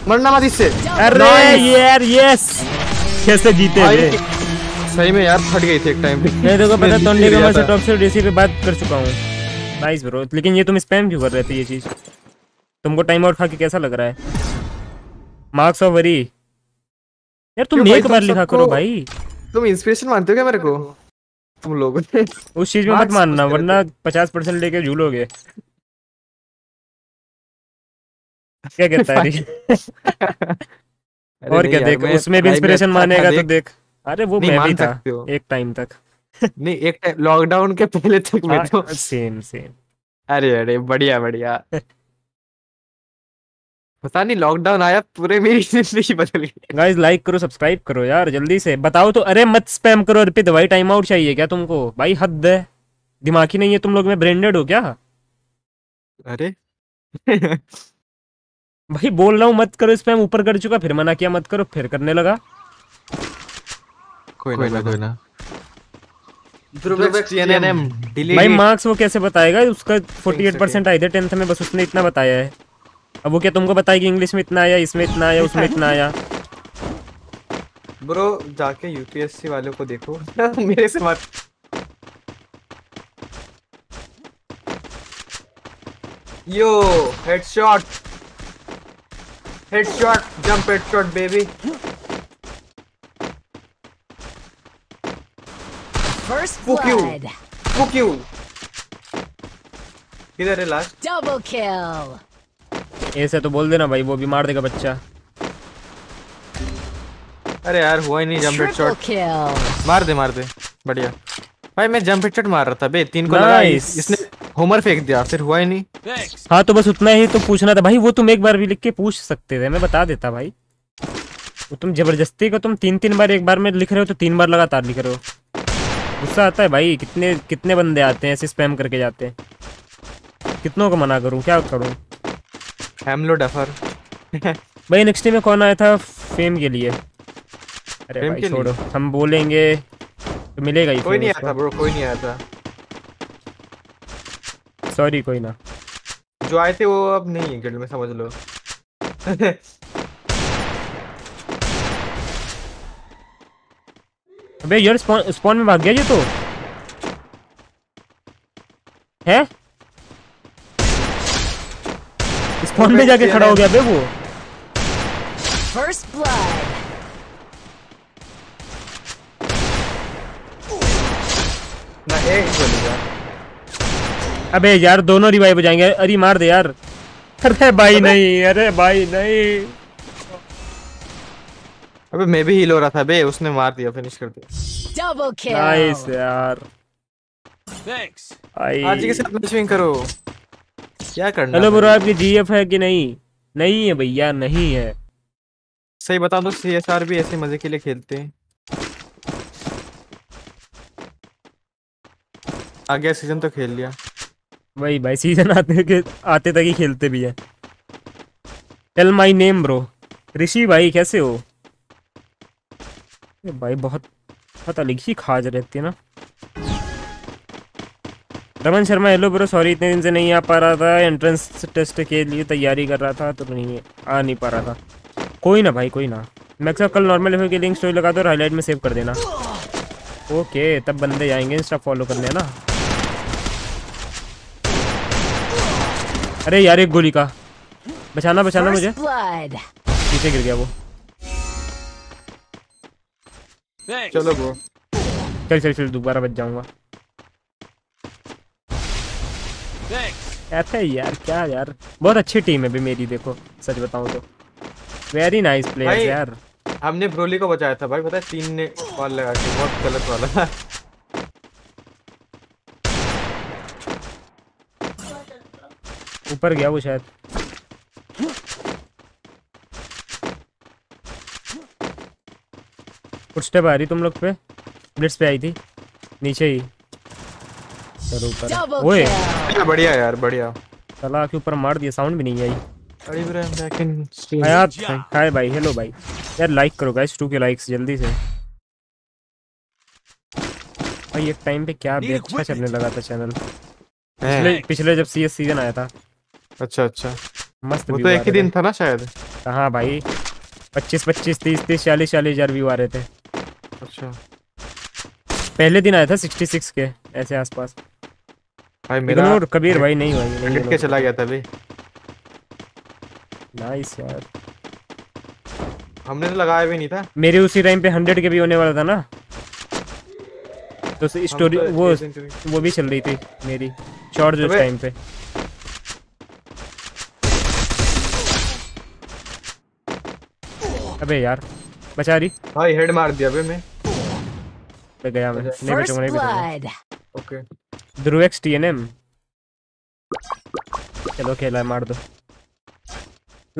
मरना मत इससे। अरे यार यस कैसे जीते बे। सही में यार फट गई थी एक टाइम पे। नहीं देखो पता टोंडे का मैं टॉप से डीसी पे बात कर चुका हूं। नाइस ब्रो, लेकिन ये तुम स्पैम क्यों कर रहे थे ये चीज? तुमको टाइम आउट खा के कैसा लग रहा है? मार्क्स ऑफ वरी यार तुम एक बार लिखा करो भाई। तुम इंस्पिरेशन मानते हो क्या मेरे को? तुम लोगों ने उस चीज में मत मानना वरना पचास परसेंट लेके झूलोगे। क्या कहता है? और क्या देख उसमें भी इंस्पिरेशन मानेगा तो देख। अरे वो मैं भी था एक टाइम तक। नहीं एक टाइम लॉकडाउन के पहले तक मैं तो सेम सेम। अरे अरे बढ़िया बढ़िया। पता नहीं लॉकडाउन आया पूरे मेरी जिंदगी बदल गई। गाइस लाइक करो सब्सक्राइब करो यार जल्दी से बताओ तो। अरे मत स्पैम करो अर्पित भाई, टाइम आउट चाहिए क्या तुमको भाई? हद है, दिमाग ही नहीं है तुम लोग में। ब्रांडेड हो क्या? अरे भाई बोल रहा हूँ मत करो स्पैम। ऊपर कर चुका फिर मना किया मत करो फिर करने लगा। कोई कोई ना कोई ना भाई। मार्क्स वो कैसे बताएगा? उसका अड़तालीस परसेंट आए थे टेंथ में, बस उसने इतना बताया है। अब वो क्या तुमको बताएगी इंग्लिश में इतना आया, इसमें इतना आया, उसमें इतना आया? ब्रो जाके यूपीएससी वालों को देखो। मेरे से मत। Yo headshot headshot jump headshot baby. Fuck you. Fuck you. किधर है लास्ट? Double kill. ऐसे तो बोल देना भाई, वो भी मार देगा बच्चा। अरे यार हुआ ही नहीं जंप हेडशॉट। मार दे मार दे बढ़िया भाई। मैं जंप हेडशॉट मार रहा था बे, तीन को लगा इसने होमर फेंक दिया फिर हुआ ही नहीं। हाँ तो बस उतना ही तो पूछना था भाई। वो तुम एक बार भी लिख के पूछ सकते थे, मैं बता देता भाई। वो तुम जबरदस्ती का तुम तीन तीन बार एक बार में लिख रहे हो तो तीन बार लगातार लिख रहे हो। गुस्सा आता है भाई। कितने कितने बंदे आते हैं ऐसे स्पैम करके जाते हैं। कितनों को मना करूं क्या करूं? Hello duffer. भाई नेक्स्ट में कौन आया था फेम के लिए? अरे भाई छोड़ो हम बोलेंगे तो मिलेगा ही। कोई नहीं आया था ब्रो, कोई नहीं आया था। सॉरी कोई ना, जो आए थे वो अब नहीं है गिल्ड में समझ लो। अबे यार स्पॉन स्पॉन में भाग गया ये तो। हैं? स्पॉन में जाके खड़ा हो गया बे वो। First blood. अबे यार दोनों रिवाइव हो जाएंगे। अरे मार दे यार। अरे भाई नहीं, अरे भाई नहीं। अबे मैं भी हील हो रहा था बे, उसने मार दिया फिनिश कर दिया। Double kill. नाइस यार। थैंक्स। आज के साथ मैचिंग करो। क्या करना? हेलो ब्रो आपकी जीएफ है कि नहीं? नहीं है भैया नहीं है। सही बता दो सीएसआर भी ऐसे मजे के लिए खेलते हैं। आगे सीजन तो खेल लिया। वही भाई सीजन आते के आते तक ही खेलते भी है। Tell my name bro. Rishi भाई कैसे हो? भाई बहुत बहुत अलग ही खाज रहती है ना। Raman Sharma hello bro, sorry इतने दिन से नहीं आ पा रहा था, एंट्रेंस टेस्ट के लिए तैयारी कर रहा था तो नहीं आ नहीं पा रहा था। कोई ना भाई कोई ना। मैक्स कल नॉर्मल लेवल की लिंक स्टोरी लगा दो और हाईलाइट में सेव कर देना। ओके तब बंदे जाएंगे इंस्टा फॉलो करने है ना। अरे यार एक गोली का बचाना बचाना मुझे, पीछे गिर गया वो। चलो ब्रो चल चल चल दोबारा बच जाऊंगा। ऐसा यार क्या यार बहुत अच्छी टीम है भी मेरी देखो, सच बताऊं तो। वेरी नाइस प्लेयर्स यार। हमने ब्रोली को बचाया था भाई पता है, तीन ने बॉल लगा के बहुत गलत वाला। ऊपर गया वो शायद। फुटस्टेप आ रही तुम लोग पे, ब्लिट्स पे आई थी नीचे ही। चलो ऊपर। ओए बढ़िया यार बढ़िया। चला के ऊपर मार दिया, साउंड भी नहीं आई। अरे Ibrahim back in stream. Hi भाई हेलो भाई यार लाइक करो गाइस, टू के लाइक्स जल्दी से भाई। एक टाइम पे क्या अच्छा चलने लगा था चैनल, पिछले पिछले जब सीएस सीजन आया था। अच्छा अच्छा मस्त। वो तो एक ही दिन था ना शायद। हां भाई पच्चीस पच्चीस तीस तीस चालीस चालीस हजार व्यू आ रहे थे। अच्छा पहले दिन आया था छियासठ के ऐसे आसपास भाई मेरा। और कबीर भाई नहीं भाई लेट के चला गया था भाई। नाइस यार, हमने तो लगाया भी नहीं था। मेरे उसी टाइम पे सौ के भी होने वाला था ना, तो स्टोरी तो वो वो भी चल रही थी मेरी शॉर्ट जो टाइम पे। अबे यार बचा रही भाई, हेड मार दिया बे मैं पे गया मैं नहीं बचूंगा नहीं बचूंगा। ओके ध्रुव एक्स टीएनएम चलो खेला मार दो।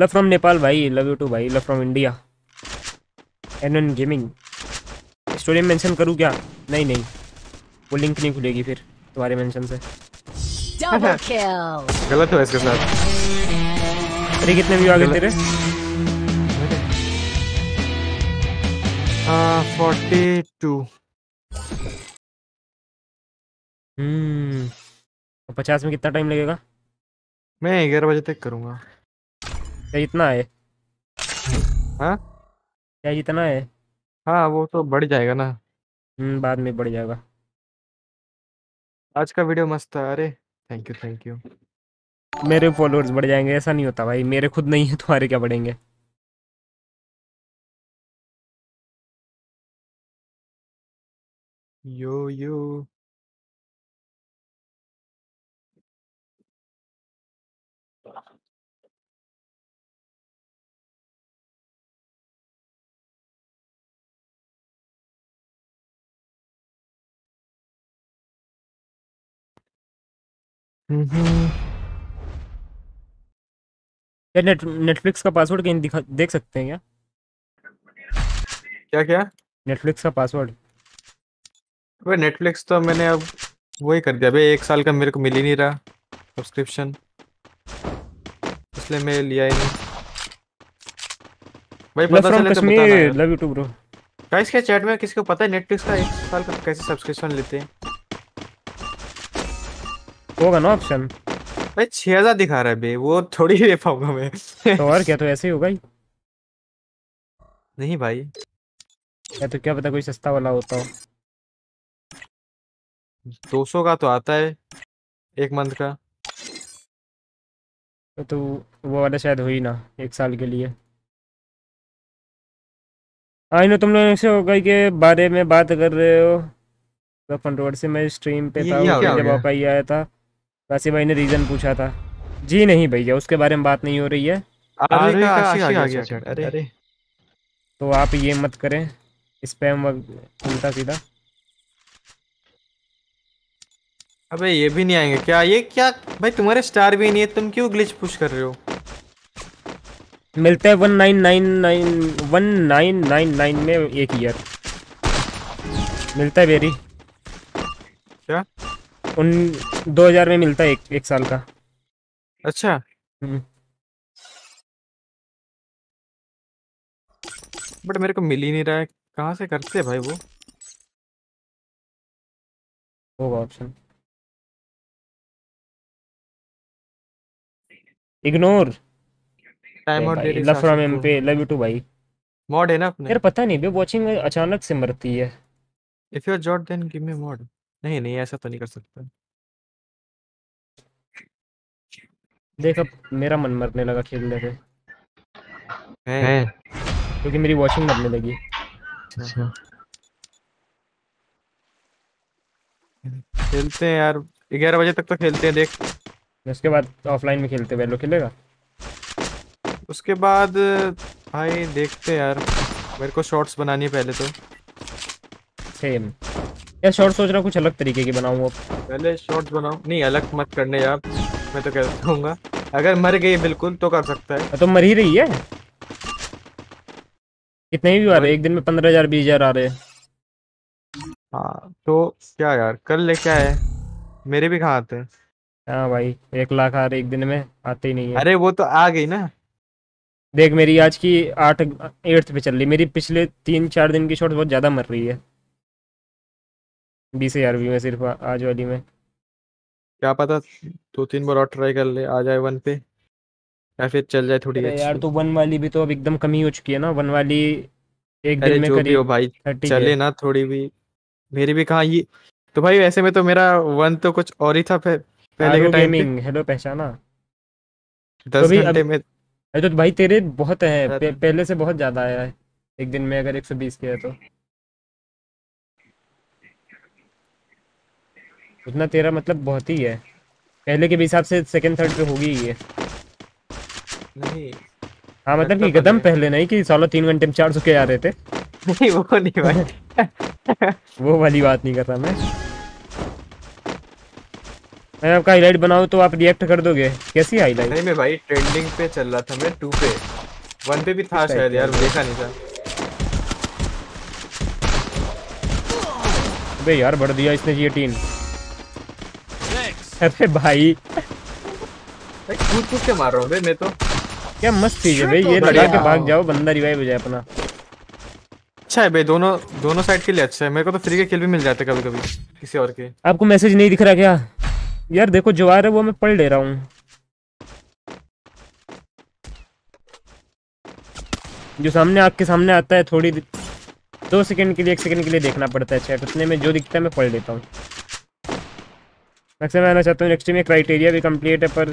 लव फ्रॉम नेपाल भाई, लव यू टू भाई। Love from India NN gaming. Story में मेंशन करूं क्या? नहीं नहीं वो लिंक नहीं खुलेगी फिर तुम्हारे मेंशन से। डबल किल गलत हो इसके साथ। अरे कितने व्यू आ गए तेरे? बयालीस। हम्म पचास में कितना टाइम लगेगा? मैं ग्यारह बजे तक करूंगा। क्या इतना है? हाँ क्या इतना है? हाँ वो तो बढ़ जाएगा ना। हम्म बाद में बढ़ जाएगा। आज का वीडियो मस्त था। अरे थैंक यू थैंक यू। मेरे फॉलोअर्स बढ़ जाएंगे ऐसा नहीं होता भाई, मेरे खुद नहीं है तुम्हारे क्या बढ़ेंगे। यो यो क्या नेट, नेटफ्लिक्स का पासवर्ड कहीं दिखा देख सकते हैं क्या? क्या क्या नेटफ्लिक्स का पासवर्ड? अबे नेटफ्लिक्स तो मैंने अब वही कर दिया अबे, एक साल का मेरे को मिल ही नहीं रहा सब्सक्रिप्शन इसलिए मैं लिया ही नहीं भाई। पता चले तो बताना। Love you too bro. Guys क्या चैट में किसी को पता है नेटफ्लिक्स का एक साल का कैसे सब्सक्रिप्शन लेते हैं? होगा ना ऑप्शन भाई। छह हज़ार दिखा रहा है बे, वो थोड़ी ले पाऊंगा मैं तो। और क्या तो ऐसे ही होगा ही। नहीं भाई या तो क्या पता कोई सस्ता वाला होता हो। दो सौ का तो आता है एक मंथ का, तो, तो वो वाला शायद हो ही ना एक साल के लिए। आई नो तुम लोग ऐसे होगा के बारे में बात कर रहे हो तो कंट्रोवर्सी में स्ट्रीम पे था जब आपका ये आया था। वैसे भाई ने रीजन पूछा था। जी नहीं भैया उसके बारे में बात नहीं हो रही है। अरे का आशिक आ गया। अरे अरे तो आप ये मत करें स्पैम उल्टा सीधा। अबे ये भी नहीं आएंगे क्या? ये क्या भाई तुम्हारे स्टार भी नहीं है, तुम क्यों ग्लिच पुश कर रहे हो? मिलता है उन्नीस सौ निन्यानवे में एक ईयर मिलता है बेरी। क्या उन दो हज़ार में मिलता है एक, एक साल का। अच्छा बट मेरे को मिल ही नहीं रहा है, कहाँ से करते हैं भाई वो? होगा ऑप्शन। इग्नोर टाइम आउट दे रहा फ्रॉम एम पे। लव यू टू भाई। मॉड है ना अपने यार? पता नहीं बे वॉचिंग अचानक से मरती है। If you are jot then give me mod. नहीं नहीं ऐसा तो नहीं कर सकता। देख अब मेरा मन मरने लगा खेलने पे क्योंकि मेरी वॉचिंग मरने लगी। अच्छा खेलते हैं यार ग्यारह बजे तक तो खेलते हैं। देख उसके बाद ऑफलाइन में खेलते हैं। वेलो खेलेगा उसके बाद भाई। देखते हैं यार मेरे को शॉर्ट्स बनानी है पहले तो। सेम या शॉर्ट सोच रहा कुछ अलग तरीके की बनाऊं अब। पहले शॉर्ट बनाऊं। नहीं अलग मत करने यार, मैं तो कह दूंगा अगर मर गई बिल्कुल तो कर सकता है। तो मर ही रही है। कितने भी आ रहे एक दिन में? पंद्रह हजार बीस हजार आ रहे हैं। हाँ तो क्या यार कर ले, क्या है मेरे भी कहाँ आते हैं। हाँ भाई एक लाख आ रहे एक दिन में, आते ही नहीं है। अरे वो तो आ गई ना। देख मेरी आज की आठ एट्थ पे चल रही, मेरी पिछले तीन चार दिन की शॉर्ट बहुत ज्यादा मर रही है। बीस हजार भी में सिर्फ आज वाली में। क्या पता दो तीन बार और ट्राई कर ले आ जाए वन पे या फिर चल जाए थोड़ी अच्छी। यार तो वन वाली भी तो अब एकदम कमी हो चुकी है ना वन वाली एक दिन में करीब। अरे जो भी हो भाई चले ना थोड़ी भी मेरे भी कहाँ ये तो भाई। वैसे में तो मेरा वन तो कुछ और ही था पहले के टाइम में। हेलो पहचाना दस घंटे में तो भाई तेरे बहुत है, पहले से बहुत ज्यादा आया है एक दिन में, अगर एक सौ बीस किया तो उतना तेरा मतलब बहुत ही है पहले के हिसाब से। सेकंड थर्ड पे होगी ये नहीं? हाँ मतलब तो कि कदम पहले नहीं कि सालों तीन घंटे में चार सौ के आ रहे थे। नहीं वो नहीं भाई वो वाली बात नहीं कर रहा मैं। मैं आपका हाईलाइट बनाऊं तो आप रिएक्ट कर दोगे? कैसी हाईलाइट? नहीं मैं भाई ट्रेंडिंग पे चल रहा था मैं, टू पे वन पे भी था शायद यार, देखा नहीं था। अबे यार बढ़ दिया इसने ये टीम। अरे भाई भाई कूद कूद के मार रहा हूँ भाई मैं तो। क्या मस्त चीज है भाई ये, लगा के भाग जाओ बंदा रिवाइव हो जाए अपना। अच्छा है भाई दोनों दोनों साइड के लिए अच्छा है। मेरे को तो फ्री के किल भी मिल जाते कभी कभी किसी और के। आपको मैसेज नहीं दिख रहा क्या यार? देखो जो आ रहा है वो मैं पढ़ ले रहा हूँ, जो सामने आपके सामने आता है थोड़ी दो सेकंड के लिए एक सेकंड के लिए देखना पड़ता है चैट, उतने में जो दिखता है मैं पढ़ लेता हूँ। मैक्सिमम आना चाहता हूँ नेक्स्ट में, क्राइटेरिया भी कंप्लीट है पर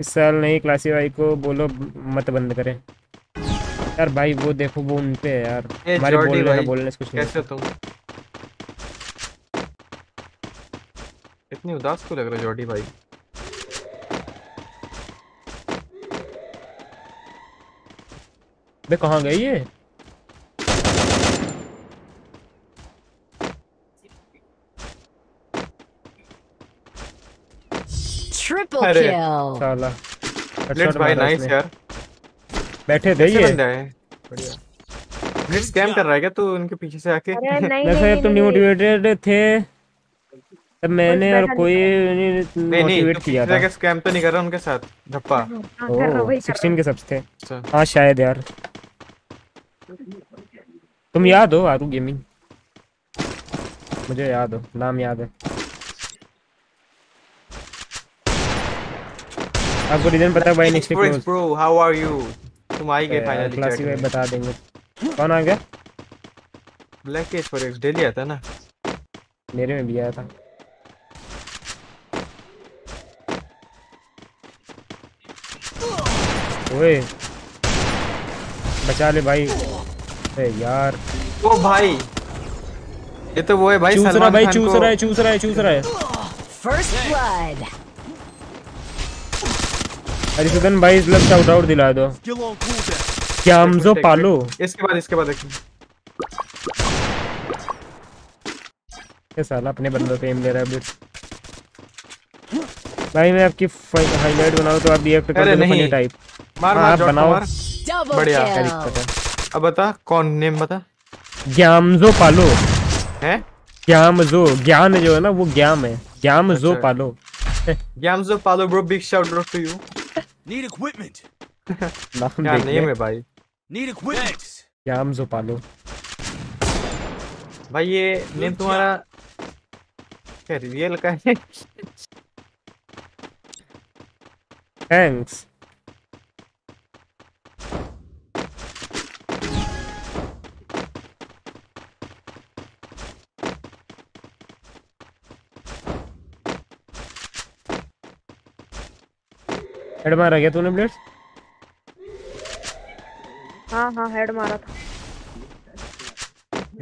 इस साल नहीं। क्लासीफाई को बोलो मत बंद करें यार भाई, वो देखो वो उन पे है यार, हमारे बोलने बोलने से कुछ नहीं। इतनी उदास को लग रहा है जॉर्डी भाई। बे कहाँ गई ये? ट्रिपल किल साला। लेट्स भाई नाइस यार। बैठे थे ये बढ़िया। नेट स्कैम कर रहा है क्या तू उनके पीछे से आके? वैसे तुम डिमोटिवेटेड थे तब मैंने और कोई नहीं मोटिवेट किया था। नहीं स्कैम तो नहीं कर रहा उनके साथ धप्पा। सोलह के सबसे थे हाँ शायद यार। तुम याद हो आरू गेमिंग? मुझे याद हो, नाम याद है। आपको रीजन पता है भाई? Next close bro how are you? तुम आई गए फाइनली क्लासिक में बता देंगे कौन आ गया। Black case for X daily आता ना, मेरे में भी आया था। ओए बचा ले भाई। अरे यार ओ भाई ये तो वो है भाई, चूस रहा भाई, चूस रहा है चूस रहा है चूस रहा है। फर्स्ट ब्लड हरिशुदन भाई इस लग शाउट आउट दिला दो क्या हमजो पालो। इसके बाद इसके बाद ये साला अपने बंदों पे एम ले रहा है भाई। मैं आपकी हाईलाइट बनाऊं तो आप रिएक्ट कर दो फनी टाइप। मार मार बनाओ बढ़िया। अब बता कौन नेम बता? ग्यामजो पालो है, ग्यामजो ज्ञान जो है ना वो ग्याम है, ग्यामजो पालो ग्यामजो पालो bro big shout out to you. Need equipment नाम नेम है भाई, नीड इक्विपमेंट ग्यामजो पालो भाई। ये नेम तुम्हारा क्या रियल का है? थैंक्स हेड मारा क्या तूने ब्लेड्स? हाँ हाँ हेड मारा था।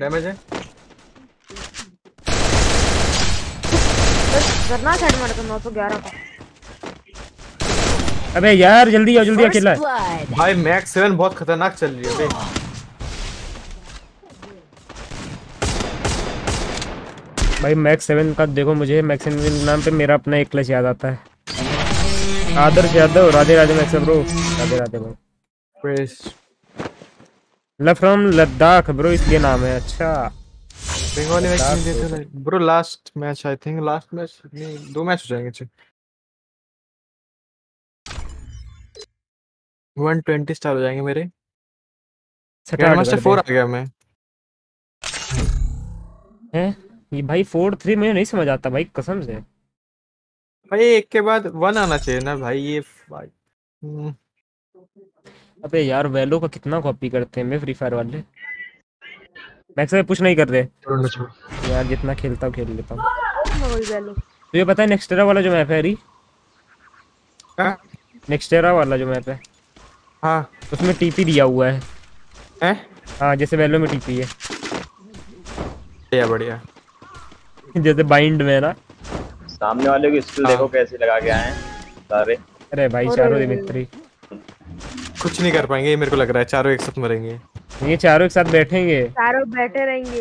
डैमेज है बस करना। हेड मारा था नौ सौ ग्यारह का। अबे यार जल्दी आओ जल्दी अकेला भाई। मैक्स सेवन बहुत खतरनाक चल रही है बे भाई। मैक्स सेवन का देखो मुझे मैक्स सेवन के नाम पे मेरा अपना एक क्लच याद आता है। Adarsh Yadav Radhe Radhe Max bro, Radhe Radhe bro. Press love from Ladakh bro इसलिए नाम है। अच्छा बंगाली मैच जीते थे bro last match, I think last match नहीं दो मैच हो जाएंगे। एक सौ बीस स्टार हो जाएंगे मेरे। सेकंड मैच से फोर आ गया मैं हैं ये भाई। फोर थ्री मुझे नहीं समझ आता भाई कसम से भाई। एक के बाद वन आना चाहिए ना भाई ये भाई। अबे यार वेलो का कितना कॉपी करते हैं मैं फ्री फायर वाले। मैक्स में पुश नहीं कर रहे यार, जितना खेलता हूँ खेल लेता हूँ। तो ये पता है नेक्स्ट टेरा वाला जो मैप है री, नेक्स्ट टेरा वाला जो मैप है हाँ, उसमें टीपी दिया हुआ है हैं? हाँ जैसे वेलो में टीपी है। बढ़िया बढ़िया जैसे बाइंड में ना, सामने वाले की स्किल देखो कैसे लगा के आए हैं सारे। अरे भाई चारों दिमित्री कुछ नहीं कर पाएंगे, ये मेरे को लग रहा है चारों एक साथ मरेंगे। ये चारों एक साथ बैठेंगे, चारों बैठे रहेंगे।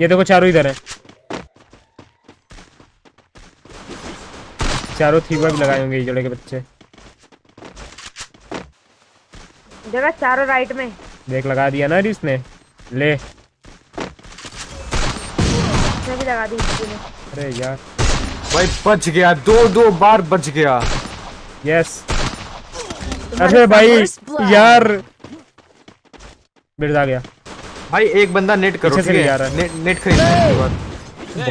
ये देखो चारों इधर है, चारों थीवा भी लगाए होंगे ये जोड़े के बच्चे। जरा चारों राइट में देख, लगा दिया ना इसने, ले इसने भी लगा दी इसने। अरे यार भाई बच गया, दो दो बार बच गया। Yes yes. अरे भाई यार बिरदा गया भाई, एक बंदा नेट करो से जा रहा है। नेट नेट खरीद ले,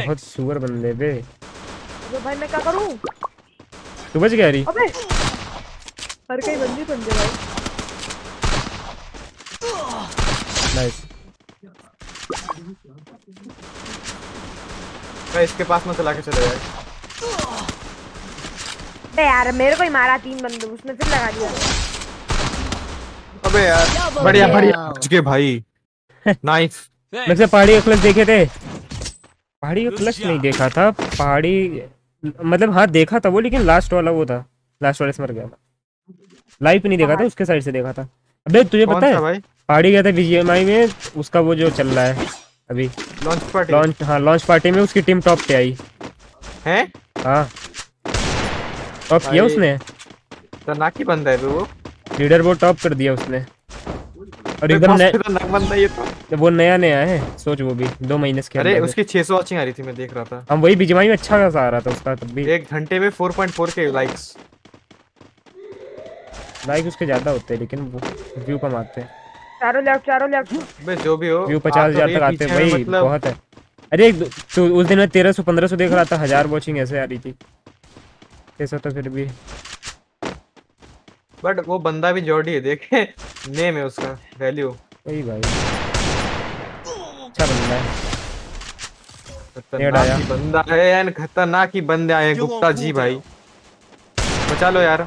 बहुत सुअर बंदे बे। अबे भाई मैं क्या करूं, तू बच गया री। अबे हर कहीं बंदी बंदे भाई। नाइस भाई, इसके पास मत चला के चले जाए यार, मेरे को ही मारा तीन बंदे, उसने फिर लगा दिया। अबे यार बढ़िया बढ़िया बच गए भाई नाइस। वैसे पहाड़ी का क्लच देखे थे? पहाड़ी का क्लच नहीं देखा था, पहाड़ी मतलब हाँ देखा था वो, लेकिन लास्ट वाला वो था, लास्ट वाला स्मर गया था। लाइव पे नहीं देखा था, उसके साइड से देखा था। अबे तुझे पता है पहाड़ी गया था बीजीएमआई में, उसका वो जो चल रहा है अभी लॉन्च पार्टी, लॉन्च हाँ लॉन्च पार्टी में उसकी टीम टॉप पे आई है। हाँ टॉप किया उसने, तनाकी बंदा है वो, लीडर बोर्ड टॉप कर दिया उसने। और एकदम नया ये तो, वो नया नया है सोच, वो भी दो महीने से। अरे उसकी छह सौ वाचिंग आ रही थी, मैं देख रहा था। हम वही बीजीएमआई में अच्छा खासा आ रहा था उसका, तब भी एक घंटे में चार पॉइंट चार के लाइक्स। लाइक उसके ज्यादा होते हैं लेकिन व्यू कम आते हैं। चारों लेफ्ट चारों लेफ्ट, बस जो भी हो व्यू पचास हज़ार तक आते हैं भाई, बहुत है। अरे तो उस दिन मैं तेरह सौ पंद्रह सौ देख रहा था, हजार वाचिंग ऐसे आ रही थी ऐसा। तो फिर भी बट वो बंदा भी जोड़ी है, देखे नेम है उसका वैल्यू वही भाई, अच्छा बंदा है। खतरनाक बंदा है यार, खतरनाक ही बंदे आए गुप्ता जी भाई, बचा लो यार।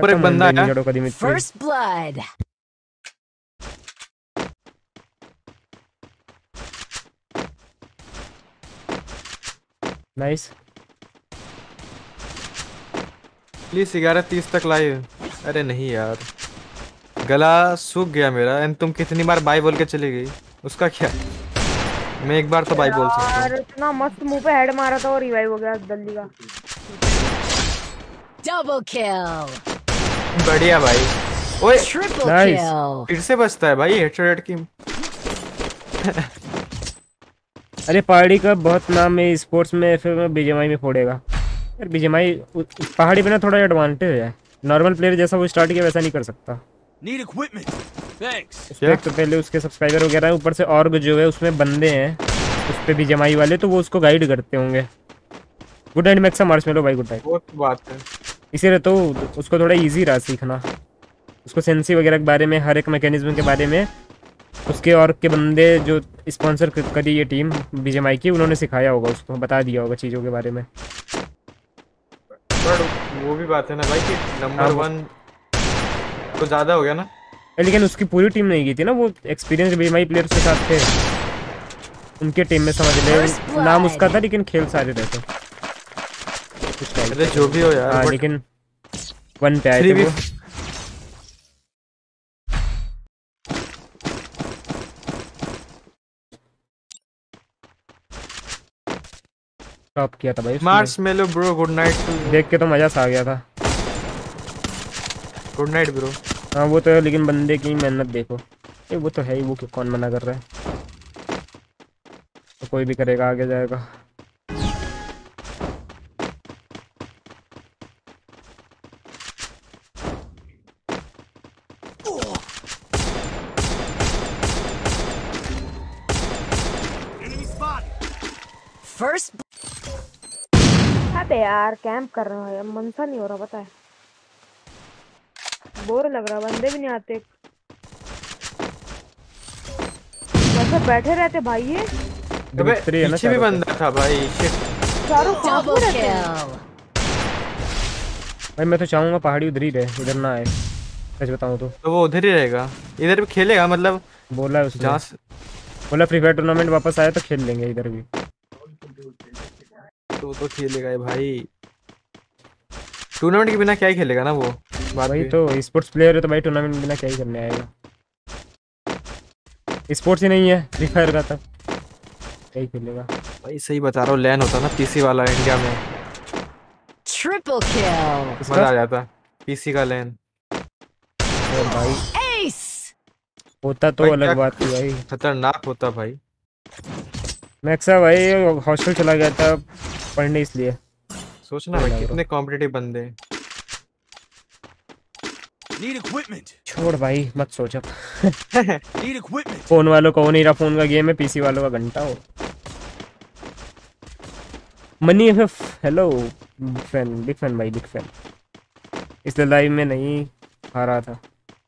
पर एक बंदा है जोड़ो कदम फर्स्ट ब्लड। नाइस प्लीज ग्यारह तीस तक लाइव। अरे नहीं यार गला सूख गया मेरा। एंड तुम कितनी बार बाय बोल के चली गई, उसका क्या? मैं एक बार तो बाय बोल सकता हूं। इतना मस्त मुंह पे हेड मारा था और रिवाइव हो गया जल्दी का। डबल किल बढ़िया भाई। ओए नाइस, फिर से बचता है भाई हेडशॉट की। अरे पहाड़ी का बहुत नाम है स्पोर्ट्स में, फिर बीजीएमआई में फोड़ेगा यार। बीजीएमआई पहाड़ी पे ना थोड़ा एडवांटेज है, नॉर्मल प्लेयर जैसा वो स्टार्ट किया वैसा नहीं कर सकता। Need equipment thanks. एक तो पहले उसके सब्सक्राइबर वगैरह हैं, ऊपर से ऑर्ग जो है उसमें बंदे हैं उस पे बीजीएमआई वाले, तो वो उसको गाइड करते होंगे। गुड नाइट मैक्स मार्शमेलो भाई, गुड नाइट। वो तो बात है, इसीलिए तो उसको थोड़ा इजी रहा सीखना। उसको सेंसी वगैरह के बारे में, हर एक मैकेनिज्म के बारे में उसके और के बंदे जो स्पॉन्सर करी ये टीम बीजीएमआई की, उन्होंने सिखाया होगा उसको, बता दिया होगा चीज़ों के बारे में। वो भी बात है ना भाई कि नंबर वन तो ज़्यादा हो गया ना, लेकिन उसकी पूरी टीम नहीं गई थी ना, वो एक्सपीरियंस बीजीएमआई प्लेयर्स के साथ थे उनके टीम में, समझ ले। नाम उसका था लेकिन खेल सारे रहते, जो भी हो यार, लेकिन वन पे आए थे वो। टॉप किया था भाई मार्शमेलो ब्रो, गुड नाइट। देख के तो मजा सा आ गया था, गुड नाइट ब्रो। हाँ वो तो है, लेकिन बंदे की मेहनत देखो। ये वो तो है ही, वो कौन मना कर रहा है, तो कोई भी करेगा आगे जाएगा। First यार कैंप कर रहा है, मन सा नहीं हो रहा पता है। बोर लग रहा, बंदे भी नहीं आते, बस बैठे रहते भाई। ये पीछे भी बंदा था भाई, चारों खाबो रहते हैं भाई। मैं तो चाहूंगा पहाड़ी उधर ही रहे, उधर ना आए, सच बताऊं तो। तो वो उधर ही रहेगा, इधर भी खेलेगा मतलब, बोला उसने बोला फ्री फायर टूर्नामेंट वापस आया तो खेल लेंगे इधर भी। तो तो खेलेगा भाई, टूर्नामेंट के बिना क्या ही खेलेगा ना वो भाई। तो स्पोर्ट्स प्लेयर है तो भाई टूर्नामेंट बिना क्या ही करने आएगा, स्पोर्ट्स ही नहीं है फ्री फायर का, तब क्या ही खेलेगा भाई। सही बता रहा हूँ, लैन होता ना पीसी वाला इंडिया में, ट्रिपल किल मजा आ जाता। पीसी का लेन ओ भाई एस होता तो अलग बात थी भाई, खतरनाक होता भाई। मैं अक्सर भाई हॉस्टल चला गया था पढ़ने, इसलिए सोचना भाई कितने कॉम्पिटिटिव बंदे। नीड इक्विपमेंट छोड़ भाई, मत सोच अब। नीड इक्विपमेंट फोन वालों का हो नहीं रहा, फोन का गेम है, पीसी वालों का घंटा हो। Money F hello fan, big fan भाई, बिग फैन। इसलिए लाइव में नहीं आ रहा था,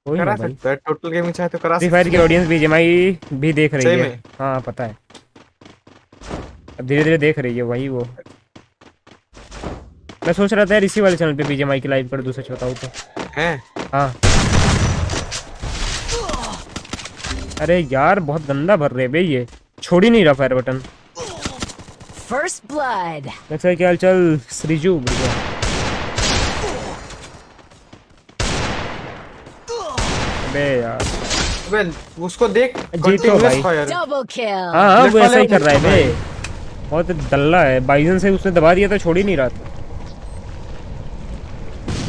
कोई करा भाई सकता है। टोटल गेमिंग चाहे तो करा सकता है। फ्री फायर की ऑडियंस भी जेमाई भी देख रही है, हाँ पता है, अब धीरे धीरे देख रही है वही वो। मैं सोच रहा था यार इसी वाले चैनल पे बीजेमाई की लाइव कर दूं, सच बताऊं तो हैं। हाँ अरे यार बहुत गंदा भर रहे भाई, ये छोड़ ही नहीं रहा फायर बटन। फर्स्ट ब्लड अच्छा क्या चल श्रीजू भैया, अबे यार अबे उसको देख जीतो भाई। डबल किल हां हां वो ऐसा ही कर रहा है बे, बहुत दल्ला है। बाइजन से उसने दबा दिया तो छोड़ ही नहीं रहा था।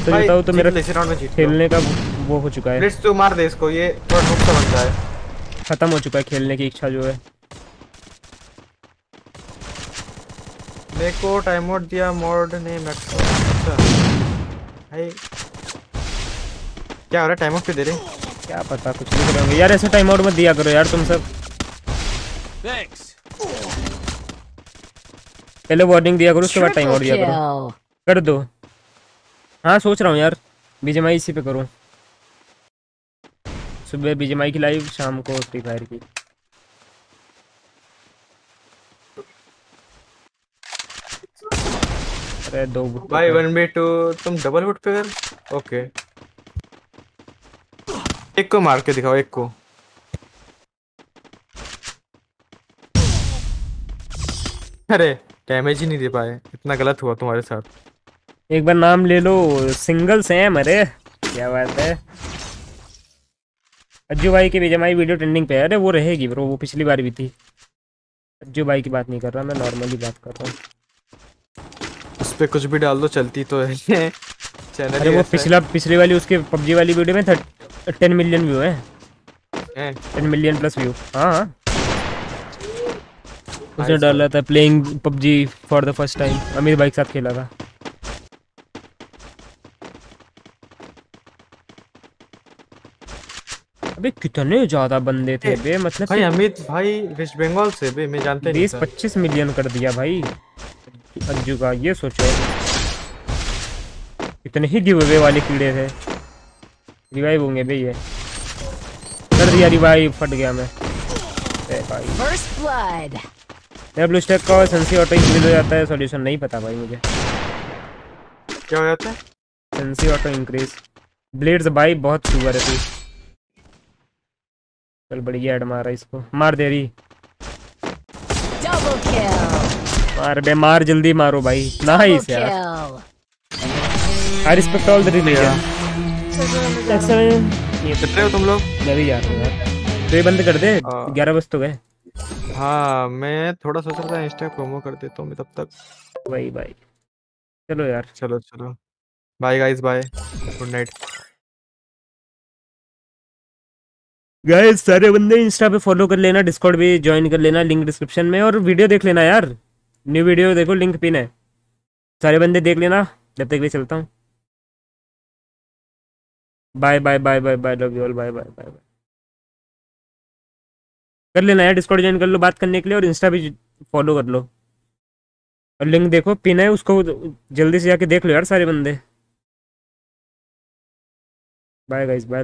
तो बताओ तो मेरा लेस राउंड में जीत खेलने का वो हो चुका है। ब्लिट्स तो मार दे इसको, ये थोड़ा नुक्सा बन रहा है, खत्म हो चुका है खेलने की इच्छा जो है। देखो टाइम आउट दिया मोड ने मैक्स। अच्छा भाई क्या हो रहा है, टाइम आउट पे दे रहे क्या पता, कुछ नहीं करेंगे यार ऐसे। टाइम आउट मत दिया करो यार तुम सब, थैंक्स। पहले वार्निंग दिया करो उसके बाद टाइम आउट दिया करो, कर दो। हाँ सोच रहा हूँ यार बीजेमाई इसी पे करूँ, सुबह बीजेमाई की लाइव, शाम को फ्री फायर की। दो भाई वन बी टू तुम डबल वुड पे कर, ओके एक को मार के दिखाओ, एक को अरे डैमेज ही नहीं दे पाए, इतना गलत हुआ तुम्हारे साथ। एक बार नाम ले लो, सिंगल सैम, अरे क्या बात है। अज्जू भाई की बीजेमाई वीडियो ट्रेंडिंग पे है, अरे वो रहेगी ब्रो, वो पिछली बार भी थी। अज्जू भाई की बात नहीं कर रहा मैं, नॉर्मली बात कर रहा हूँ, पे कुछ भी डाल दो चलती तो है चैनल। अरे वो पिछला पिछली वाली उसके पबजी वाली वीडियो में टेन मिलियन व्यू है, टेन मिलियन प्लस व्यू। हाँ उसने डाला था playing PUBG for the first time, Amit भाई के साथ खेला था। अबे कितने ज्यादा बंदे थे बे, मतलब भाई अमित भाई वेस्ट बंगाल से बे, मैं जानते नहीं, बीस पच्चीस मिलियन कर दिया भाई अज्जू का। ये सोचो इतने ही गिव अवे वाले कीड़े थे, रिवाइव होंगे भैया, कर दिया रिवाइव, फट गया मैं भाई। फर्स्ट ब्लड मैं ब्लू स्टैक का सेंसी ऑटो इंक्रीज हो जाता है, सॉल्यूशन नहीं पता भाई मुझे क्या हो जाता है। सेंसी ऑटो इंक्रीज ब्लेड्स भाई बहुत सुवर है तू, चल बढ़िया हेड मारा इसको, मार दे रही, डबल किल मार बे, मार जल्दी मारो भाई, नाइस यार। I respect all the religion. अच्छा ये कर रहे हो तुम लोग, मैं भी जा रहा हूं यार। तो ये बंद कर दे, ग्यारह बज तो गए। हाँ मैं थोड़ा सोच रहा था इंस्टा प्रोमो कर देता हूं मैं तब तक, भाई भाई चलो यार, चलो चलो bye guys, bye, good night guys. सारे बंदे इंस्टा पे फॉलो कर लेना, डिस्कॉर्ड भी ज्वाइन कर लेना, लिंक डिस्क्रिप्शन में, और वीडियो देख लेना यार, न्यू वीडियो देखो, लिंक पिन है, सारे बंदे देख लेना। जब तक मैं चलता हूँ, bye bye bye bye bye, love you all, bye bye bye bye. कर लेना यार, डिस्कॉर्ड ज्वाइन कर लो बात करने के लिए, और इंस्टा भी फॉलो कर लो, और लिंक देखो पिन है उसको जल्दी से जाके देख लो यार सारे बंदे। Bye guys, bye.